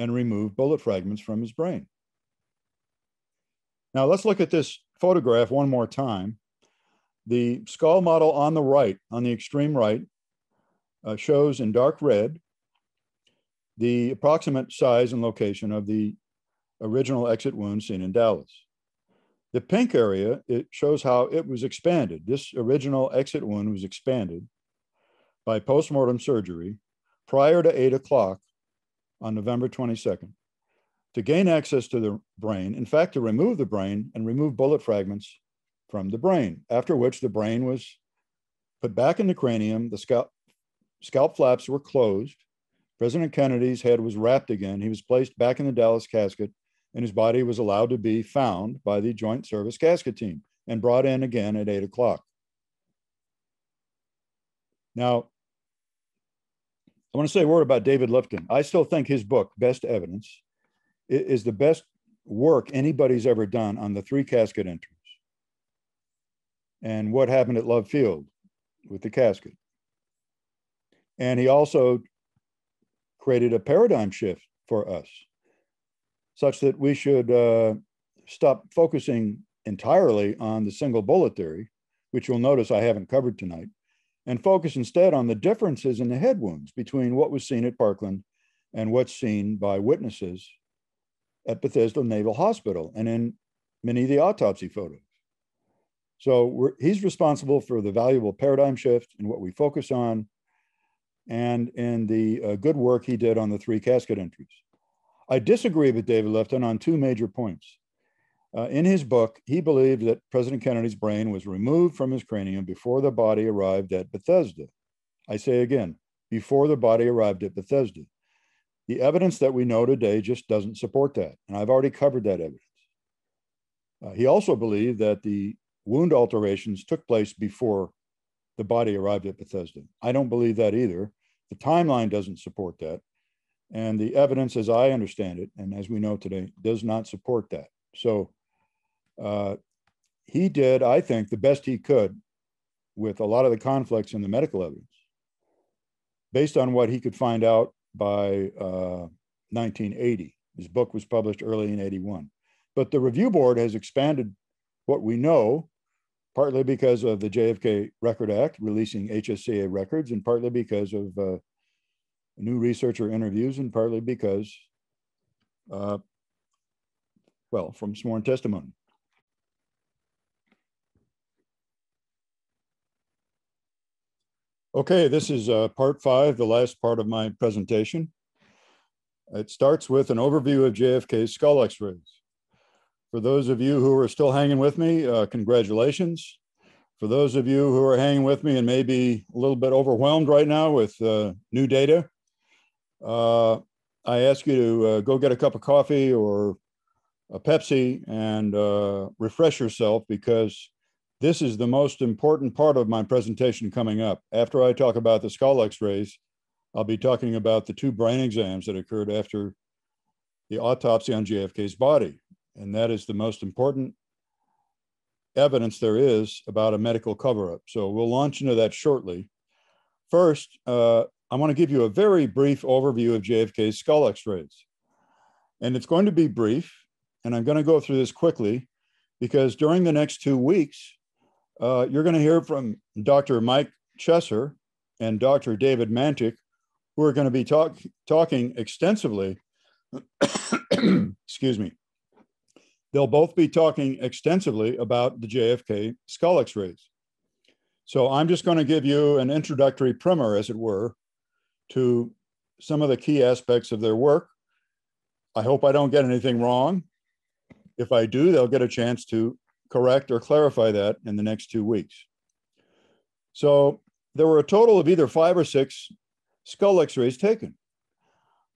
and remove bullet fragments from his brain. Now let's look at this photograph one more time. The skull model on the right, on the extreme right, uh, shows in dark red the approximate size and location of the original exit wound seen in Dallas. The pink area, it shows how it was expanded. This original exit wound was expanded by postmortem surgery prior to eight o'clock on November twenty-second to gain access to the brain, in fact, to remove the brain and remove bullet fragments from the brain, after which the brain was put back in the cranium, the scalp, scalp flaps were closed, President Kennedy's head was wrapped again, he was placed back in the Dallas casket, and his body was allowed to be found by the Joint Service Casket Team and brought in again at eight o'clock. Now, I want to say a word about David Lifton. I still think his book, Best Evidence, is the best work anybody's ever done on the three casket entries and what happened at Love Field with the casket. And he also created a paradigm shift for us, such that we should uh, stop focusing entirely on the single bullet theory, which you'll notice I haven't covered tonight, and focus instead on the differences in the head wounds between what was seen at Parkland and what's seen by witnesses at Bethesda Naval Hospital and in many of the autopsy photos. So we're, he's responsible for the valuable paradigm shift in what we focus on and in the uh, good work he did on the three casket entries. I disagree with David Lifton on two major points. Uh, in his book, he believed that President Kennedy's brain was removed from his cranium before the body arrived at Bethesda. I say again, before the body arrived at Bethesda. The evidence that we know today just doesn't support that, and I've already covered that evidence. Uh, he also believed that the wound alterations took place before the body arrived at Bethesda. I don't believe that either. The timeline doesn't support that. And the evidence, as I understand it, and as we know today, does not support that. So uh, he did, I think, the best he could with a lot of the conflicts in the medical evidence, based on what he could find out by uh, nineteen eighty, His book was published early in eighty-one. But the review board has expanded what we know, partly because of the J F K Record Act, releasing H S C A records, and partly because of uh, new researcher interviews, and partly because, uh, well, from sworn testimony. Okay, this is uh, part five, the last part of my presentation. It starts with an overview of J F K's skull x-rays. For those of you who are still hanging with me, uh, congratulations. For those of you who are hanging with me and maybe a little bit overwhelmed right now with uh, new data, uh, I ask you to uh, go get a cup of coffee or a Pepsi and uh, refresh yourself, because this is the most important part of my presentation coming up. After I talk about the skull x-rays, I'll be talking about the two brain exams that occurred after the autopsy on J F K's body. And that is the most important evidence there is about a medical cover-up. So we'll launch into that shortly. First, uh, I want to give you a very brief overview of J F K's skull x-rays. And it's going to be brief, and I'm going to go through this quickly, because during the next two weeks, uh, you're going to hear from Doctor Mike Chesser and Doctor David Mantik, who are going to be talk talking extensively, excuse me, they'll both be talking extensively about the J F K skull x-rays. So I'm just going to give you an introductory primer, as it were, to some of the key aspects of their work. I hope I don't get anything wrong. If I do, they'll get a chance to correct or clarify that in the next two weeks. So there were a total of either five or six skull x-rays taken,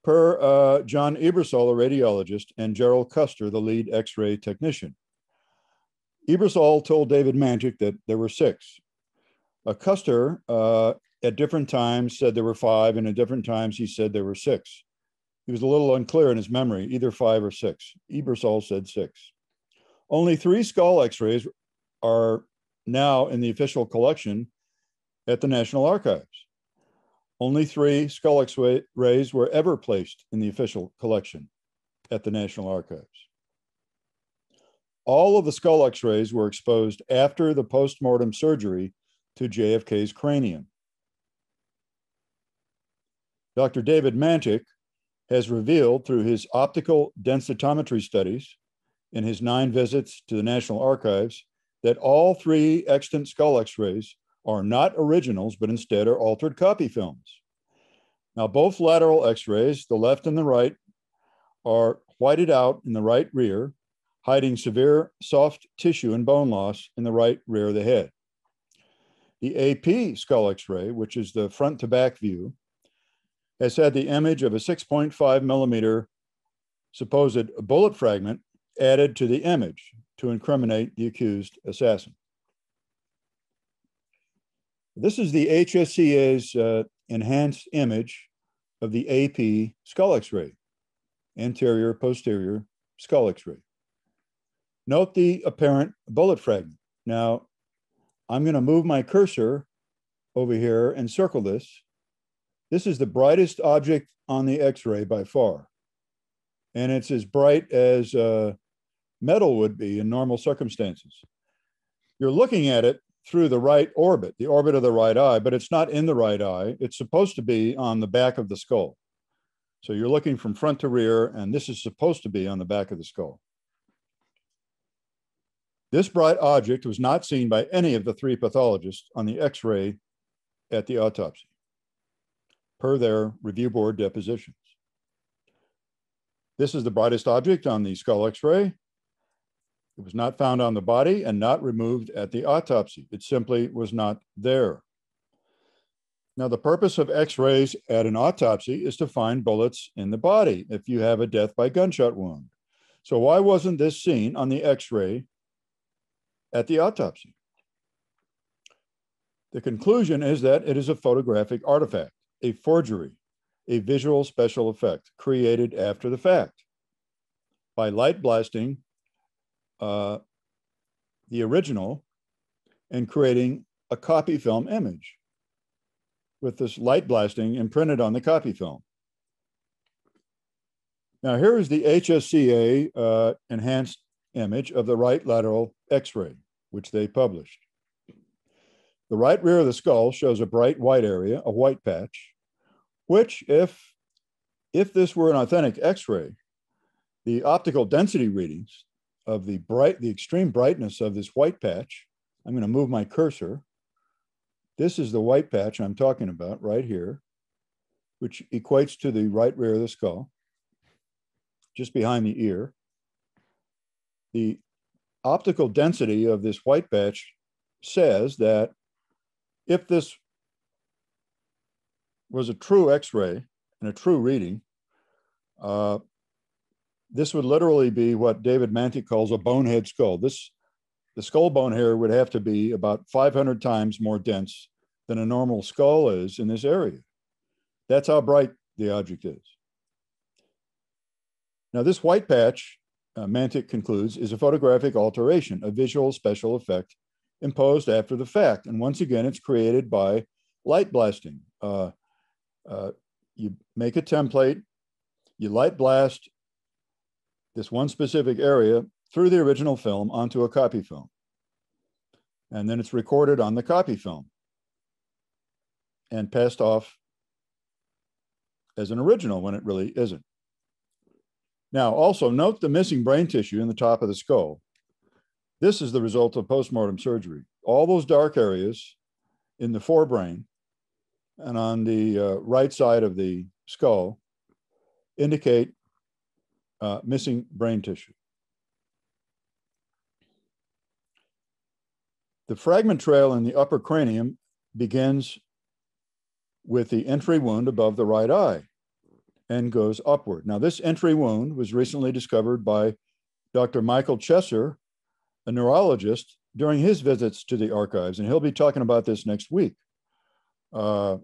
per uh, John Ebersole, a radiologist, and Gerald Custer, the lead x-ray technician. Ebersole told David Mantik that there were six. Uh, Custer, uh, at different times, said there were five, and at different times he said there were six. He was a little unclear in his memory, either five or six. Ebersole said six. Only three skull x-rays are now in the official collection at the National Archives. Only three skull x-rays were ever placed in the official collection at the National Archives. All of the skull x-rays were exposed after the postmortem surgery to J F K's cranium. Doctor David Mantik has revealed through his optical densitometry studies in his nine visits to the National Archives that all three extant skull x-rays are not originals, but instead are altered copy films. Now, both lateral x-rays, the left and the right, are whited out in the right rear, hiding severe soft tissue and bone loss in the right rear of the head. The A P skull x-ray, which is the front to back view, has had the image of a six point five millimeter supposed bullet fragment added to the image to incriminate the accused assassin. This is the H S C A's uh, enhanced image of the A P skull x-ray, anterior, posterior skull x-ray. Note the apparent bullet fragment. Now, I'm going to move my cursor over here and circle this. This is the brightest object on the x-ray by far. And it's as bright as uh, metal would be in normal circumstances. You're looking at it through the right orbit, the orbit of the right eye, but it's not in the right eye. It's supposed to be on the back of the skull. So you're looking from front to rear, and this is supposed to be on the back of the skull. This bright object was not seen by any of the three pathologists on the x-ray at the autopsy, per their review board depositions. This is the brightest object on the skull x-ray. It was not found on the body and not removed at the autopsy. It simply was not there. Now, the purpose of x-rays at an autopsy is to find bullets in the body if you have a death by gunshot wound. So why wasn't this seen on the x-ray at the autopsy? The conclusion is that it is a photographic artifact, a forgery, a visual special effect created after the fact by light blasting Uh, the original and creating a copy film image with this light blasting imprinted on the copy film. Now, here is the H S C A uh, enhanced image of the right lateral X-ray, which they published. The right rear of the skull shows a bright white area, a white patch, which if, if this were an authentic X-ray, the optical density readings of the bright, the extreme brightness of this white patch, I'm going to move my cursor. This is the white patch I'm talking about right here, which equates to the right rear of the skull, just behind the ear. The optical density of this white patch says that if this was a true X-ray and a true reading, uh, this would literally be what David Mantik calls a bonehead skull. This, the skull bone here would have to be about five hundred times more dense than a normal skull is in this area. That's how bright the object is. Now, this white patch, uh, Mantik concludes, is a photographic alteration, a visual special effect imposed after the fact. And once again, it's created by light blasting. Uh, uh, you make a template, you light blast this one specific area through the original film onto a copy film. And then it's recorded on the copy film and passed off as an original when it really isn't. Now, also note the missing brain tissue in the top of the skull. This is the result of postmortem surgery. All those dark areas in the forebrain and on the uh, right side of the skull indicate Uh, missing brain tissue. The fragment trail in the upper cranium begins with the entry wound above the right eye and goes upward. Now, this entry wound was recently discovered by Doctor Michael Chesser, a neurologist, during his visits to the archives, and he'll be talking about this next week. Uh,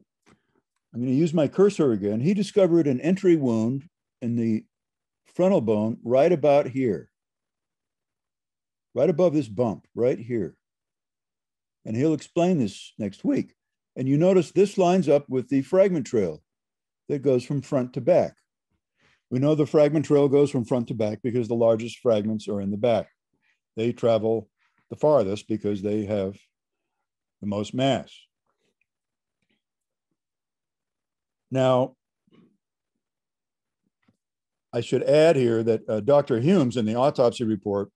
I'm going to use my cursor again. He discovered an entry wound in the frontal bone right about here, right above this bump, right here. And he'll explain this next week. And you notice this lines up with the fragment trail that goes from front to back. We know the fragment trail goes from front to back because the largest fragments are in the back. They travel the farthest because they have the most mass. Now, I should add here that uh, Doctor Humes in the autopsy report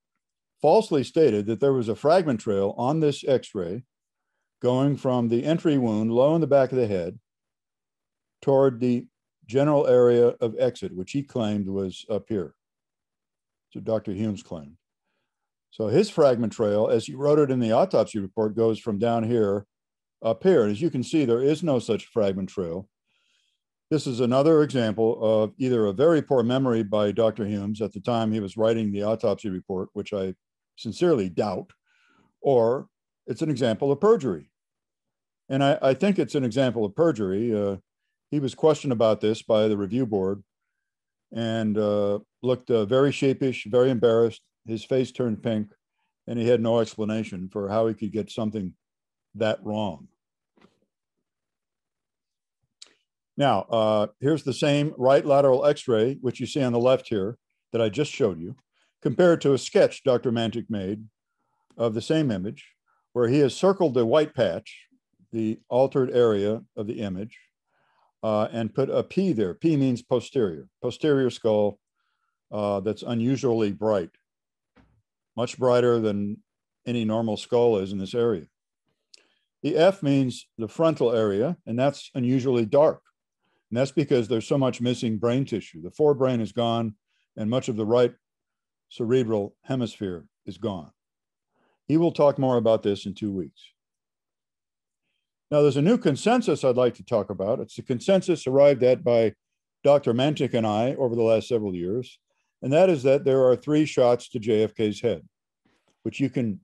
falsely stated that there was a fragment trail on this X-ray going from the entry wound low in the back of the head toward the general area of exit, which he claimed was up here. So Doctor Humes claimed. So his fragment trail, as he wrote it in the autopsy report, goes from down here up here. As you can see, there is no such fragment trail. This is another example of either a very poor memory by Doctor Humes at the time he was writing the autopsy report, which I sincerely doubt, or it's an example of perjury. And I, I think it's an example of perjury. Uh, he was questioned about this by the review board and uh, looked uh, very sheepish, very embarrassed. His face turned pink, and he had no explanation for how he could get something that wrong. Now, uh, here's the same right lateral X-ray, which you see on the left here that I just showed you, compared to a sketch Doctor Mantik made of the same image, where he has circled the white patch, the altered area of the image, uh, and put a P there. P means posterior, posterior skull uh, that's unusually bright, much brighter than any normal skull is in this area. The F means the frontal area, and that's unusually dark. And that's because there's so much missing brain tissue. The forebrain is gone, and much of the right cerebral hemisphere is gone. He will talk more about this in two weeks. Now, there's a new consensus I'd like to talk about. It's the consensus arrived at by Doctor Mantik and I over the last several years, and that is that there are three shots to J F K's head, which you can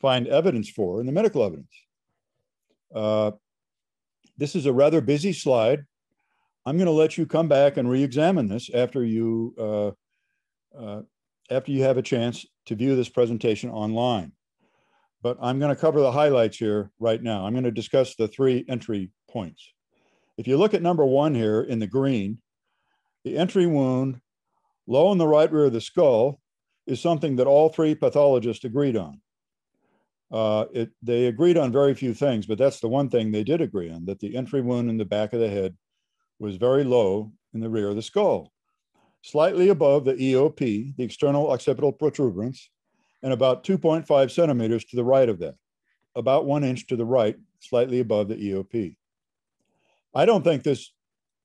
find evidence for in the medical evidence. Uh, this is a rather busy slide. I'm going to let you come back and re-examine this after you, uh, uh, after you have a chance to view this presentation online. But I'm going to cover the highlights here right now. I'm going to discuss the three entry points. If you look at number one here in the green, the entry wound Low in the right rear of the skull is something that all three pathologists agreed on. Uh, it, they agreed on very few things, but that's the one thing they did agree on, that the entry wound in the back of the head was very low in the rear of the skull, slightly above the E O P, the external occipital protuberance, and about two point five centimeters to the right of that, about one inch to the right, slightly above the E O P. I don't think this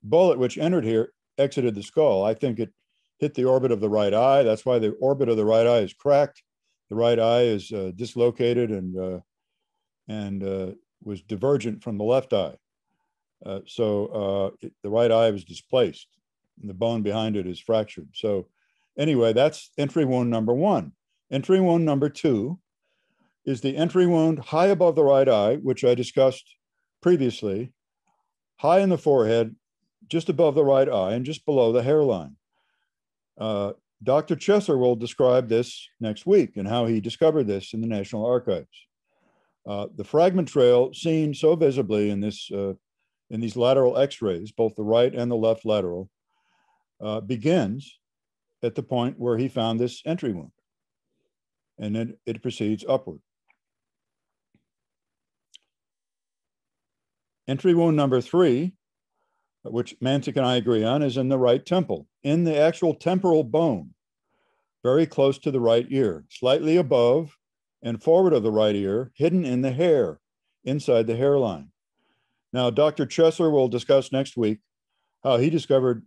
bullet which entered here exited the skull. I think it hit the orbit of the right eye. That's why the orbit of the right eye is cracked. The right eye is uh, dislocated and, uh, and uh, was divergent from the left eye. Uh, so uh, it, the right eye was displaced and the bone behind it is fractured. So anyway, that's entry wound number one. Entry wound number two is the entry wound high above the right eye, which I discussed previously, high in the forehead, just above the right eye and just below the hairline. Uh, Doctor Chesser will describe this next week and how he discovered this in the National Archives. Uh, the fragment trail seen so visibly in, this, uh, in these lateral x-rays, both the right and the left lateral, uh, begins at the point where he found this entry wound. And then it proceeds upward. Entry wound number three, which Mantik and I agree on, is in the right temple, in the actual temporal bone, very close to the right ear, slightly above and forward of the right ear, hidden in the hair, inside the hairline. Now, Doctor Chesser will discuss next week how he discovered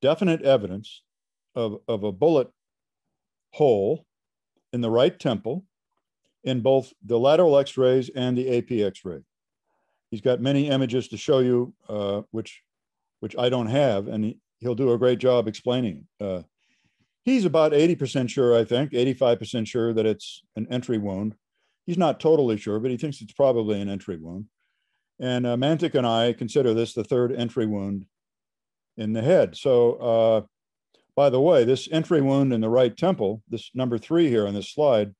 definite evidence of, of a bullet hole in the right temple in both the lateral x-rays and the A P x-ray. He's got many images to show you, uh, which which I don't have, and he, he'll do a great job explaining. Uh, he's about eighty percent sure, I think, eighty-five percent sure that it's an entry wound. He's not totally sure, but he thinks it's probably an entry wound. And uh, Mantik and I consider this the third entry wound in the head. So, uh, by the way, this entry wound in the right temple, this number three here on this slide,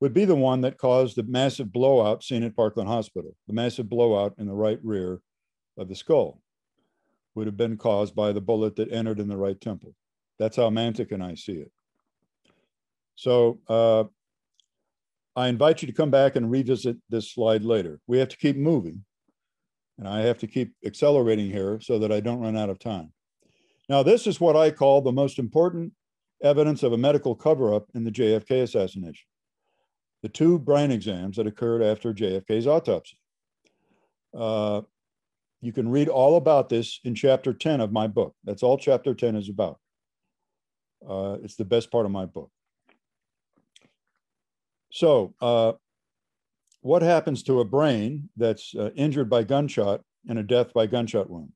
would be the one that caused the massive blowout seen at Parkland Hospital. The massive blowout in the right rear of the skull would have been caused by the bullet that entered in the right temple. That's how Mantik and I see it. So uh, I invite you to come back and revisit this slide later. We have to keep moving, and I have to keep accelerating here so that I don't run out of time. Now, this is what I call the most important evidence of a medical cover-up in the J F K assassination: the two brain exams that occurred after J F K's autopsy. Uh, you can read all about this in chapter ten of my book. That's all chapter ten is about. Uh, it's the best part of my book. So uh, what happens to a brain that's uh, injured by gunshot and a death by gunshot wound?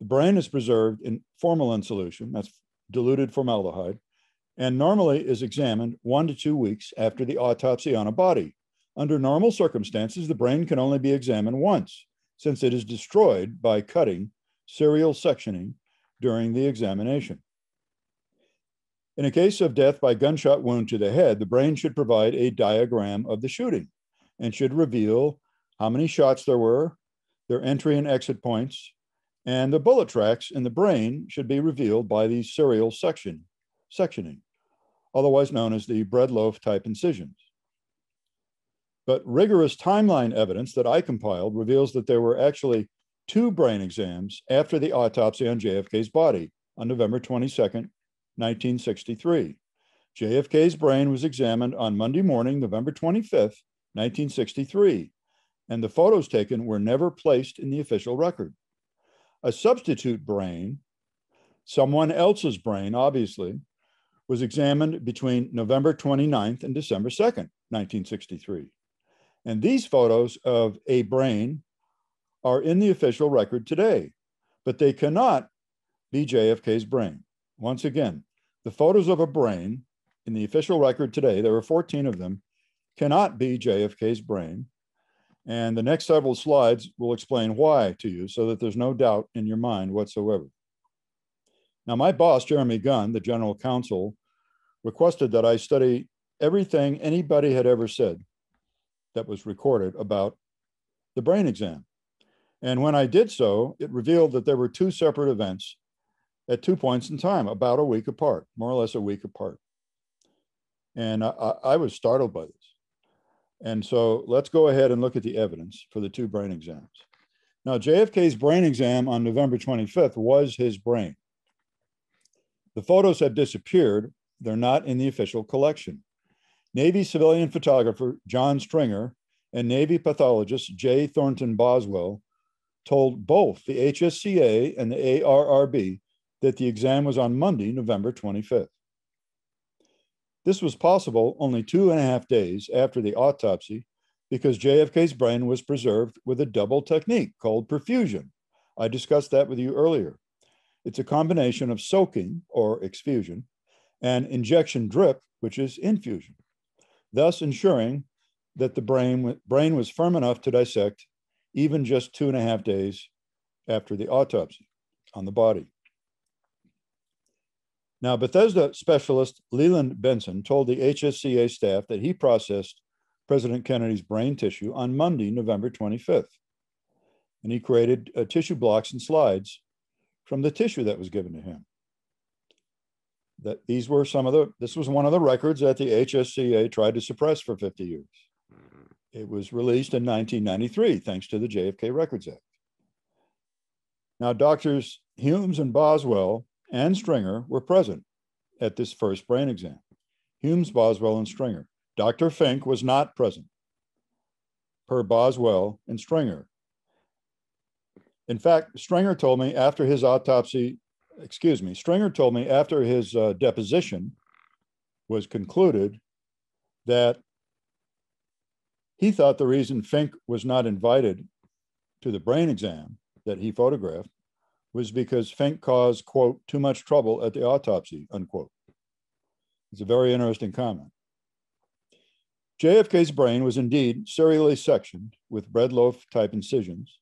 The brain is preserved in formalin solution, that's diluted formaldehyde, and normally is examined one to two weeks after the autopsy on a body. Under normal circumstances, the brain can only be examined once, since it is destroyed by cutting, serial sectioning during the examination. In a case of death by gunshot wound to the head, the brain should provide a diagram of the shooting and should reveal how many shots there were, their entry and exit points, and the bullet tracks in the brain should be revealed by the serial section, sectioning, otherwise known as the breadloaf type incisions. But rigorous timeline evidence that I compiled reveals that there were actually two brain exams after the autopsy on J F K's body on November twenty-second, nineteen sixty-three. J F K's brain was examined on Monday morning, November twenty-fifth, nineteen sixty-three, and the photos taken were never placed in the official record. A substitute brain, someone else's brain, obviously, was examined between November twenty-ninth and December second, nineteen sixty-three. And these photos of a brain are in the official record today, but they cannot be J F K's brain. Once again, the photos of a brain in the official record today, there are fourteen of them, cannot be J F K's brain. And the next several slides will explain why to you so that there's no doubt in your mind whatsoever. Now, my boss, Jeremy Gunn, the general counsel, requested that I study everything anybody had ever said that was recorded about the brain exam. And when I did so, it revealed that there were two separate events at two points in time, about a week apart, more or less a week apart. And I, I was startled by this. And so let's go ahead and look at the evidence for the two brain exams. Now, J F K's brain exam on November twenty-fifth was his brain. The photos have disappeared. They're not in the official collection. Navy civilian photographer John Stringer and Navy pathologist J. Thornton Boswell told both the H S C A and the A R R B that the exam was on Monday, November twenty-fifth. This was possible only two and a half days after the autopsy because J F K's brain was preserved with a double technique called perfusion. I discussed that with you earlier. It's a combination of soaking, or exfusion, and injection drip, which is infusion, thus ensuring that the brain, brain was firm enough to dissect even just two and a half days after the autopsy on the body. Now, Bethesda specialist Leland Benson told the H S C A staff that he processed President Kennedy's brain tissue on Monday, November twenty-fifth, and he created uh, tissue blocks and slides from the tissue that was given to him. That these were some of the, this was one of the records that the H S C A tried to suppress for fifty years. It was released in nineteen ninety-three, thanks to the J F K Records Act. Now, doctors Humes and Boswell and Stringer were present at this first brain exam. Humes, Boswell, and Stringer. Doctor Finck was not present, per Boswell and Stringer. In fact, Stringer told me after his autopsy, excuse me, Stringer told me after his uh, deposition was concluded that he thought the reason Finck was not invited to the brain exam that he photographed was because Finck caused, quote, too much trouble at the autopsy, unquote. It's a very interesting comment. J F K's brain was indeed serially sectioned with breadloaf type incisions.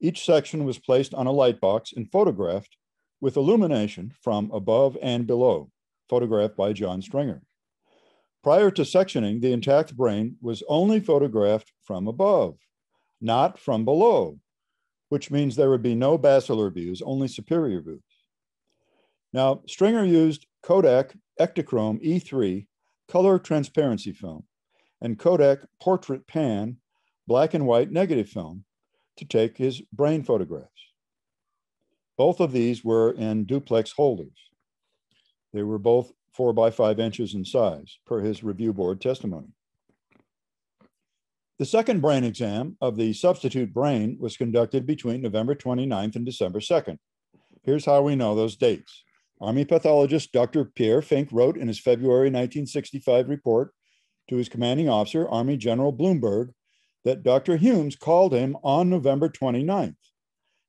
Each section was placed on a light box and photographed with illumination from above and below, photographed by John Stringer. Prior to sectioning, the intact brain was only photographed from above, not from below, which means there would be no basilar views, only superior views. Now, Stringer used Kodak Ektachrome E three color transparency film and Kodak Portrait Pan black and white negative film to take his brain photographs. Both of these were in duplex holders. They were both four by five inches in size, per his review board testimony. The second brain exam of the substitute brain was conducted between November twenty-ninth and December second. Here's how we know those dates. Army pathologist Doctor Pierre Finck wrote in his February nineteen sixty-five report to his commanding officer, Army General Bloomberg, that Doctor Humes called him on November twenty-ninth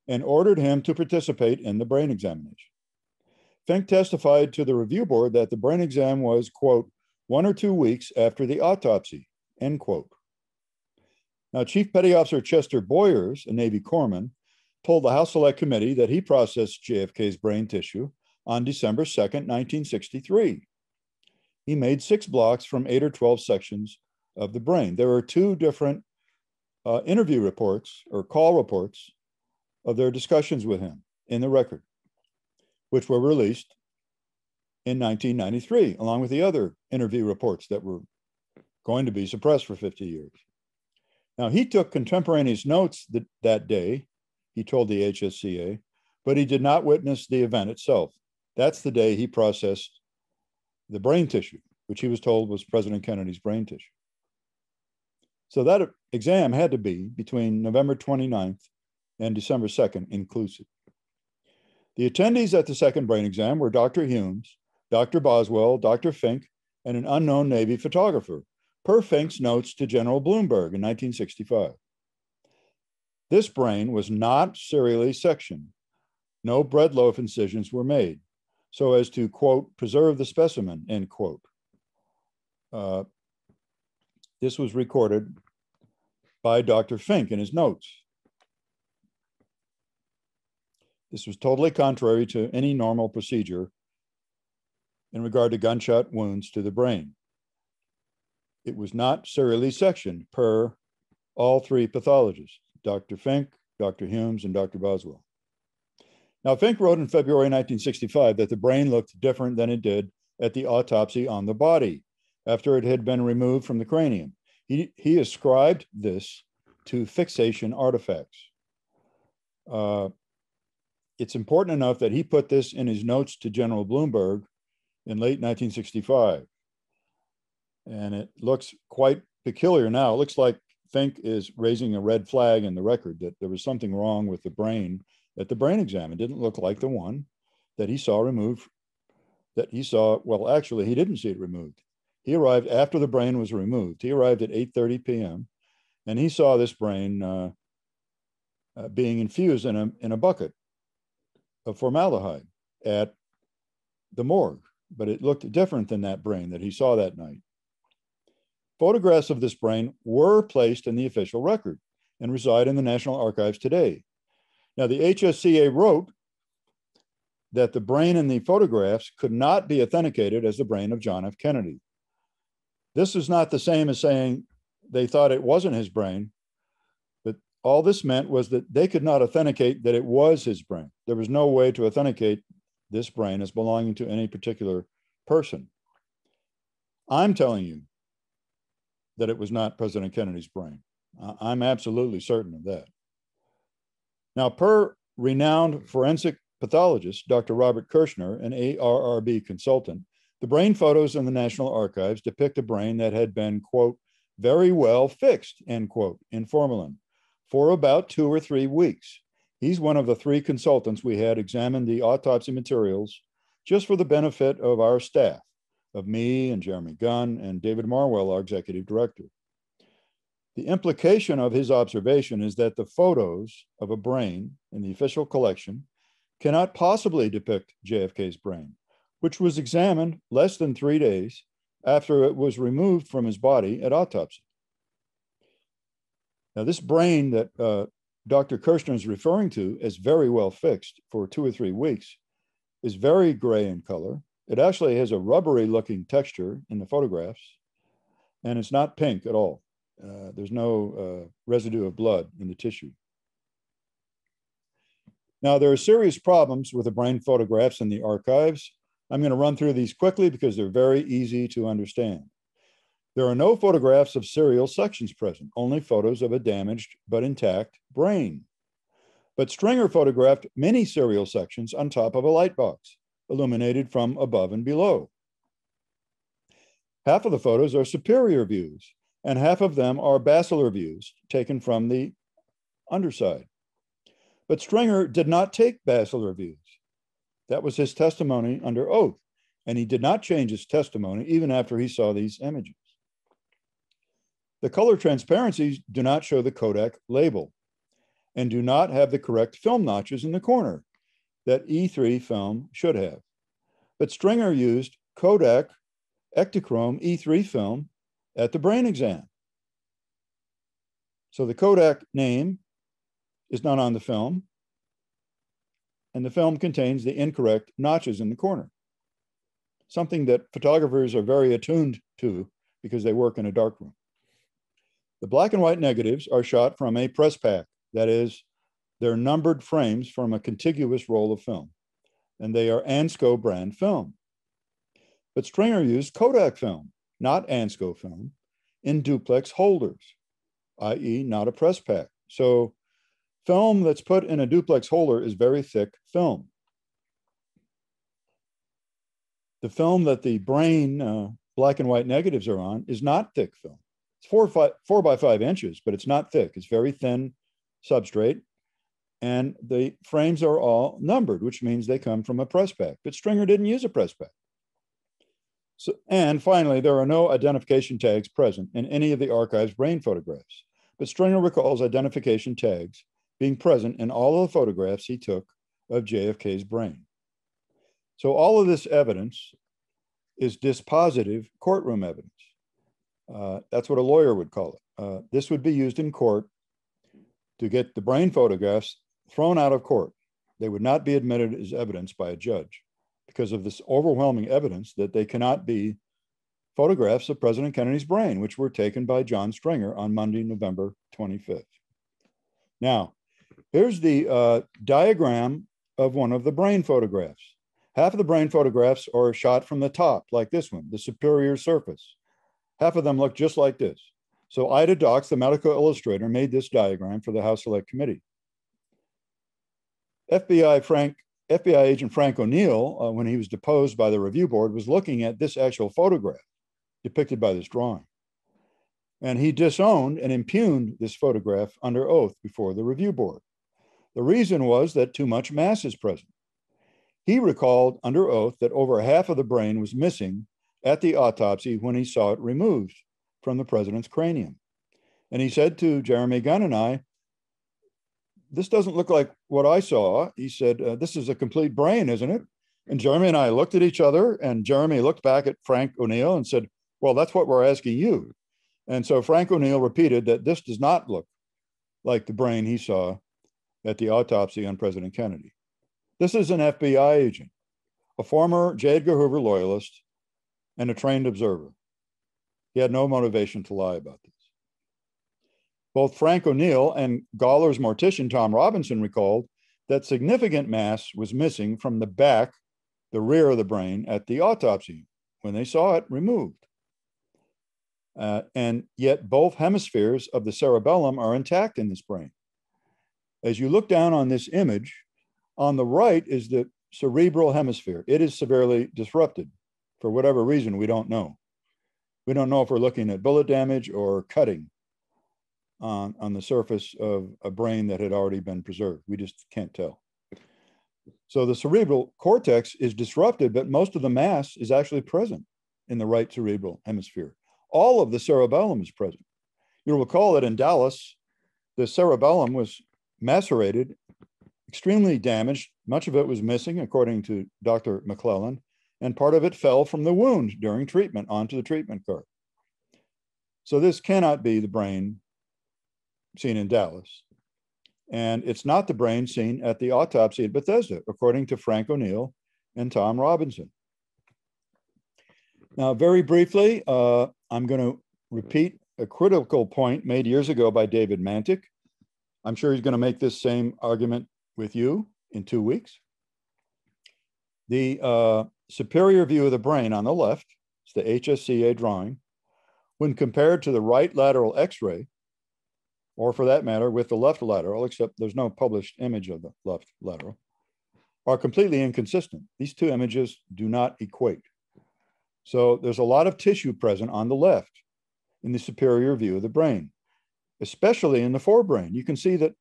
and ordered him to participate in the brain examination. Finck testified to the review board that the brain exam was, quote, one or two weeks after the autopsy, end quote. Now, Chief Petty Officer Chester Boyers, a Navy corpsman, told the House Select Committee that he processed J F K's brain tissue on December second, nineteen sixty-three. He made six blocks from eight or twelve sections of the brain. There are two different uh, interview reports or call reports of their discussions with him in the record, which were released in nineteen ninety-three, along with the other interview reports that were going to be suppressed for fifty years. Now, he took contemporaneous notes that, that day, he told the H S C A, but he did not witness the event itself. That's the day he processed the brain tissue, which he was told was President Kennedy's brain tissue. So that exam had to be between November twenty-ninth and December second inclusive. The attendees at the second brain exam were Doctor Humes, Doctor Boswell, Doctor Finck, and an unknown Navy photographer, per Finck's notes to General Bloomberg in nineteen sixty-five. This brain was not serially sectioned. No breadloaf incisions were made so as to, quote, preserve the specimen, end quote. Uh, this was recorded by Doctor Finck in his notes. This was totally contrary to any normal procedure in regard to gunshot wounds to the brain. It was not serially sectioned per all three pathologists, Doctor Finck, Doctor Humes, and Doctor Boswell. Now, Finck wrote in February nineteen sixty-five that the brain looked different than it did at the autopsy on the body after it had been removed from the cranium. He, he ascribed this to fixation artifacts. Uh, it's important enough that he put this in his notes to General Bloomberg in late nineteen sixty-five. And it looks quite peculiar now. It looks like Finck is raising a red flag in the record that there was something wrong with the brain at the brain exam. It didn't look like the one that he saw removed, that he saw, well, actually, he didn't see it removed. He arrived after the brain was removed. He arrived at eight thirty p m and he saw this brain uh, uh, being infused in a, in a bucket of formaldehyde at the morgue, but it looked different than that brain that he saw that night. Photographs of this brain were placed in the official record and reside in the National Archives today. Now, the H S C A wrote that the brain in the photographs could not be authenticated as the brain of John F. Kennedy. This is not the same as saying they thought it wasn't his brain, but all this meant was that they could not authenticate that it was his brain. There was no way to authenticate this brain as belonging to any particular person. I'm telling you that it was not President Kennedy's brain. I'm absolutely certain of that. Now, per renowned forensic pathologist, Doctor Robert Kirshner, an A R R B consultant, the brain photos in the National Archives depict a brain that had been, quote, very well fixed, end quote, in formalin for about two or three weeks. He's one of the three consultants we had examine the autopsy materials just for the benefit of our staff, of me and Jeremy Gunn and David Marwell, our executive director. The implication of his observation is that the photos of a brain in the official collection cannot possibly depict J F K's brain, which was examined less than three days after it was removed from his body at autopsy. Now, this brain that uh, Doctor Kirshner is referring to as very well fixed for two or three weeks is very gray in color. It actually has a rubbery looking texture in the photographs, and it's not pink at all. Uh, there's no uh, residue of blood in the tissue. Now, there are serious problems with the brain photographs in the archives. I'm going to run through these quickly because they're very easy to understand. There are no photographs of serial sections present, only photos of a damaged but intact brain. But Stringer photographed many serial sections on top of a light box, illuminated from above and below. Half of the photos are superior views, and half of them are basilar views taken from the underside. But Stringer did not take basilar views. That was his testimony under oath, and he did not change his testimony even after he saw these images. The color transparencies do not show the Kodak label and do not have the correct film notches in the corner that E three film should have. But Stringer used Kodak Ektachrome E three film at the brain exam. So the Kodak name is not on the film, and the film contains the incorrect notches in the corner, something that photographers are very attuned to because they work in a darkroom. The black and white negatives are shot from a press pack, that is, they're numbered frames from a contiguous roll of film, and they are Ansco brand film. But Stringer used Kodak film, not Ansco film, in duplex holders, that is not a press pack. So film that's put in a duplex holder is very thick film. The film that the brain uh, black and white negatives are on is not thick film. It's four, five, four by five inches, but it's not thick. It's very thin substrate. And the frames are all numbered, which means they come from a press pack. But Stringer didn't use a press pack. So, and finally, there are no identification tags present in any of the archive's brain photographs. But Stringer recalls identification tags being present in all of the photographs he took of J F K's brain. So all of this evidence is dispositive courtroom evidence. Uh, that's what a lawyer would call it. Uh, this would be used in court to get the brain photographs thrown out of court. They would not be admitted as evidence by a judge because of this overwhelming evidence that they cannot be photographs of President Kennedy's brain, which were taken by John Stringer on Monday, November twenty-fifth. Now, here's the uh, diagram of one of the brain photographs. Half of the brain photographs are shot from the top, like this one, the superior surface. Half of them look just like this. So Ida Dox, the medical illustrator, made this diagram for the House Select Committee. F B I Frank, F B I agent Frank O'Neill, uh, when he was deposed by the review board, was looking at this actual photograph depicted by this drawing. And he disowned and impugned this photograph under oath before the review board. The reason was that too much mass is present. He recalled under oath that over half of the brain was missing at the autopsy when he saw it removed from the president's cranium. And he said to Jeremy Gunn and I, "This doesn't look like what I saw." He said, uh, "This is a complete brain, isn't it?" And Jeremy and I looked at each other, and Jeremy looked back at Frank O'Neill and said, "Well, that's what we're asking you." And so Frank O'Neill repeated that this does not look like the brain he saw at the autopsy on President Kennedy. This is an F B I agent, a former J. Edgar Hoover loyalist, and a trained observer. He had no motivation to lie about this. Both Frank O'Neill and Gawler's mortician, Tom Robinson, recalled that significant mass was missing from the back, the rear of the brain at the autopsy when they saw it removed. Uh, and yet both hemispheres of the cerebellum are intact in this brain. As you look down on this image, on the right is the cerebral hemisphere. It is severely disrupted for whatever reason we don't know. We don't know if we're looking at bullet damage or cutting on, on the surface of a brain that had already been preserved. We just can't tell. So the cerebral cortex is disrupted, but most of the mass is actually present in the right cerebral hemisphere. All of the cerebellum is present. You'll recall that in Dallas, the cerebellum was macerated, extremely damaged. Much of it was missing, according to Doctor McClelland, and part of it fell from the wound during treatment onto the treatment cart. So this cannot be the brain seen in Dallas. And it's not the brain seen at the autopsy at Bethesda, according to Frank O'Neill and Tom Robinson. Now, very briefly, uh, I'm going to repeat a critical point made years ago by David Mantik. I'm sure he's going to make this same argument with you in two weeks. The uh, superior view of the brain on the left, it's the H S C A drawing, when compared to the right lateral X-ray, or for that matter, with the left lateral, except there's no published image of the left lateral, are completely inconsistent. These two images do not equate. So there's a lot of tissue present on the left in the superior view of the brain, especially in the forebrain. You can see that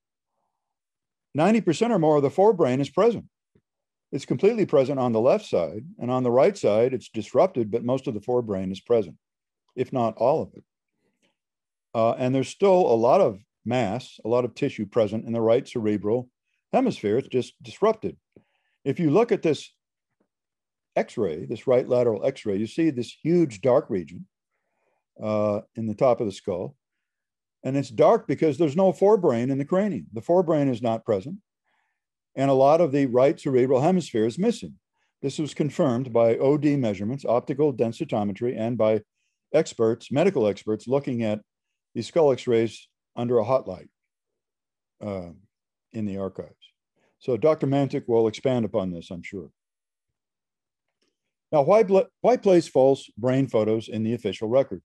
ninety percent or more of the forebrain is present. It's completely present on the left side, and on the right side, it's disrupted, but most of the forebrain is present, if not all of it. Uh, and there's still a lot of mass, a lot of tissue present in the right cerebral hemisphere. It's just disrupted. If you look at this X-ray, this right lateral X-ray, you see this huge dark region uh, in the top of the skull. And it's dark because there's no forebrain in the cranium. The forebrain is not present. And a lot of the right cerebral hemisphere is missing. This was confirmed by O D measurements, optical densitometry, and by experts, medical experts, looking at these skull X-rays under a hot light uh, in the archives. So Doctor Mantik will expand upon this, I'm sure. Now, why, why place false brain photos in the official record?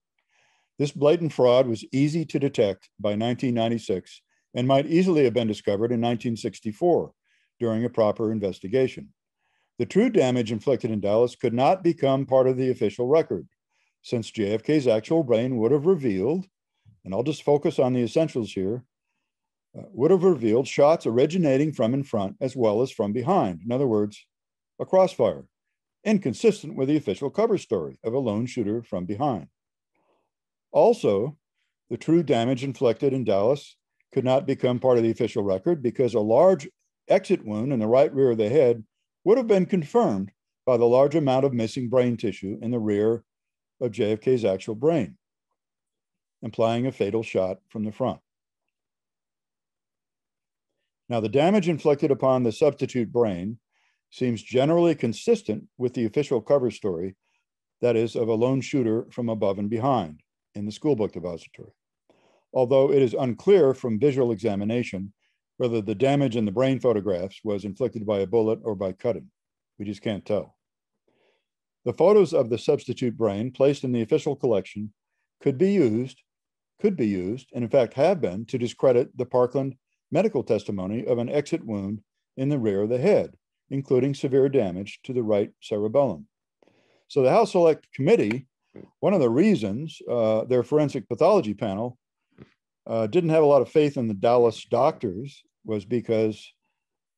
This blatant fraud was easy to detect by nineteen ninety-six and might easily have been discovered in nineteen sixty-four during a proper investigation. The true damage inflicted in Dallas could not become part of the official record, since J F K's actual brain would have revealed, and I'll just focus on the essentials here, uh, would have revealed shots originating from in front as well as from behind. In other words, a crossfire, inconsistent with the official cover story of a lone shooter from behind. Also, the true damage inflicted in Dallas could not become part of the official record because a large exit wound in the right rear of the head would have been confirmed by the large amount of missing brain tissue in the rear of J F K's actual brain, implying a fatal shot from the front. Now, the damage inflicted upon the substitute brain seems generally consistent with the official cover story, that is, of a lone shooter from above and behind in the schoolbook depository, although it is unclear from visual examination Whether the damage in the brain photographs was inflicted by a bullet or by cutting, we just can't tell. The photos of the substitute brain placed in the official collection could be used, could be used, and in fact have been, to discredit the Parkland medical testimony of an exit wound in the rear of the head, including severe damage to the right cerebellum. So the House Select Committee, one of the reasons uh, their forensic pathology panel uh, didn't have a lot of faith in the Dallas doctors was because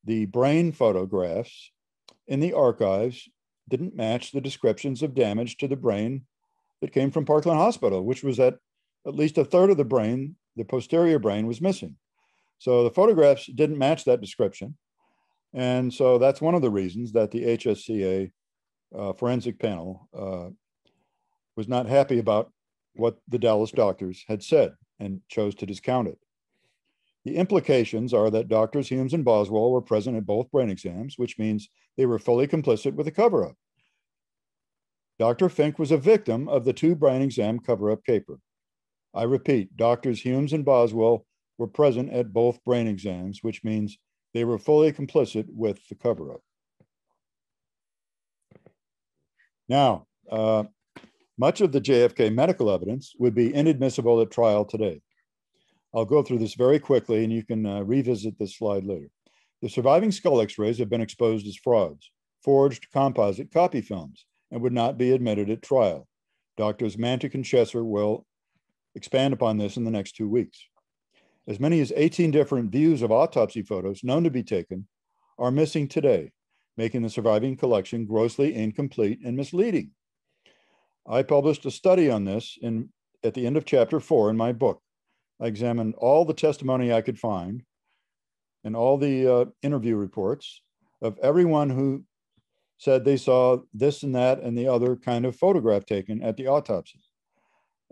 the brain photographs in the archives didn't match the descriptions of damage to the brain that came from Parkland Hospital, which was at at least a third of the brain, the posterior brain, was missing. So the photographs didn't match that description. And so that's one of the reasons that the H S C A uh, forensic panel uh, was not happy about what the Dallas doctors had said and chose to discount it. The implications are that doctors Humes and Boswell were present at both brain exams, which means they were fully complicit with the cover-up. Doctor Finck was a victim of the two brain exam cover-up caper. I repeat, doctors Humes and Boswell were present at both brain exams, which means they were fully complicit with the cover-up. Now, uh, much of the J F K medical evidence would be inadmissible at trial today. I'll go through this very quickly, and you can uh, revisit this slide later. The surviving skull x-rays have been exposed as frauds, forged composite copy films, and would not be admitted at trial. Doctors Mantik and Chesser will expand upon this in the next two weeks. As many as eighteen different views of autopsy photos known to be taken are missing today, making the surviving collection grossly incomplete and misleading. I published a study on this in, at the end of chapter four in my book. I examined all the testimony I could find and all the uh, interview reports of everyone who said they saw this and that and the other kind of photograph taken at the autopsy.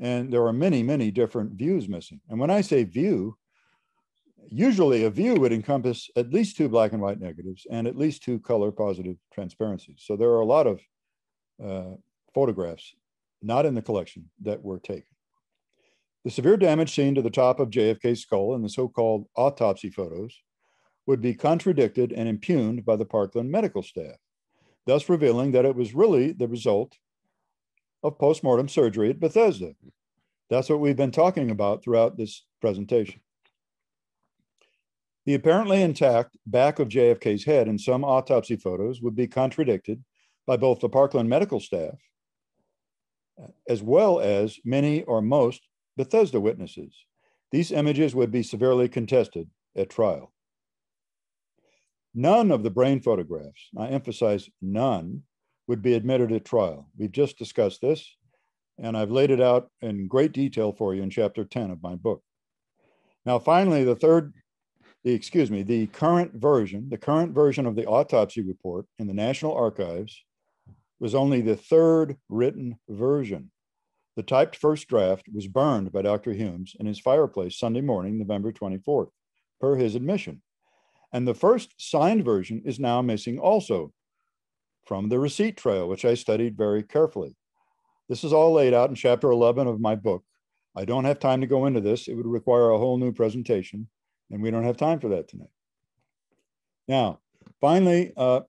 And there are many, many different views missing. And when I say view, usually a view would encompass at least two black and white negatives and at least two color positive transparencies. So there are a lot of uh, photographs not in the collection that were taken. The severe damage seen to the top of J F K's skull in the so-called autopsy photos would be contradicted and impugned by the Parkland medical staff, thus revealing that it was really the result of postmortem surgery at Bethesda. That's what we've been talking about throughout this presentation. The apparently intact back of J F K's head in some autopsy photos would be contradicted by both the Parkland medical staff as well as many or most Bethesda witnesses. These images would be severely contested at trial. None of the brain photographs, I emphasize none, would be admitted at trial. We've just discussed this, and I've laid it out in great detail for you in chapter ten of my book. Now, finally, the third, the, excuse me, the current version, the current version of the autopsy report in the National Archives was only the third written version. The typed first draft was burned by Doctor Humes in his fireplace Sunday morning, November twenty-fourth, per his admission. And the first signed version is now missing also from the receipt trail, which I studied very carefully. This is all laid out in chapter eleven of my book. I don't have time to go into this. It would require a whole new presentation, and we don't have time for that tonight. Now, finally, uh,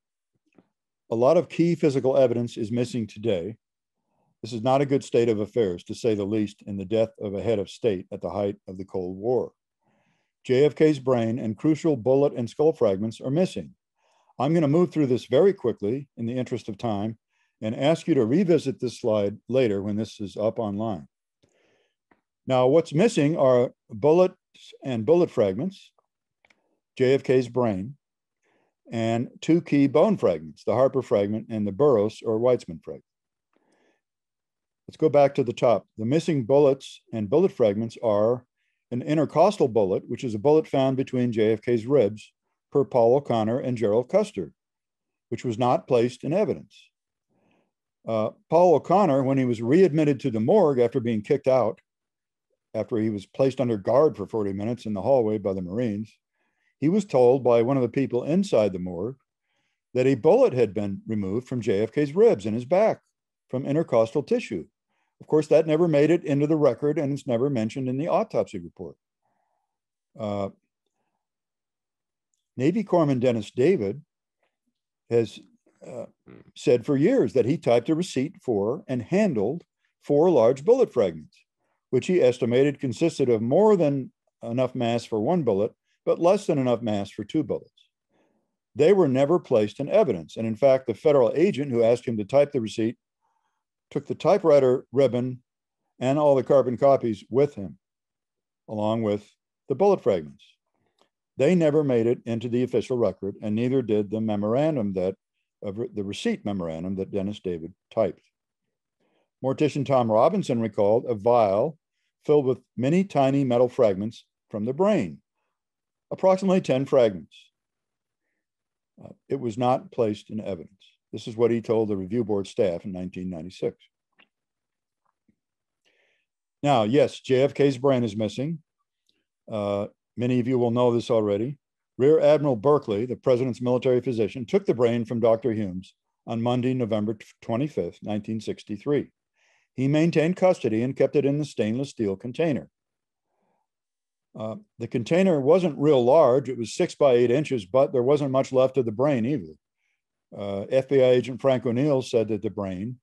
a lot of key physical evidence is missing today. This is not a good state of affairs, to say the least, in the death of a head of state at the height of the Cold War. J F K's brain and crucial bullet and skull fragments are missing. I'm going to move through this very quickly in the interest of time and ask you to revisit this slide later when this is up online. Now, what's missing are bullets and bullet fragments, J F K's brain, and two key bone fragments, the Harper fragment and the Burroughs or Weitzman fragment. Let's go back to the top. The missing bullets and bullet fragments are an intercostal bullet, which is a bullet found between J F K's ribs per Paul O'Connor and Gerald Custer, which was not placed in evidence. Uh, Paul O'Connor, when he was readmitted to the morgue after being kicked out, after he was placed under guard for forty minutes in the hallway by the Marines, he was told by one of the people inside the morgue that a bullet had been removed from J F K's ribs in his back from intercostal tissue. Of course, that never made it into the record, and it's never mentioned in the autopsy report. Uh, Navy Corpsman Dennis David has uh, said for years that he typed a receipt for and handled four large bullet fragments, which he estimated consisted of more than enough mass for one bullet, but less than enough mass for two bullets. They were never placed in evidence. And in fact, the federal agent who asked him to type the receipt took the typewriter ribbon and all the carbon copies with him, along with the bullet fragments. They never made it into the official record, and neither did the memorandum that, of the receipt memorandum that Dennis David typed. Mortician Tom Robinson recalled a vial filled with many tiny metal fragments from the brain, approximately ten fragments. Uh, it was not placed in evidence. This is what he told the review board staff in nineteen ninety-six. Now, yes, J F K's brain is missing. Uh, many of you will know this already. Rear Admiral Burkley, the president's military physician, took the brain from Doctor Humes on Monday, November twenty-fifth, nineteen sixty-three. He maintained custody and kept it in the stainless steel container. Uh, the container wasn't real large. It was six by eight inches, but there wasn't much left of the brain either. Uh, F B I agent Frank O'Neill said that the brain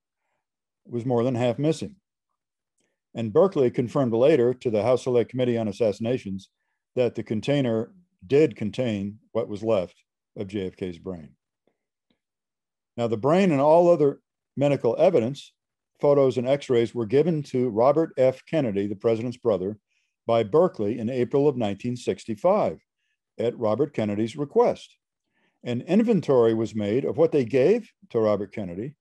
was more than half missing. And Burkley confirmed later to the House Select Committee on Assassinations that the container did contain what was left of J F K's brain. Now, the brain and all other medical evidence, photos and x-rays, were given to Robert F. Kennedy, the president's brother, by Burkley in April of nineteen sixty-five at Robert Kennedy's request. An inventory was made of what they gave to Robert Kennedy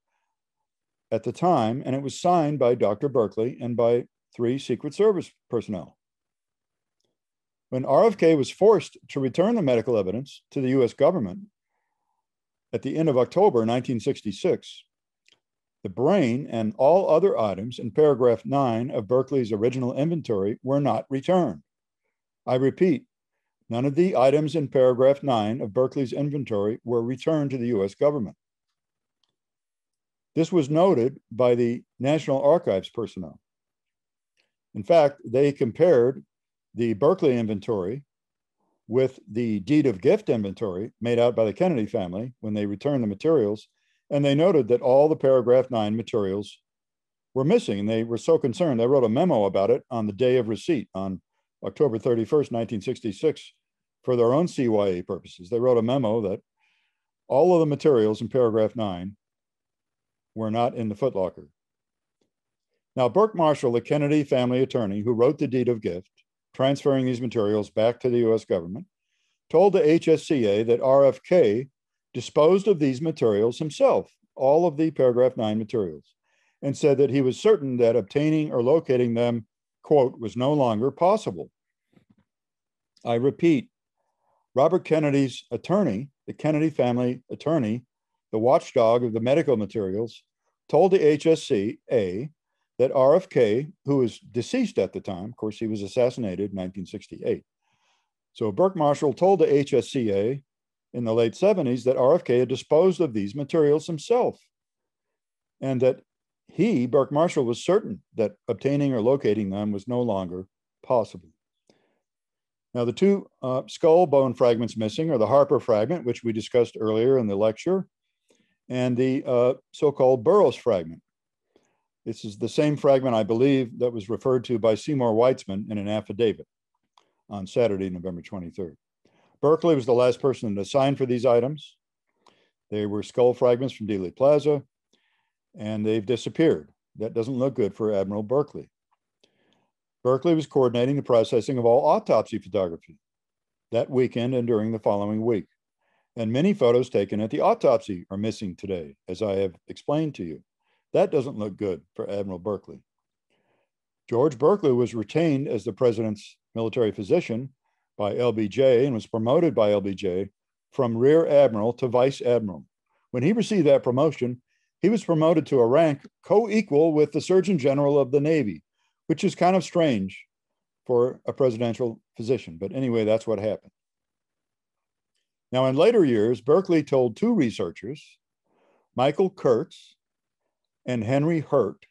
at the time, and it was signed by Doctor Burkley and by three Secret Service personnel. When R F K was forced to return the medical evidence to the U S government at the end of October nineteen sixty-six, the brain and all other items in paragraph nine of Burkley's original inventory were not returned. I repeat, none of the items in paragraph nine of Burkley's inventory were returned to the U S government. This was noted by the National Archives personnel. In fact, they compared the Burkley inventory with the deed of gift inventory made out by the Kennedy family when they returned the materials, and they noted that all the paragraph nine materials were missing, and they were so concerned, they wrote a memo about it on the day of receipt on October thirty-first, nineteen sixty-six, for their own C Y A purposes. They wrote a memo that all of the materials in paragraph nine were not in the footlocker. Now, Burke Marshall, the Kennedy family attorney who wrote the deed of gift, transferring these materials back to the U S government, told the H S C A that R F K disposed of these materials himself, all of the paragraph nine materials, and said that he was certain that obtaining or locating them, quote, was no longer possible. I repeat, Robert Kennedy's attorney, the Kennedy family attorney, the watchdog of the medical materials, told the H S C A that R F K, who was deceased at the time, of course, he was assassinated in nineteen sixty-eight. So Burke Marshall told the H S C A in the late seventies that R F K had disposed of these materials himself, and that he, Burke Marshall, was certain that obtaining or locating them was no longer possible. Now, the two uh, skull bone fragments missing are the Harper fragment, which we discussed earlier in the lecture, and the uh, so-called Burroughs fragment. This is the same fragment, I believe, that was referred to by Seymour Weitzman in an affidavit on Saturday, November twenty-third. Burkley was the last person to sign for these items. They were skull fragments from Dealey Plaza, and they've disappeared. That doesn't look good for Admiral Burkley. Burkley was coordinating the processing of all autopsy photography that weekend and during the following week. And many photos taken at the autopsy are missing today, as I have explained to you. That doesn't look good for Admiral Burkley. George Burkley was retained as the president's military physician by L B J and was promoted by L B J from Rear Admiral to Vice Admiral. When he received that promotion, he was promoted to a rank co-equal with the Surgeon General of the Navy, which is kind of strange for a presidential physician. But anyway, that's what happened. Now, in later years, Burkley told two researchers, Michael Kurtz and Henry Hurt,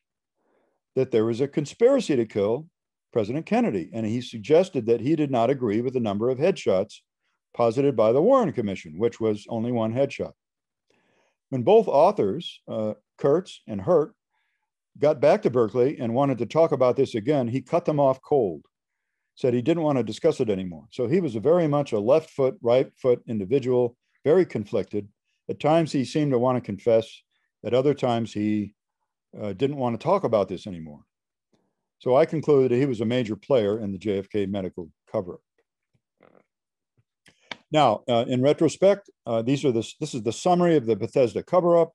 that there was a conspiracy to kill President Kennedy, and he suggested that he did not agree with the number of headshots posited by the Warren Commission, which was only one headshot. When both authors, uh, Kurtz and Hurt, got back to Berkeley and wanted to talk about this again, he cut them off cold, said he didn't want to discuss it anymore. So he was a very much a left foot, right foot individual, very conflicted. At times he seemed to want to confess. At other times he uh, didn't want to talk about this anymore. So I concluded that he was a major player in the J F K medical cover-up. Now, uh, in retrospect, uh, these are the, this is the summary of the Bethesda cover-up.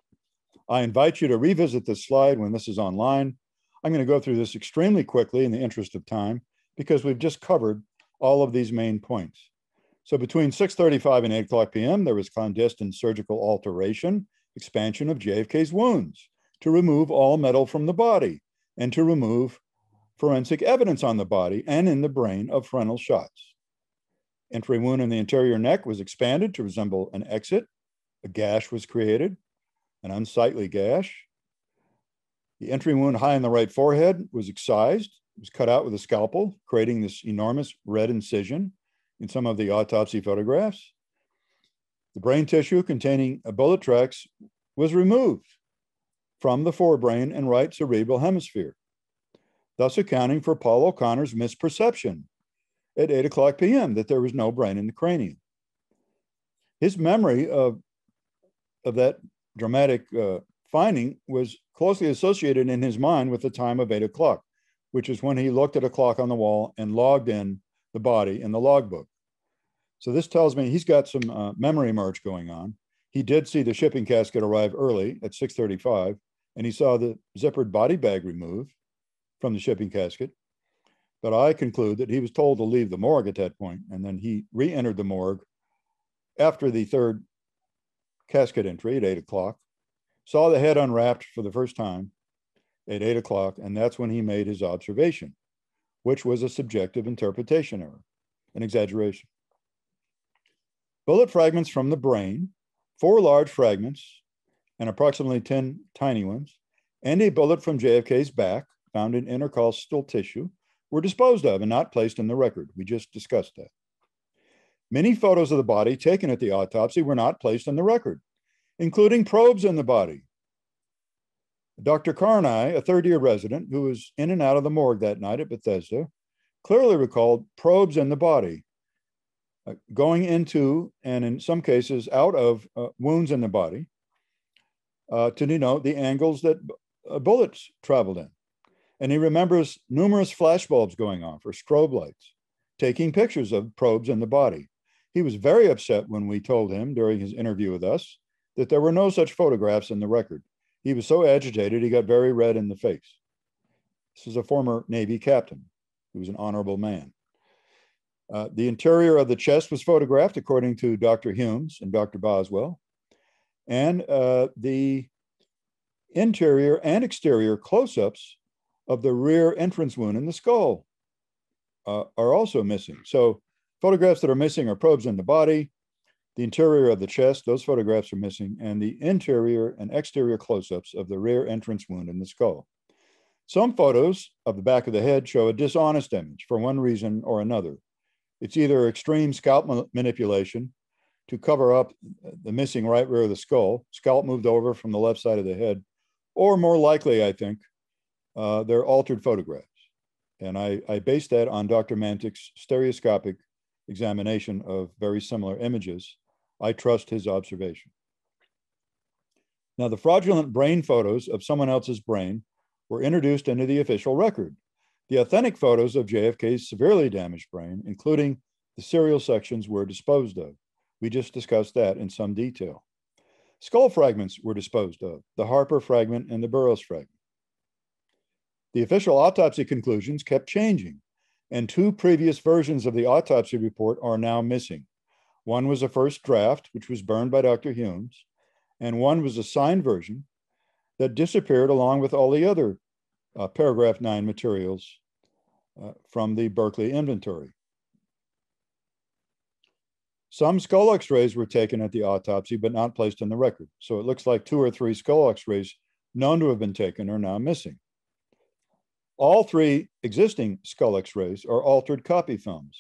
I invite you to revisit this slide when this is online. I'm going to go through this extremely quickly in the interest of time because we've just covered all of these main points. So between six thirty-five and eight o'clock p m, there was clandestine surgical alteration, expansion of J F K's wounds to remove all metal from the body and to remove forensic evidence on the body and in the brain of frontal shots. Entry wound in the anterior neck was expanded to resemble an exit. A gash was created, an unsightly gash. The entry wound high in the right forehead was excised. It was cut out with a scalpel, creating this enormous red incision in some of the autopsy photographs. The brain tissue containing a bullet tracks was removed from the forebrain and right cerebral hemisphere, thus accounting for Paul O'Connor's misperception at eight o'clock p m that there was no brain in the cranium. His memory of, of that dramatic uh, finding was closely associated in his mind with the time of eight o'clock, which is when he looked at a clock on the wall and logged in the body in the logbook. So this tells me he's got some uh, memory merge going on. He did see the shipping casket arrive early at six thirty-five, and he saw the zippered body bag removed from the shipping casket. But I conclude that he was told to leave the morgue at that point, and then he re-entered the morgue after the third casket entry at eight o'clock, saw the head unwrapped for the first time at eight o'clock, and that's when he made his observation, which was a subjective interpretation error, an exaggeration. Bullet fragments from the brain, four large fragments, and approximately ten tiny ones, and a bullet from J F K's back, found in intercostal tissue, were disposed of and not placed in the record. We just discussed that. Many photos of the body taken at the autopsy were not placed in the record, including probes in the body. Doctor Carney, a third-year resident who was in and out of the morgue that night at Bethesda, clearly recalled probes in the body, uh, going into and in some cases out of uh, wounds in the body uh, to denote the angles that uh, bullets traveled in. And he remembers numerous flashbulbs going off or strobe lights, taking pictures of probes in the body. He was very upset when we told him during his interview with us that there were no such photographs in the record. He was so agitated, he got very red in the face. This is a former Navy captain who was an honorable man. Uh, the interior of the chest was photographed according to Doctor Humes and Doctor Boswell. And uh, the interior and exterior close-ups of the rear entrance wound in the skull uh, are also missing. So photographs that are missing are probes in the body, the interior of the chest, those photographs are missing, and the interior and exterior close-ups of the rear entrance wound in the skull. Some photos of the back of the head show a dishonest image for one reason or another. It's either extreme scalp manipulation to cover up the missing right rear of the skull, scalp moved over from the left side of the head, or more likely, I think, Uh, they're altered photographs. And I, I based that on Doctor Mantik's stereoscopic examination of very similar images. I trust his observation. Now, the fraudulent brain photos of someone else's brain were introduced into the official record. The authentic photos of J F K's severely damaged brain, including the serial sections, were disposed of. We just discussed that in some detail. Skull fragments were disposed of, the Harper fragment and the Burroughs fragment. The official autopsy conclusions kept changing, and two previous versions of the autopsy report are now missing. One was a first draft, which was burned by Doctor Humes, and one was a signed version that disappeared along with all the other uh, paragraph nine materials uh, from the Berkeley inventory. Some skull x-rays were taken at the autopsy, but not placed in the record. So it looks like two or three skull x-rays known to have been taken are now missing. All three existing skull x-rays are altered copy films.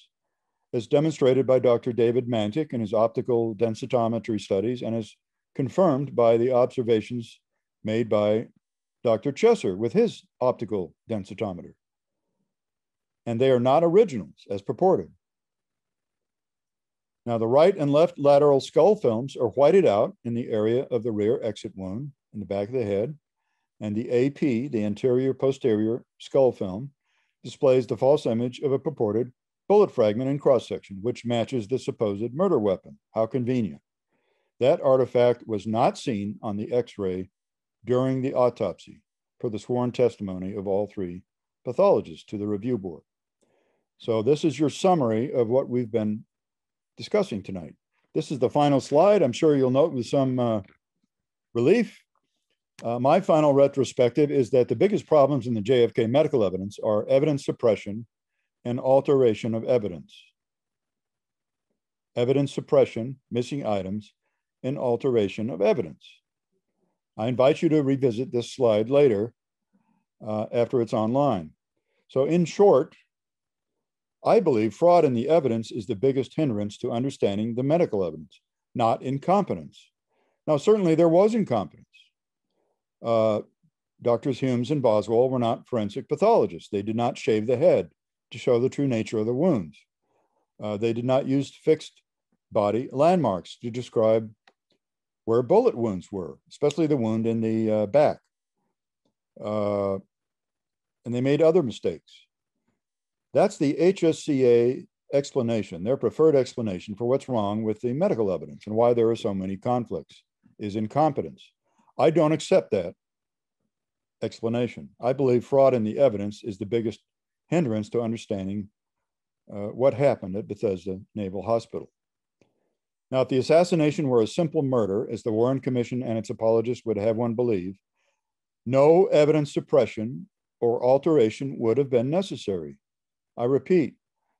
as demonstrated by Doctor David Mantik in his optical densitometry studies and as confirmed by the observations made by Doctor Chesser with his optical densitometer. And they are not originals as purported. Now, the right and left lateral skull films are whited out in the area of the rear exit wound in the back of the head, and the A P, the anterior posterior skull film, displays the false image of a purported bullet fragment in cross-section, which matches the supposed murder weapon. How convenient. That artifact was not seen on the X-ray during the autopsy for the sworn testimony of all three pathologists to the review board. So this is your summary of what we've been discussing tonight. This is the final slide. I'm sure you'll note with some uh, relief. Uh, my final retrospective is that the biggest problems in the J F K medical evidence are evidence suppression and alteration of evidence. Evidence suppression, missing items, and alteration of evidence. I invite you to revisit this slide later uh, after it's online. So in short, I believe fraud in the evidence is the biggest hindrance to understanding the medical evidence, not incompetence. Now, certainly there was incompetence. Uh, Doctors Humes and Boswell were not forensic pathologists. They did not shave the head to show the true nature of the wounds. Uh, they did not use fixed body landmarks to describe where bullet wounds were, especially the wound in the uh, back. Uh, and they made other mistakes. That's the H S C A explanation, their preferred explanation for what's wrong with the medical evidence and why there are so many conflicts, is incompetence. I don't accept that explanation. I believe fraud in the evidence is the biggest hindrance to understanding uh, what happened at Bethesda Naval Hospital. Now, if the assassination were a simple murder, as the Warren Commission and its apologists would have one believe, no evidence suppression or alteration would have been necessary. I repeat,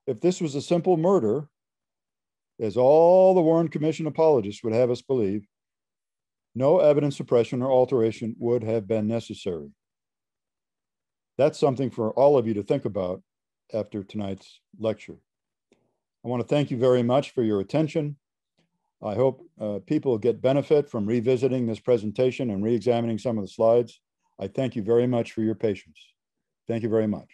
if this was a simple murder, as all the Warren Commission apologists would have us believe, no evidence suppression or alteration would have been necessary. That's something for all of you to think about after tonight's lecture. I want to thank you very much for your attention. I hope uh, people get benefit from revisiting this presentation and re-examining some of the slides. I thank you very much for your patience. Thank you very much.